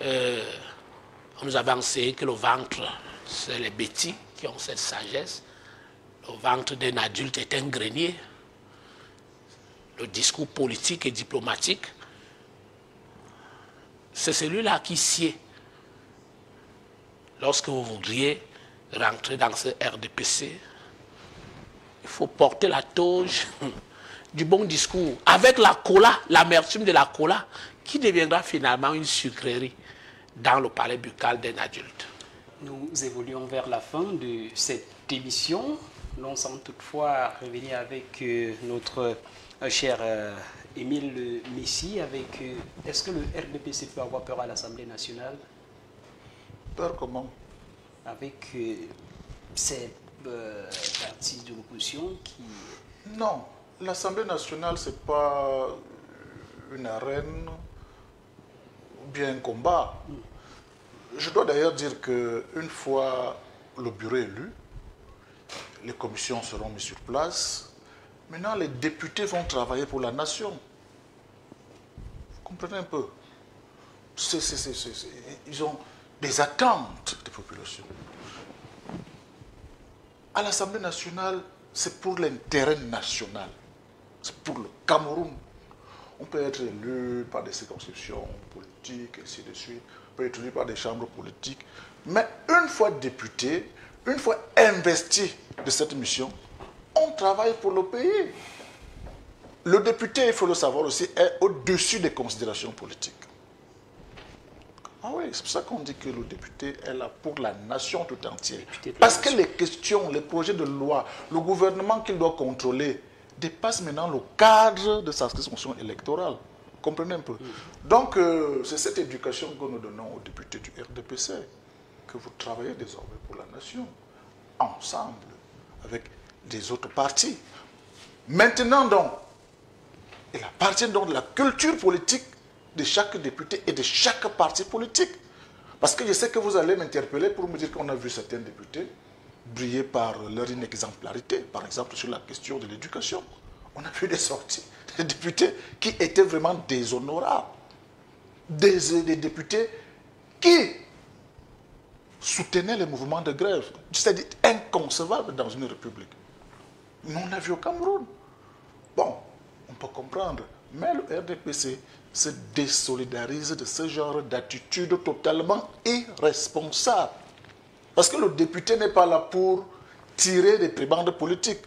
on nous avait enseigné que le ventre, c'est les bêtis qui ont cette sagesse. Le ventre d'un adulte est un grenier. Le discours politique et diplomatique, c'est celui-là qui sied. Lorsque vous voudriez rentrer dans ce RDPC, il faut porter la toge du bon discours, avec la cola, l'amertume de la cola, qui deviendra finalement une sucrerie dans le palais buccal d'un adulte. Nous évoluons vers la fin de cette émission, non sans toutefois revenir avec notre cher Émile Messi, avec est-ce que le RDPC peut avoir peur à l'Assemblée nationale? Peur comment? Avec cette partie de l'opposition qui... Non, l'Assemblée nationale, c'est pas une arène ou bien un combat. Je dois d'ailleurs dire qu'une fois le bureau élu, les commissions seront mises sur place. Maintenant, les députés vont travailler pour la nation. Vous comprenez un peu? Ils ont des attentes des populations. À l'Assemblée nationale, c'est pour l'intérêt national. C'est pour le Cameroun. On peut être élu par des circonscriptions politiques, ainsi de suite. On peut être élu par des chambres politiques. Mais une fois député, une fois investi de cette mission, on travaille pour le pays. Le député, il faut le savoir aussi, est au-dessus des considérations politiques. Ah oui, c'est pour ça qu'on dit que le député est là pour la nation tout entière. Parce que les questions, les projets de loi, le gouvernement qu'il doit contrôler dépasse maintenant le cadre de sa fonction électorale. Comprenez un peu. Donc, c'est cette éducation que nous donnons aux députés du RDPC, que vous travaillez désormais pour la nation, ensemble, avec des autres partis. Maintenant donc, il appartient donc de la culture politique de chaque député et de chaque parti politique. Parce que je sais que vous allez m'interpeller pour me dire qu'on a vu certains députés briller par leur inexemplarité, par exemple sur la question de l'éducation. On a vu des sorties des députés qui étaient vraiment déshonorables. Des députés qui soutenaient les mouvements de grève. C'est-à-dire inconcevable dans une république. Nous, on l'a vu au Cameroun. Bon, on peut comprendre, mais le RDPC se désolidarise de ce genre d'attitude totalement irresponsable. Parce que le député n'est pas là pour tirer des prébendes politiques,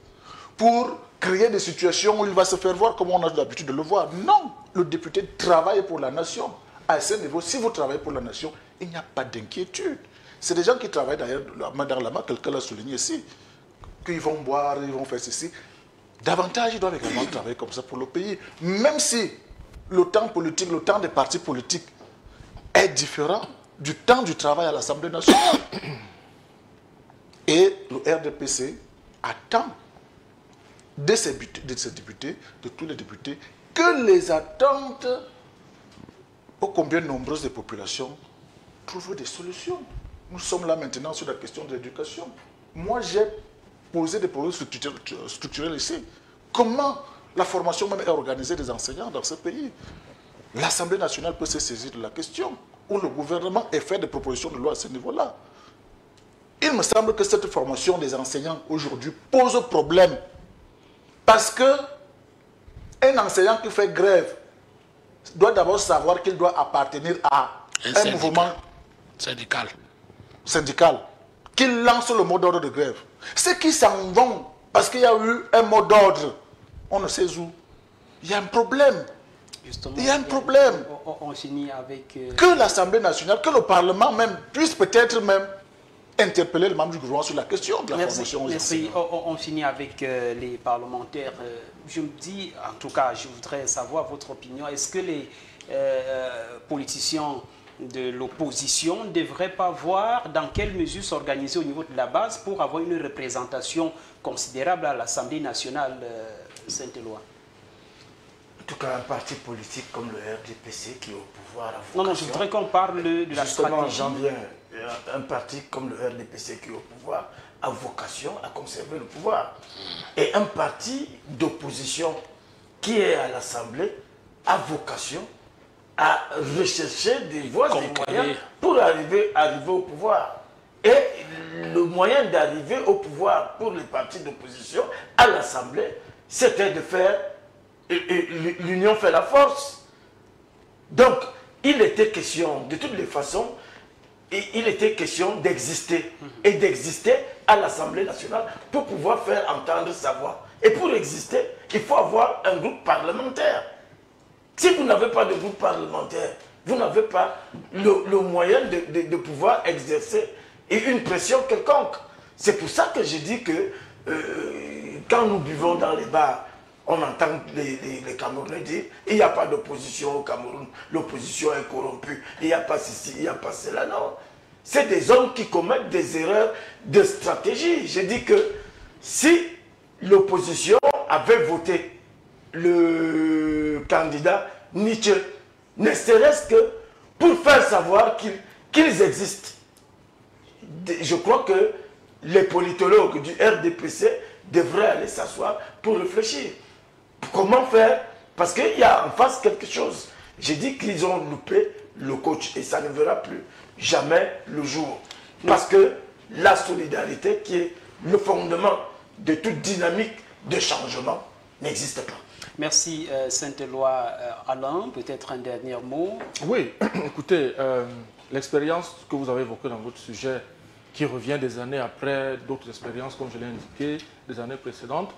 pour créer des situations où il va se faire voir comme on a l'habitude de le voir. Non, le député travaille pour la nation. À ce niveau, si vous travaillez pour la nation, il n'y a pas d'inquiétude. C'est des gens qui travaillent d'ailleurs, madame Lama, quelqu'un l'a souligné ici, qu'ils vont boire, ils vont faire ceci. Davantage, ils doivent également travailler comme ça pour le pays. Même si le temps politique, le temps des partis politiques est différent du temps du travail à l'Assemblée nationale. Et le RDPC attend de ses députés, de tous les députés, que les attentes, ô combien nombreuses des populations, trouvent des solutions. Nous sommes là maintenant sur la question de l'éducation. Moi, j'ai posé des problèmes structurels ici. Comment la formation même est organisée des enseignants dans ce pays? l'Assemblée nationale peut se saisir de la question, où le gouvernement ait fait des propositions de loi à ce niveau-là. Il me semble que cette formation des enseignants aujourd'hui pose problème. Parce que un enseignant qui fait grève doit d'abord savoir qu'il doit appartenir à un mouvement syndical qui lance le mot d'ordre de grève. Ceux qui s'en vont parce qu'il y a eu un mot d'ordre, on ne sait où. Il y a un problème. Justement, il y a un problème. On finit avec... Que l'Assemblée nationale, que le Parlement même puisse peut-être même interpeller le membre du gouvernement sur la question de la formation. Merci. On finit avec les parlementaires. Je me dis, en tout cas, je voudrais savoir votre opinion. Est-ce que les politiciens de l'opposition ne devraient pas voir dans quelle mesure s'organiser au niveau de la base pour avoir une représentation considérable à l'Assemblée nationale Saint-Éloi? En tout cas, un parti politique comme le RDPC qui est au pouvoir... Non, non, je voudrais qu'on parle de la stratégie. Un parti comme le RDPC qui est au pouvoir a vocation à conserver le pouvoir. Et un parti d'opposition qui est à l'Assemblée a vocation à rechercher des voies et moyens pour arriver au pouvoir. Et le moyen d'arriver au pouvoir pour les partis d'opposition à l'Assemblée, c'était de faire l'union fait la force. Donc, il était question, de toutes les façons, il était question d'exister et d'exister à l'Assemblée nationale pour pouvoir faire entendre sa voix. Et pour exister, il faut avoir un groupe parlementaire. Si vous n'avez pas de groupe parlementaire, vous n'avez pas le moyen de pouvoir exercer une pression quelconque. C'est pour ça que je dis que quand nous buvons dans les bars, on entend les Camerounais dire il n'y a pas d'opposition au Cameroun, l'opposition est corrompue, il n'y a pas ceci, il n'y a pas cela. Non, c'est des hommes qui commettent des erreurs de stratégie. Je dis que si l'opposition avait voté le candidat Nietzsche, ne serait-ce que pour faire savoir qu'ils existent, je crois que les politologues du RDPC devraient aller s'asseoir pour réfléchir. Comment faire? Parce qu'il y a en face quelque chose. J'ai dit qu'ils ont loupé le coach et ça ne verra plus jamais le jour. Parce que la solidarité qui est le fondement de toute dynamique de changement n'existe pas. Merci Saint-Éloi. Alain, peut-être un dernier mot? Oui, écoutez, l'expérience que vous avez évoquée dans votre sujet qui revient des années après d'autres expériences, comme je l'ai indiqué, des années précédentes,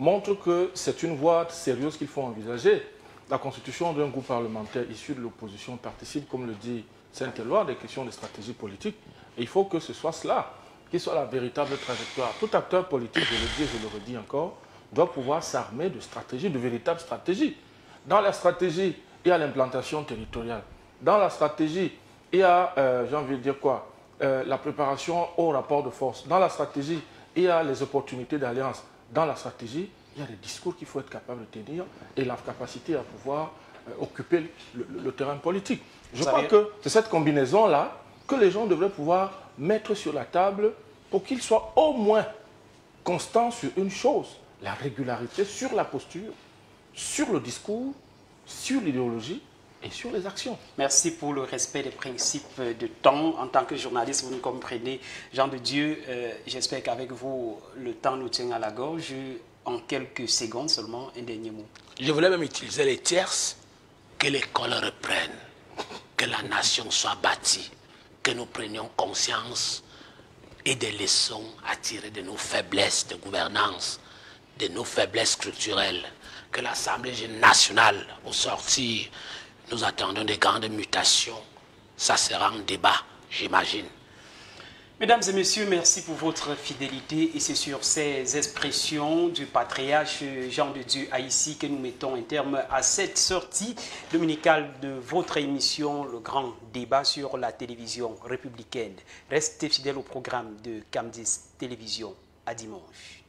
montre que c'est une voie sérieuse qu'il faut envisager. La constitution d'un groupe parlementaire issu de l'opposition participe, comme le dit Saint-Éloi, des questions de stratégie politique. Et il faut que ce soit cela, qui soit la véritable trajectoire. Tout acteur politique, je le dis, je le redis encore, doit pouvoir s'armer de stratégies, de véritables stratégies. Dans la stratégie, il y a l'implantation territoriale. Dans la stratégie, il y a, j'ai envie de dire quoi, la préparation au rapport de force. Dans la stratégie, il y a les opportunités d'alliance. Dans la stratégie, il y a des discours qu'il faut être capable de tenir et la capacité à pouvoir occuper le terrain politique. Je crois que c'est cette combinaison-là que les gens devraient pouvoir mettre sur la table pour qu'ils soient au moins constants sur une chose, la régularité sur la posture, sur le discours, sur l'idéologie et sur les actions. Merci pour le respect des principes de temps. En tant que journaliste, vous nous comprenez. Jean de Dieu, j'espère qu'avec vous, le temps nous tient à la gorge. En quelques secondes seulement, un dernier mot. Je voulais même utiliser les tierces. Que l'école reprenne, que la nation soit bâtie, que nous prenions conscience et des leçons à tirer de nos faiblesses de gouvernance, de nos faiblesses structurelles, que l'Assemblée nationale, au sortir, nous attendons des grandes mutations. Ça sera un débat, j'imagine. Mesdames et messieurs, merci pour votre fidélité. Et c'est sur ces expressions du patriarche Jean de Dieu Haïti que nous mettons un terme à cette sortie dominicale de votre émission, le grand débat sur la télévision républicaine. Restez fidèles au programme de CamDis Télévision. À dimanche.